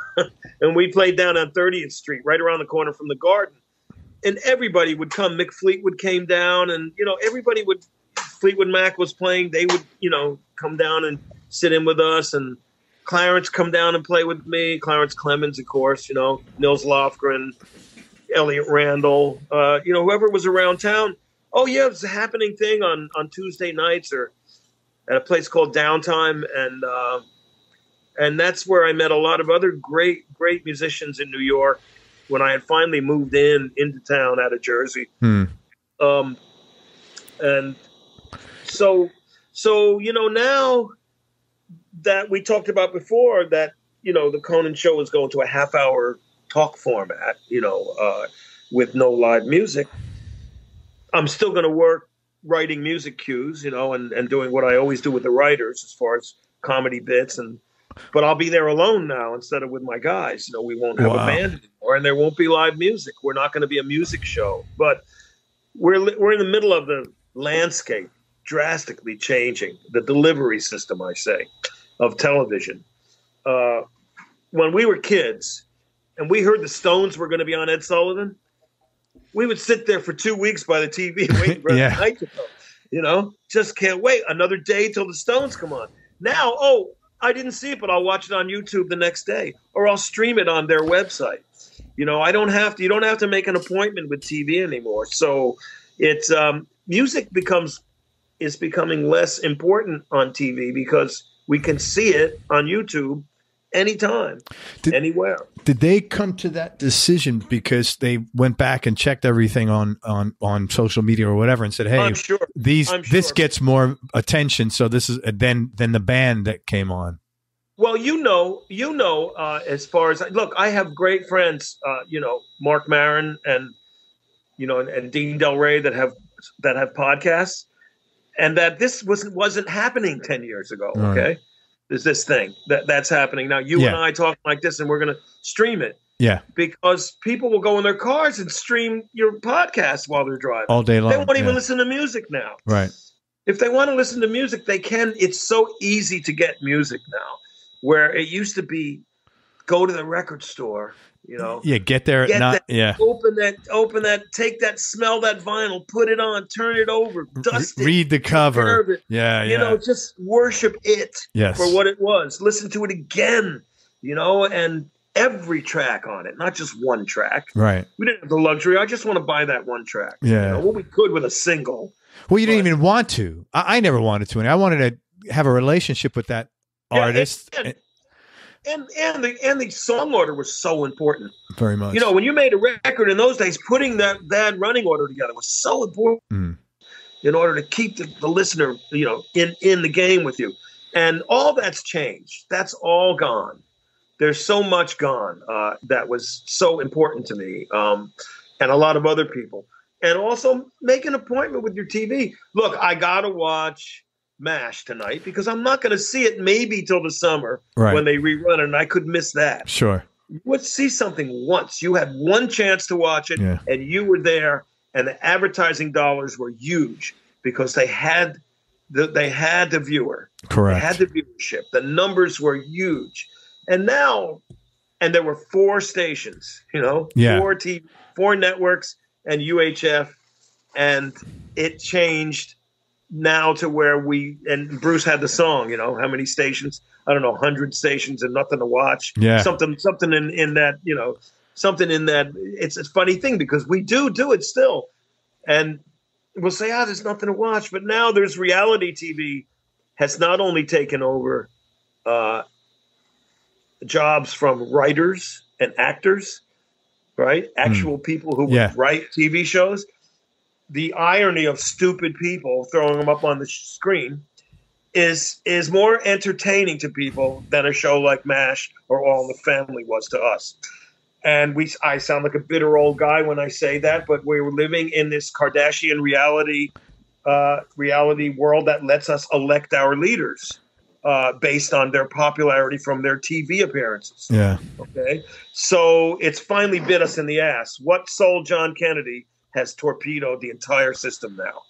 and we played down on thirtieth street, right around the corner from the Garden, and everybody would come. Mick Fleetwood came down, and, you know, everybody would, Fleetwood Mac was playing, they would, you know, come down and sit in with us, and Clarence come down and play with me. Clarence Clemens, of course, you know, Nils Lofgren, Elliot Randall, uh, you know, whoever was around town. Oh yeah, it's a happening thing on, on Tuesday nights or at a place called Downtime. And, uh, and that's where I met a lot of other great, great musicians in New York when I had finally moved in into town out of Jersey. Hmm. Um, and so, so, you know, now, that we talked about before, that, you know, the Conan show is going to a half hour talk format, you know, uh, with no live music. I'm still going to work writing music cues, you know, and, and doing what I always do with the writers as far as comedy bits. And, but I'll be there alone now instead of with my guys. You know, we won't have wow. a band anymore, and there won't be live music. We're not going to be a music show, but we're, we're in the middle of the landscape drastically changing, the delivery system, I say, of television. Uh, when we were kids and we heard the Stones were going to be on Ed Sullivan, we would sit there for two weeks by the T V waiting for yeah. the night to come. You know, just can't wait another day till the Stones come on. Now, oh, I didn't see it, but I'll watch it on YouTube the next day, or I'll stream it on their website. You know, I don't have to. You don't have to make an appointment with T V anymore. So it's um, music becomes is becoming less important on T V because we can see it on YouTube anytime, did, anywhere. Did they come to that decision because they went back and checked everything on on, on social media or whatever and said, "Hey, I'm sure. these I'm this sure. gets more attention, so this is then then the band that came on." Well, you know, you know, uh, as far as look, I have great friends, uh, you know, Mark Maron and you know and, and Dean Del Rey that have that have podcasts. And that this was, wasn't happening ten years ago, okay? Right. There's this thing that, that's happening. Now, you yeah. and I talk like this, and we're going to stream it. Yeah. Because people will go in their cars and stream your podcast while they're driving. All day long. They won't even yeah. listen to music now. Right. If they want to listen to music, they can. It's so easy to get music now, where it used to be go to the record store, you know. Yeah, get there. Get not, that, yeah. Open that, open that, take that, smell that vinyl, put it on, turn it over, dust it. Read the cover. Yeah, yeah. You know, just worship it yes. for what it was. Listen to it again, you know, and every track on it, not just one track. Right. We didn't have the luxury. I just want to buy that one track. Yeah. You know, what we could with a single. Well, you but, didn't even want to. I, I never wanted to. And I wanted to have a relationship with that yeah, artist. It, it, And and the and the song order was so important. Very much. You know, when you made a record in those days, putting that, that running order together was so important mm. in order to keep the, the listener, you know, in, in the game with you. And all that's changed. That's all gone. there's so much gone uh, that was so important to me um, and a lot of other people. And also make an appointment with your T V. Look, I got to watch MASH tonight because I'm not going to see it maybe till the summer right. when they rerun it, and I could miss that. Sure. You would see something once. You had one chance to watch it, yeah. and you were there, and the advertising dollars were huge because they had the, they had the viewer. Correct. They had the viewership. The numbers were huge. And now, and there were four stations, you know, yeah. four T V, four networks, and U H F, and it changed now to where we, and Bruce had the song, you know, how many stations, I don't know, one hundred stations and nothing to watch. Yeah. Something, something in, in that, you know, something in that. It's a funny thing because we do do it still. And we'll say, ah, oh, there's nothing to watch. But now there's reality T V has not only taken over uh, jobs from writers and actors, right? Actual mm. people who yeah. would write T V shows. The irony of stupid people throwing them up on the screen is is more entertaining to people than a show like MASH or All in the Family was to us. And we, I sound like a bitter old guy when I say that, but we're living in this Kardashian reality uh, reality world that lets us elect our leaders uh, based on their popularity from their T V appearances. Yeah. Okay. So it's finally bit us in the ass. What sold John Kennedy has torpedoed the entire system now.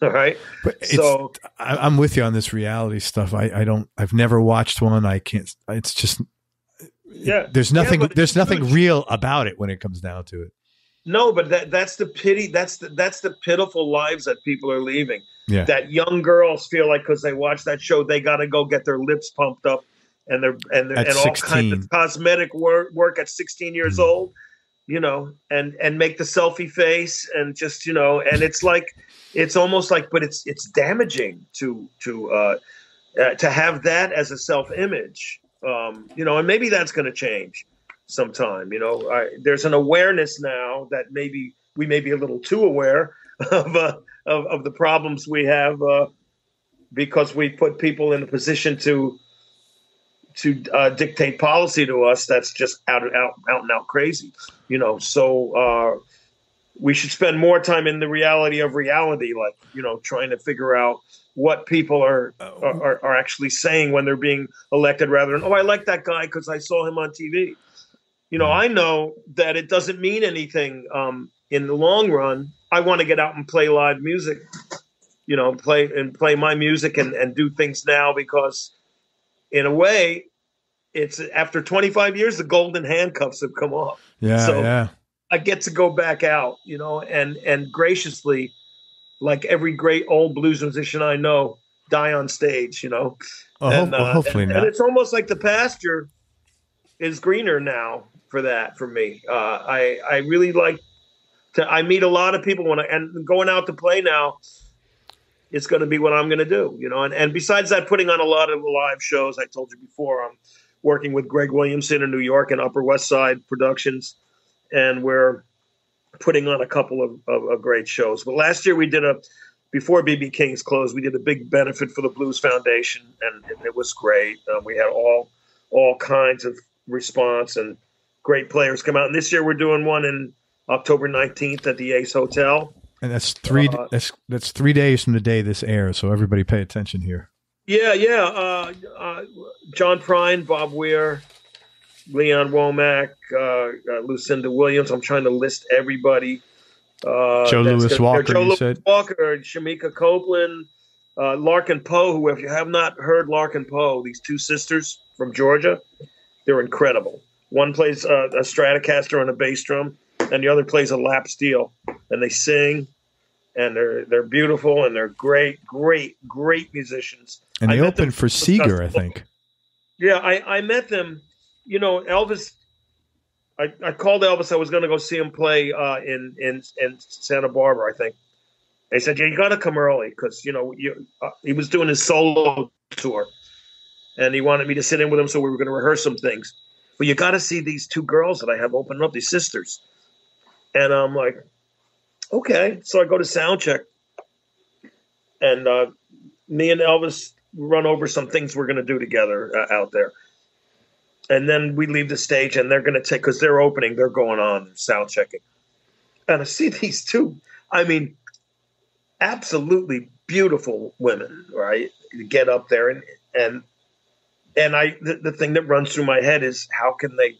All right. But so I, I'm with you on this reality stuff. I, I don't, I've never watched one. I can't, it's just, yeah, there's nothing, yeah, there's nothing real about it when it comes down to it. No, but that, that's the pity. That's the, that's the pitiful lives that people are leaving. Yeah. That young girls feel like, cause they watch that show, they got to go get their lips pumped up and they're, and, they're, and all kinds of cosmetic work, work at sixteen years mm. old. You know, and, and make the selfie face and just, you know, and it's like, it's almost like, but it's, it's damaging to, to, uh, uh to have that as a self image, um, you know, and maybe that's going to change sometime, you know, I, there's an awareness now that maybe we may be a little too aware of, uh, of, of the problems we have, uh, because we put people in a position to, to uh, dictate policy to us that's just out and out, out and out crazy, you know. So uh, we should spend more time in the reality of reality, like, you know, trying to figure out what people are are, are actually saying when they're being elected rather than, oh, I like that guy because I saw him on T V. You know, I know that it doesn't mean anything um, in the long run. I want to get out and play live music, you know, play and play my music and, and do things now because – in a way, it's after twenty-five years, the golden handcuffs have come off. Yeah, so yeah. I get to go back out, you know, and and graciously, like every great old blues musician I know, die on stage, you know. Oh, and, well, uh, hopefully and, not. And it's almost like the pasture is greener now for that, for me. Uh, I, I really like to – I meet a lot of people when I – and going out to play now – it's going to be what I'm going to do, you know. And, and besides that, putting on a lot of live shows, I told you before, I'm working with Greg Williamson in New York and Upper West Side Productions, and we're putting on a couple of, of, of great shows. But last year we did a, before B B King's closed, we did a big benefit for the Blues Foundation, and, and it was great. Uh, we had all all kinds of response and great players come out. And this year we're doing one in October nineteenth at the Ace Hotel. And that's three. Uh, that's that's three days from the day this airs. So everybody, pay attention here. Yeah, yeah. Uh, uh, John Prine, Bob Weir, Leon Womack, uh, uh, Lucinda Williams. I'm trying to list everybody. Uh, Joe Louis Walker. Joe you Lewis said. Walker, Shamika Copeland, uh, Larkin Poe. Who, if you have not heard Larkin Poe, these two sisters from Georgia, they're incredible. One plays uh, a Stratocaster on a bass drum, and the other plays a lap steel, and they sing. And they're they're beautiful, and they're great, great, great musicians. And they opened for Seeger, I think. Yeah, I, I met them. You know, Elvis. I, I called Elvis. I was going to go see him play uh, in in in Santa Barbara, I think. They said, "Yeah, you got to come early because you know you, uh, he was doing his solo tour, and he wanted me to sit in with him, so we were going to rehearse some things. But you got to see these two girls that I have opened up, these sisters." And I'm like, okay, so I go to sound check, and uh, me and Elvis run over some things we're going to do together uh, out there. And then we leave the stage and they're going to take, because they're opening, they're going on, they're sound checking. And I see these two, I mean, absolutely beautiful women, right? Get up there and, and, and I, the, the thing that runs through my head is how can they,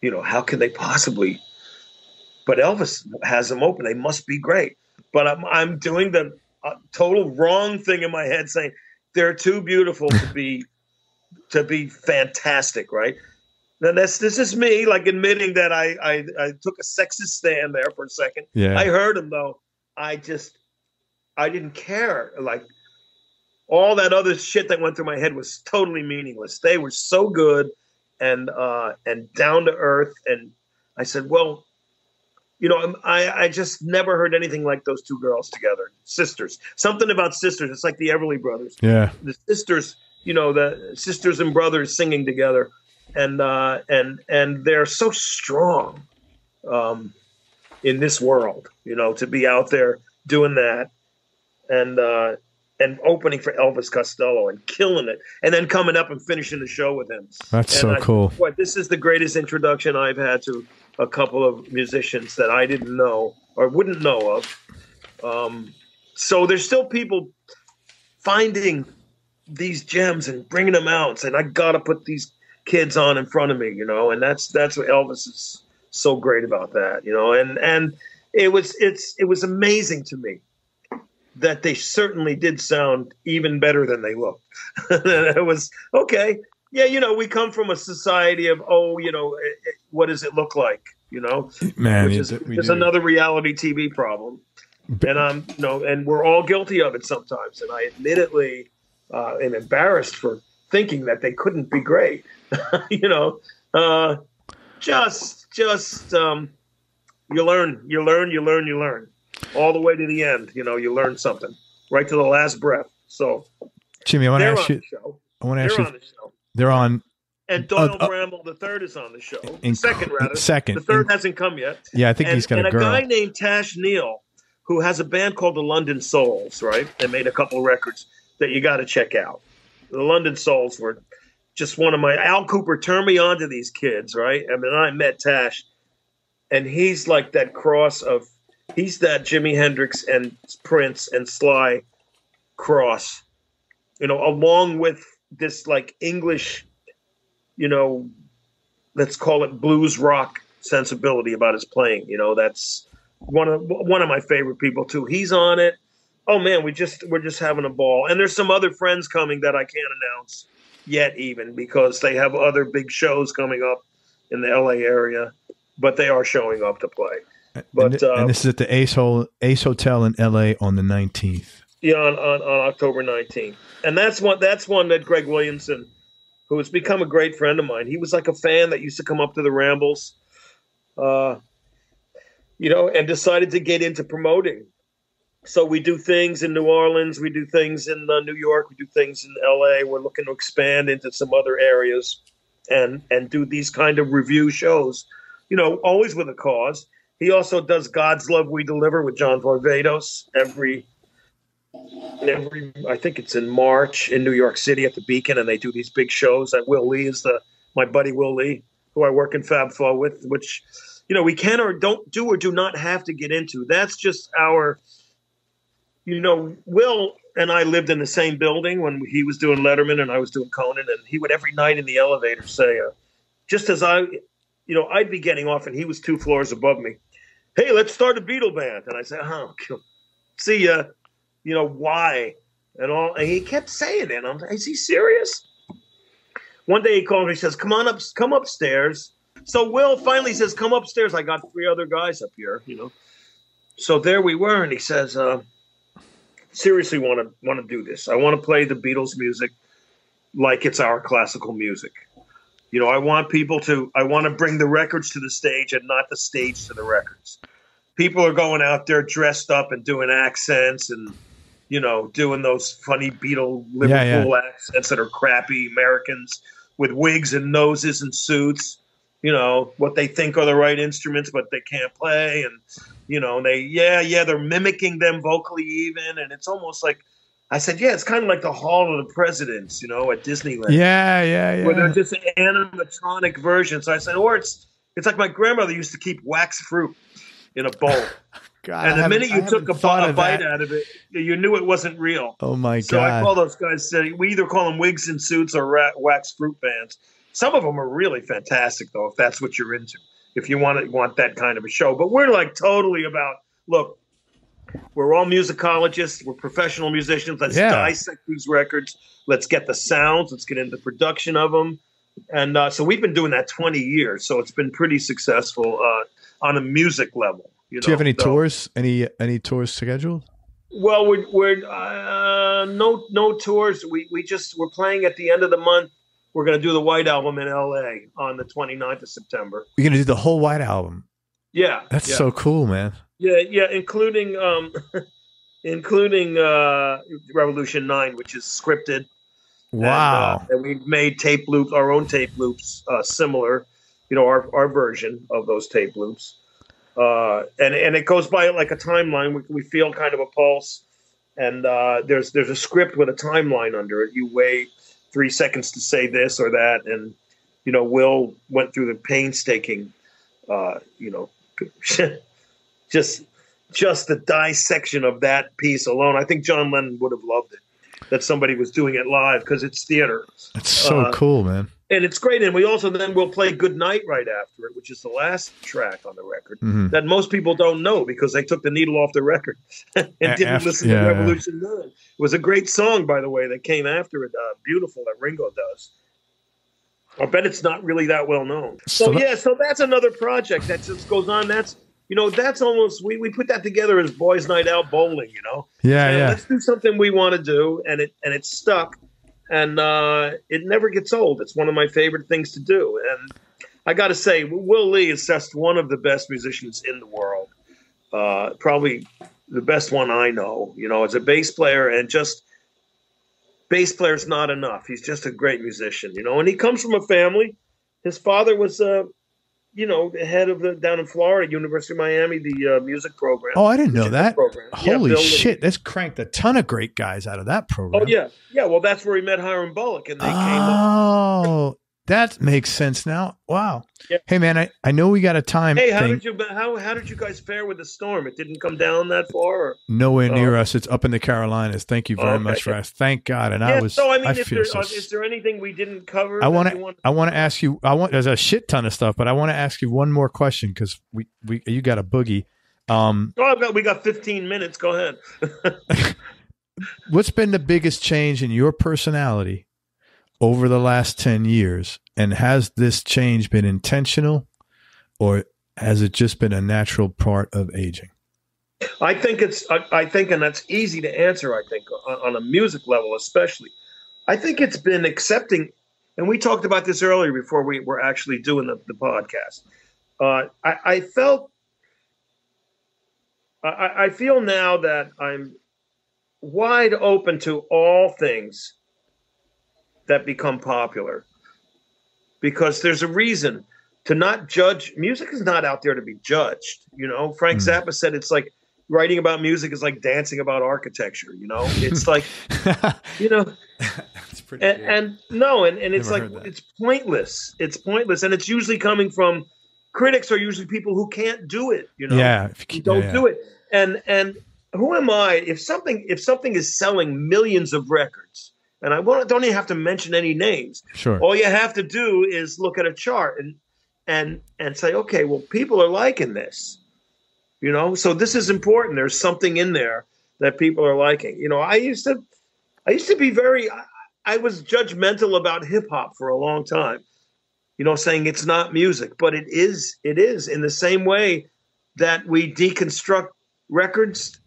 you know, how can they possibly, but Elvis has them open. They must be great. But I'm, I'm doing the uh, total wrong thing in my head saying they're too beautiful to be, to be fantastic. Right. Now that's, this is me like admitting that I, I, I took a sexist stand there for a second. Yeah. I heard him though. I just, I didn't care. Like, all that other shit that went through my head was totally meaningless. They were so good and uh, and down to earth. And I said, well, you know, I, I just never heard anything like those two girls together. Sisters. Something about sisters. It's like the Everly Brothers. Yeah. The sisters, you know, the sisters and brothers singing together. And uh, and and they're so strong um, in this world, you know, to be out there doing that. And uh and opening for Elvis Costello and killing it, and then coming up and finishing the show with him. That's and so I, cool. Boy, this is the greatest introduction I've had to a couple of musicians that I didn't know or wouldn't know of. Um, so there's still people finding these gems and bringing them out and saying, I got to put these kids on in front of me, you know, and that's, that's what Elvis is so great about that, you know, and, and it was, it's, it was amazing to me that they certainly did sound even better than they looked. It was, okay, yeah, you know, we come from a society of, oh, you know, it, it, what does it look like, you know? Man, which is, we it's do. Another reality T V problem. And, um, you know, and we're all guilty of it sometimes. And I admittedly uh, am embarrassed for thinking that they couldn't be great. You know, uh, just, just um, you learn, you learn, you learn, you learn. All the way to the end, you know, you learn something right to the last breath. So, Jimmy, I want to ask you. I want to ask you. They're on the show. They're on. And Doyle uh, uh, Bramble the third is on the show. In, second, rather. Second. The third in, hasn't come yet. Yeah, I think and, he's got a girl. And a guy named Tash Neal, who has a band called the London Souls, right? They made a couple of records that you got to check out. The London Souls were just one of my. Al Cooper turned me on to these kids, right? I mean, I met Tash, and he's like that cross of. He's that Jimi Hendrix and Prince and Sly cross, you know, along with this like English, you know, let's call it blues rock sensibility about his playing. You know, that's one of one of my favorite people too. He's on it. Oh man, we just we're just having a ball. And there's some other friends coming that I can't announce yet, even because they have other big shows coming up in the L A area, but they are showing up to play. But and, uh, and this is at the Ace, Hole, Ace Hotel in L A on the nineteenth. Yeah, on, on, on October nineteenth. And that's one that's one that Greg Williamson, who has become a great friend of mine, he was like a fan that used to come up to the Rambles, uh, you know, and decided to get into promoting. So we do things in New Orleans. We do things in uh, New York. We do things in L A. We're looking to expand into some other areas and, and do these kind of review shows, you know, always with a cause. He also does God's Love We Deliver with John Varvatos every, every I think it's in March in New York City at the Beacon, and they do these big shows. That Will Lee is the my buddy Will Lee, who I work in Fab Faux with, which, you know, we can or don't do or do not have to get into. That's just our, you know, Will and I lived in the same building when he was doing Letterman and I was doing Conan, and he would every night in the elevator say, uh, just as I, you know, I'd be getting off and he was two floors above me. Hey, let's start a Beatle band. And I said, oh, see ya. You know, why? And all. And he kept saying it. I'm like, is he serious? One day he called me. He says, come on up, come upstairs. So Will finally says, come upstairs. I got three other guys up here, you know. So there we were. And he says, uh, seriously want to want to do this. I want to play the Beatles music like it's our classical music. You know, I want people to, I want to bring the records to the stage and not the stage to the records. People are going out there dressed up and doing accents and, you know, doing those funny Beatle Liverpool yeah, yeah. accents that are crappy Americans with wigs and noses and suits, you know, what they think are the right instruments, but they can't play. And, you know, they, yeah, yeah, they're mimicking them vocally even. And it's almost like, I said, yeah, it's kind of like the Hall of the Presidents, you know, at Disneyland. Yeah, yeah, yeah. Where they're just an animatronic version. So I said, or it's it's like my grandmother used to keep wax fruit in a bowl. God, and the minute you took a, a bite out of it, you knew it wasn't real. Oh, my so God. So I call those guys, uh, we either call them wigs and suits or rat, wax fruit bands. Some of them are really fantastic, though, if that's what you're into, if you want, want that kind of a show. But we're like totally about, look, we're all musicologists. We're professional musicians. Let's yeah. dissect these records. Let's get the sounds. Let's get into the production of them. And uh, so we've been doing that twenty years. So it's been pretty successful uh, on a music level. You know? Do you have any so, tours? Any any tours scheduled? Well, we're we're uh, no no tours. We we just we're playing at the end of the month. We're going to do the White Album in L A on the twenty-ninth of September. You're going to do the whole White Album. Yeah, that's yeah. so cool, man. Yeah, yeah, including um, including uh, Revolution nine, which is scripted. Wow! And, uh, and we've made tape loops, our own tape loops, uh, similar, you know, our our version of those tape loops. Uh, and and it goes by like a timeline. We we feel kind of a pulse, and uh, there's there's a script with a timeline under it. You wait three seconds to say this or that, and you know, Will went through the painstaking, uh, you know. Just just the dissection of that piece alone. I think John Lennon would have loved it, that somebody was doing it live, because it's theater. That's so uh, cool, man. And it's great. And we also then will play Good Night right after it, which is the last track on the record mm-hmm. that most people don't know because they took the needle off the record and didn't after, listen yeah. to Revolution nine. It was a great song, by the way, that came after it. Uh, beautiful, that Ringo does. I bet it's not really that well known. So, so that- yeah, so that's another project that just goes on. That's You know, that's almost, we, we put that together as boys' night out bowling, you know? Yeah, and yeah. Let's do something we want to do, and it and it's stuck, and uh, it never gets old. It's one of my favorite things to do. And I got to say, Will Lee is just one of the best musicians in the world, uh, probably the best one I know, you know, as a bass player, and just bass player's not enough. He's just a great musician, you know? And he comes from a family. His father was a... Uh, you know, the head of the down in Florida, University of Miami, the uh, music program. Oh, I didn't know that. Program. Holy yeah, shit. That's cranked a ton of great guys out of that program. Oh, yeah. Yeah. Well, that's where he met Hiram Bullock. And they oh, came up. Oh, that makes sense now. Wow. Yeah. Hey, man, I, I know we got a time. Hey, how thing. did you how how did you guys fare with the storm? It didn't come down that far? Or? Nowhere near oh. us. It's up in the Carolinas. Thank you very oh, okay. much, Russ. Thank God. And yeah, I was. So, I mean, I if there, so, is there anything we didn't cover? I want to. I want to ask you. I want. There's a shit ton of stuff, but I want to ask you one more question because we, we you got a boogie. Um, oh, I've got, we got fifteen minutes. Go ahead. What's been the biggest change in your personality over the last ten years, and has this change been intentional, or has it just been a natural part of aging? I think it's, I, I think, and that's easy to answer, I think, on, on a music level especially. I think it's been accepting, and we talked about this earlier before we were actually doing the, the podcast. Uh, I, I felt, I, I feel now that I'm wide open to all things that become popular, because there's a reason to not judge. Music is not out there to be judged. You know, Frank mm. Zappa said, it's like writing about music is like dancing about architecture. You know, it's like, you know, That's pretty and, and no, and, and it's Never like, it's pointless. It's pointless. And it's usually coming from critics are usually people who can't do it. You know, yeah, if you keep, don't yeah, yeah. do it. And, and who am I? If something, if something is selling millions of records, and I won't, don't even have to mention any names. Sure. All you have to do is look at a chart and and and say, okay, well, people are liking this, you know. So this is important. There's something in there that people are liking. You know, I used to, I used to be very, I, I was judgmental about hip hop for a long time, you know, saying it's not music, but it is. It is in the same way that we deconstruct records.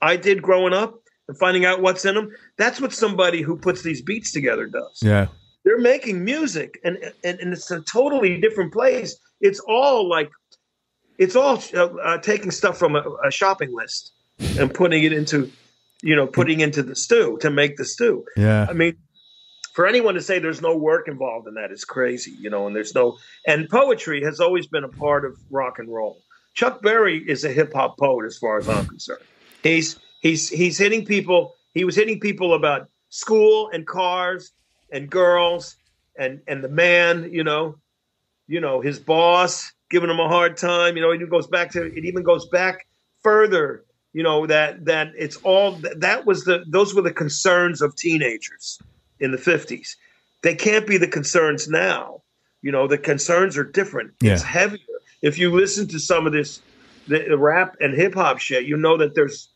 I did growing up. And finding out what's in them, that's what somebody who puts these beats together does. Yeah. They're making music, and and, and it's a totally different place. It's all like, it's all uh, uh, taking stuff from a, a shopping list and putting it into, you know, putting into the stew to make the stew. Yeah. I mean, for anyone to say there's no work involved in that is crazy, you know, and there's no, and poetry has always been a part of rock and roll. Chuck Berry is a hip hop poet as far as I'm concerned. He's, He's he's hitting people He was hitting people about school and cars and girls and, and the man, you know, you know, his boss giving him a hard time. You know, it goes back to, it even goes back further, you know, that, that it's all, that was the, those were the concerns of teenagers in the fifties. They can't be the concerns now. You know, the concerns are different. Yeah. It's heavier. If you listen to some of this, the rap and hip hop shit, you know that there's,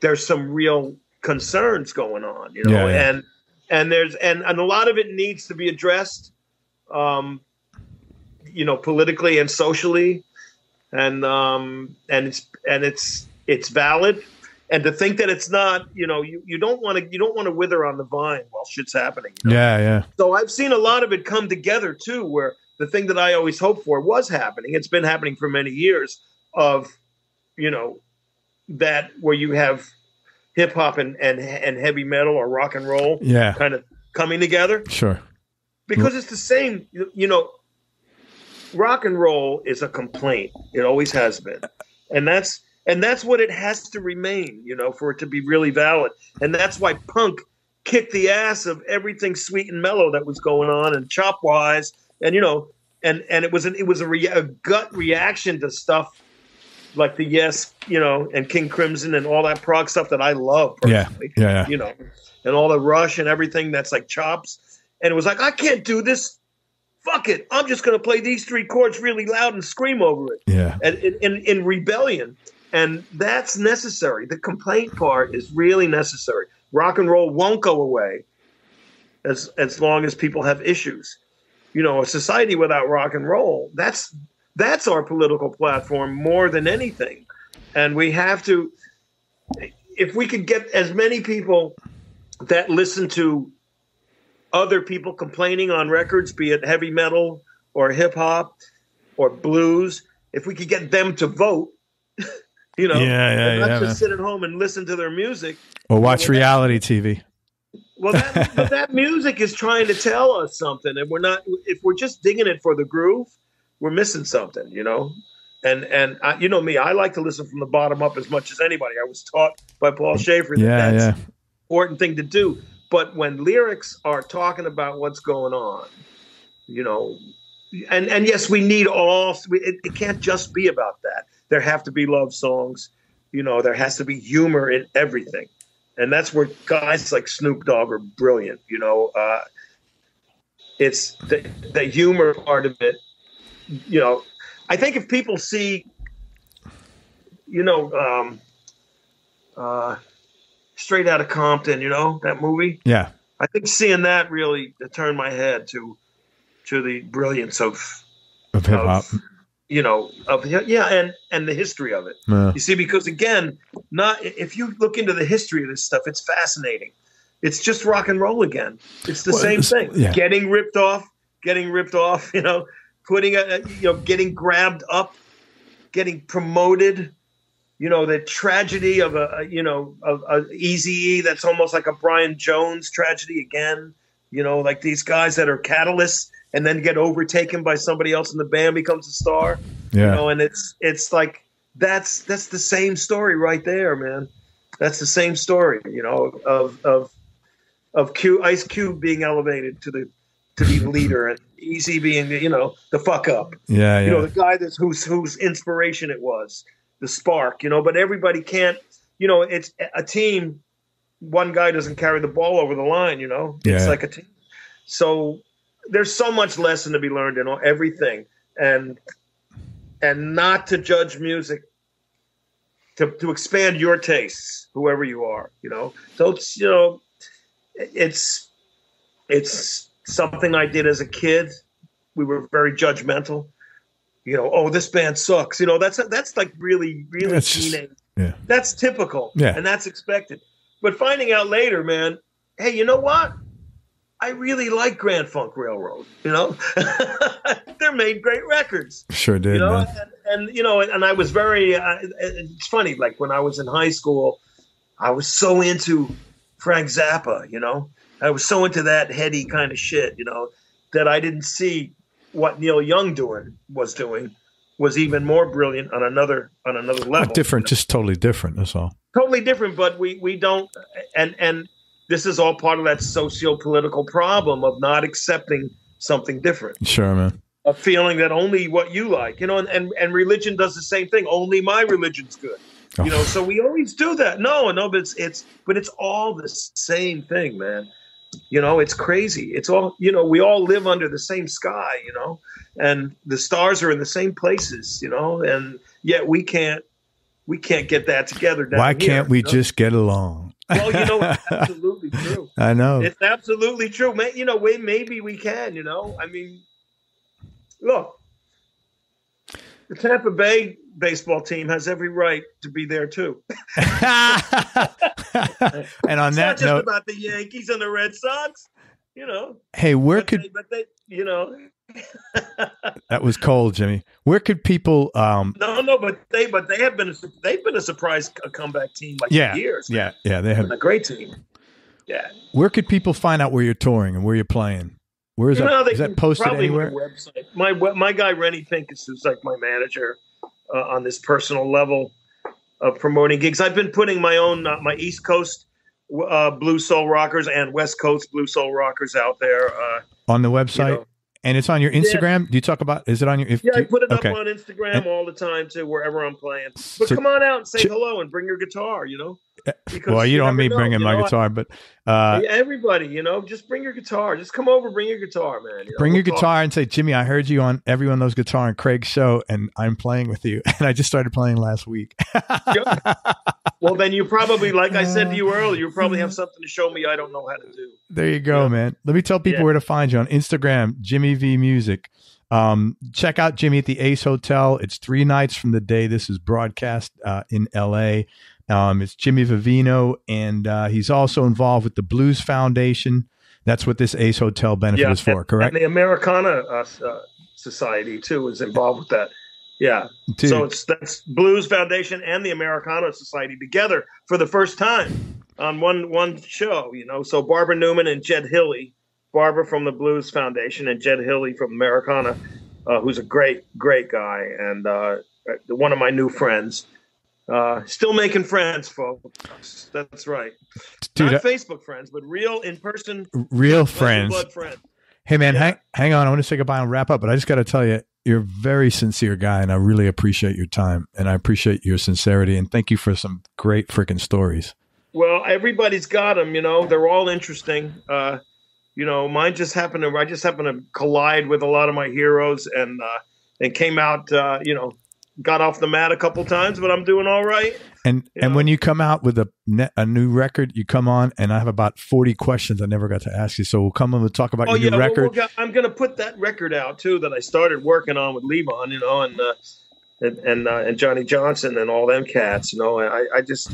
there's some real concerns going on, you know, yeah, yeah. and, and there's, and, and a lot of it needs to be addressed, um, you know, politically and socially. And, um, and it's, and it's, it's valid. And to think that it's not, you know, you, you don't want to, you don't want to wither on the vine while shit's happening. You know? Yeah. Yeah. So I've seen a lot of it come together too, where the thing that I always hoped for was happening. It's been happening for many years of, you know, that where you have hip hop and, and, and heavy metal or rock and roll yeah. kind of coming together. Sure. Because it's the same, you know, rock and roll is a complaint. It always has been. And that's, And that's what it has to remain, you know, for it to be really valid. And that's why punk kicked the ass of everything sweet and mellow that was going on, and Chopwise, and you know, and and it was an, it was a, re- a gut reaction to stuff like the Yes, you know, and King Crimson and all that prog stuff that I love, personally, yeah, yeah, yeah. you know, and all the Rush and everything that's like chops. And it was like, I can't do this. Fuck it! I'm just going to play these three chords really loud and scream over it. Yeah, and in rebellion. And that's necessary. The complaint part is really necessary. Rock and roll won't go away as as long as people have issues. You know, a society without rock and roll, that's that's our political platform more than anything. And we have to, if we could get as many people that listen to other people complaining on records, be it heavy metal or hip hop or blues, if we could get them to vote, you know, yeah, yeah, and not yeah, just man. sit at home and listen to their music. Or watch you know, reality that, T V. Well, that, but that music is trying to tell us something, and we're not. If we're just digging it for the groove, we're missing something, you know. And and I, you know me, I like to listen from the bottom up as much as anybody. I was taught by Paul Schaefer that yeah, that's yeah. an important thing to do. But when lyrics are talking about what's going on, you know, and and yes, we need all. It, it can't just be about that. There have to be love songs, you know, there has to be humor in everything. And that's where guys like Snoop Dogg are brilliant, you know. Uh, it's the, the humor part of it, you know. I think if people see, you know, um, uh, Straight Outta Compton, you know, that movie. Yeah. I think seeing that really turned my head to to the brilliance of, of hip-hop. You know, of yeah, and and the history of it. Yeah. You see, because again, not if you look into the history of this stuff, it's fascinating. It's just rock and roll again. It's the well, same it's, thing. Yeah. Getting ripped off, getting ripped off. You know, putting a you know, getting grabbed up, getting promoted. You know, the tragedy of a, a you know of Eazy-E. That's almost like a Brian Jones tragedy again. You know, like these guys that are catalysts. And then get overtaken by somebody else in the band, becomes a star. Yeah. You know, and it's it's like that's that's the same story right there, man. That's the same story, you know, of of of Q Ice Cube being elevated to the to be leader and Eazy being the, you know, the fuck up. Yeah, yeah. You know, the guy that's whose whose inspiration it was, the spark, you know, but everybody can't, you know, it's a team, one guy doesn't carry the ball over the line, you know. Yeah. It's like a team. So there's so much lesson to be learned in all, everything, and and not to judge music, to to expand your tastes, whoever you are, you know. So it's, you know, it's it's something I did as a kid. We were very judgmental, you know. Oh, this band sucks, you know. That's that's like really really that's teenage. Just, yeah. That's typical, yeah, and that's expected. But finding out later, man, hey, you know what? I really like Grand Funk Railroad, you know. They're made great records. Sure did, you know? Man. And, and, you know, and, and I was very, uh, it's funny, like when I was in high school, I was so into Frank Zappa, you know. I was so into that heady kind of shit, you know, that I didn't see what Neil Young doing was doing was even more brilliant on another on another level. Not different, you know? Just totally different, that's all. totally different, but we we don't, and and this is all part of that socio-political problem of not accepting something different. Sure, man. A feeling that only what you like, you know, and and, and religion does the same thing. Only my religion's good, oh. you know. So we always do that. No, no, but it's it's but it's all the same thing, man. You know, it's crazy. It's all, you know, we all live under the same sky, you know, and the stars are in the same places, you know, and yet we can't, we can't get that together. Down Why can't here, we you know? just get along? Well, you know, it's absolutely true. I know. It's absolutely true. You know, maybe we can, you know, I mean, look, the Tampa Bay baseball team has every right to be there too. And on it's that not just note, about the Yankees and the Red Sox, you know. Hey, where but could they, but they, you know? That was cold, Jimmy. Where could people? Um, no, no, but they, but they have been. They've been a surprise a comeback team, like yeah, years. Yeah, yeah, they have been a great team. Yeah. Where could people find out where you're touring and where you're playing? Where is you that? Know, is that posted anywhere? Website. My my guy Rennie Pincus, who's like my manager uh, on this personal level, of promoting gigs. I've been putting my own, uh, my East Coast uh, Blue Soul Rockers and West Coast Blue Soul Rockers out there. Uh, on the website? You know. And it's on your Instagram? Yeah. Do you talk about, is it on your? If, yeah, I put it up okay. on Instagram and, all the time too, wherever I'm playing. But so, come on out and say hello and bring your guitar, you know? Because well, you, you don't me know, bringing my know, guitar, but. Uh, everybody, you know, just bring your guitar. Just come over, bring your guitar, man. You know, bring we'll your talk. guitar and say, Jimmy, I heard you on Everyone Loves Guitar and Craig's show, and I'm playing with you. And I just started playing last week. Well, then you probably, like I said to you earlier, you probably have something to show me I don't know how to do. There you go, yeah. man. Let me tell people yeah. where to find you on Instagram, Jimmy V Music. Um, check out Jimmy at the Ace Hotel. It's three nights from the day this is broadcast uh, in L A. Um, it's Jimmy Vivino, and uh, he's also involved with the Blues Foundation. That's what this Ace Hotel benefit yeah, is for, and, correct? And the Americana uh, uh, Society, too, is involved with that. Yeah. Dude. So it's that's Blues Foundation and the Americana Society together for the first time on one one show, you know. So Barbara Newman and Jed Hilly, Barbara from the Blues Foundation and Jed Hilly from Americana, uh, who's a great, great guy and uh, one of my new friends. Uh, still making friends, folks. That's right. Dude, Not I, Facebook friends, but real in-person. Real friends. Blood friends. Hey, man, yeah. hang, hang on. I want to say goodbye and wrap up, but I just got to tell you, you're a very sincere guy, and I really appreciate your time, and I appreciate your sincerity, and thank you for some great freaking stories. Well, everybody's got them, you know. They're all interesting. Uh, you know, mine just happened to, I just happened to collide with a lot of my heroes and, uh, and came out, uh, you know, got off the mat a couple times, but I'm doing all right. And you and know? when you come out with a net, a new record, you come on, and I have about forty questions I never got to ask you. So we'll come and we'll talk about oh, your yeah, new well, record. We'll go, I'm going to put that record out too that I started working on with Levon, you know, and uh, and and, uh, and Johnny Johnson and all them cats. You know, I I just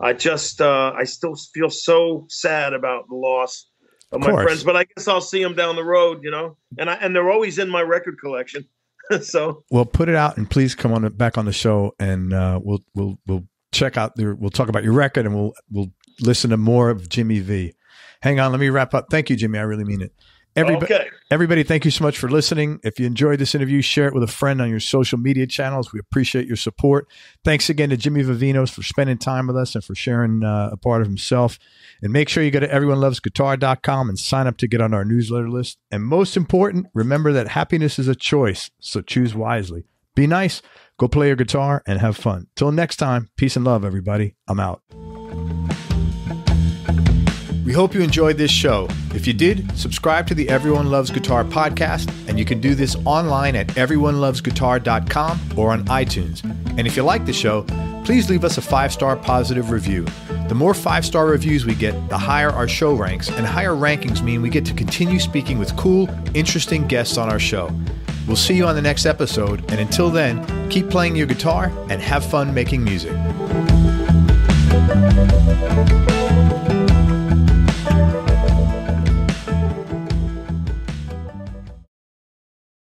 I just uh, I still feel so sad about the loss of, of my course. friends, but I guess I'll see them down the road, you know. And I and they're always in my record collection. So well, put it out and please come on back on the show, and uh, we'll we'll we'll check out your, we'll talk about your record, and we'll we'll listen to more of Jimmy V. Hang on, let me wrap up. Thank you, Jimmy. I really mean it. Everybody, okay. everybody, thank you so much for listening. If you enjoyed this interview, share it with a friend on your social media channels. We appreciate your support. Thanks again to Jimmy Vivino for spending time with us and for sharing uh, a part of himself. And make sure you go to everyone loves guitar dot com and sign up to get on our newsletter list. And most important, remember that happiness is a choice, so choose wisely. Be nice, go play your guitar, and have fun. Till next time, peace and love, everybody. I'm out. We hope you enjoyed this show. If you did, subscribe to the Everyone Loves Guitar podcast, and you can do this online at everyone loves guitar dot com or on iTunes. And if you like the show, please leave us a five-star positive review. The more five-star reviews we get, the higher our show ranks, and higher rankings mean we get to continue speaking with cool, interesting guests on our show. We'll see you on the next episode, and until then, keep playing your guitar and have fun making music.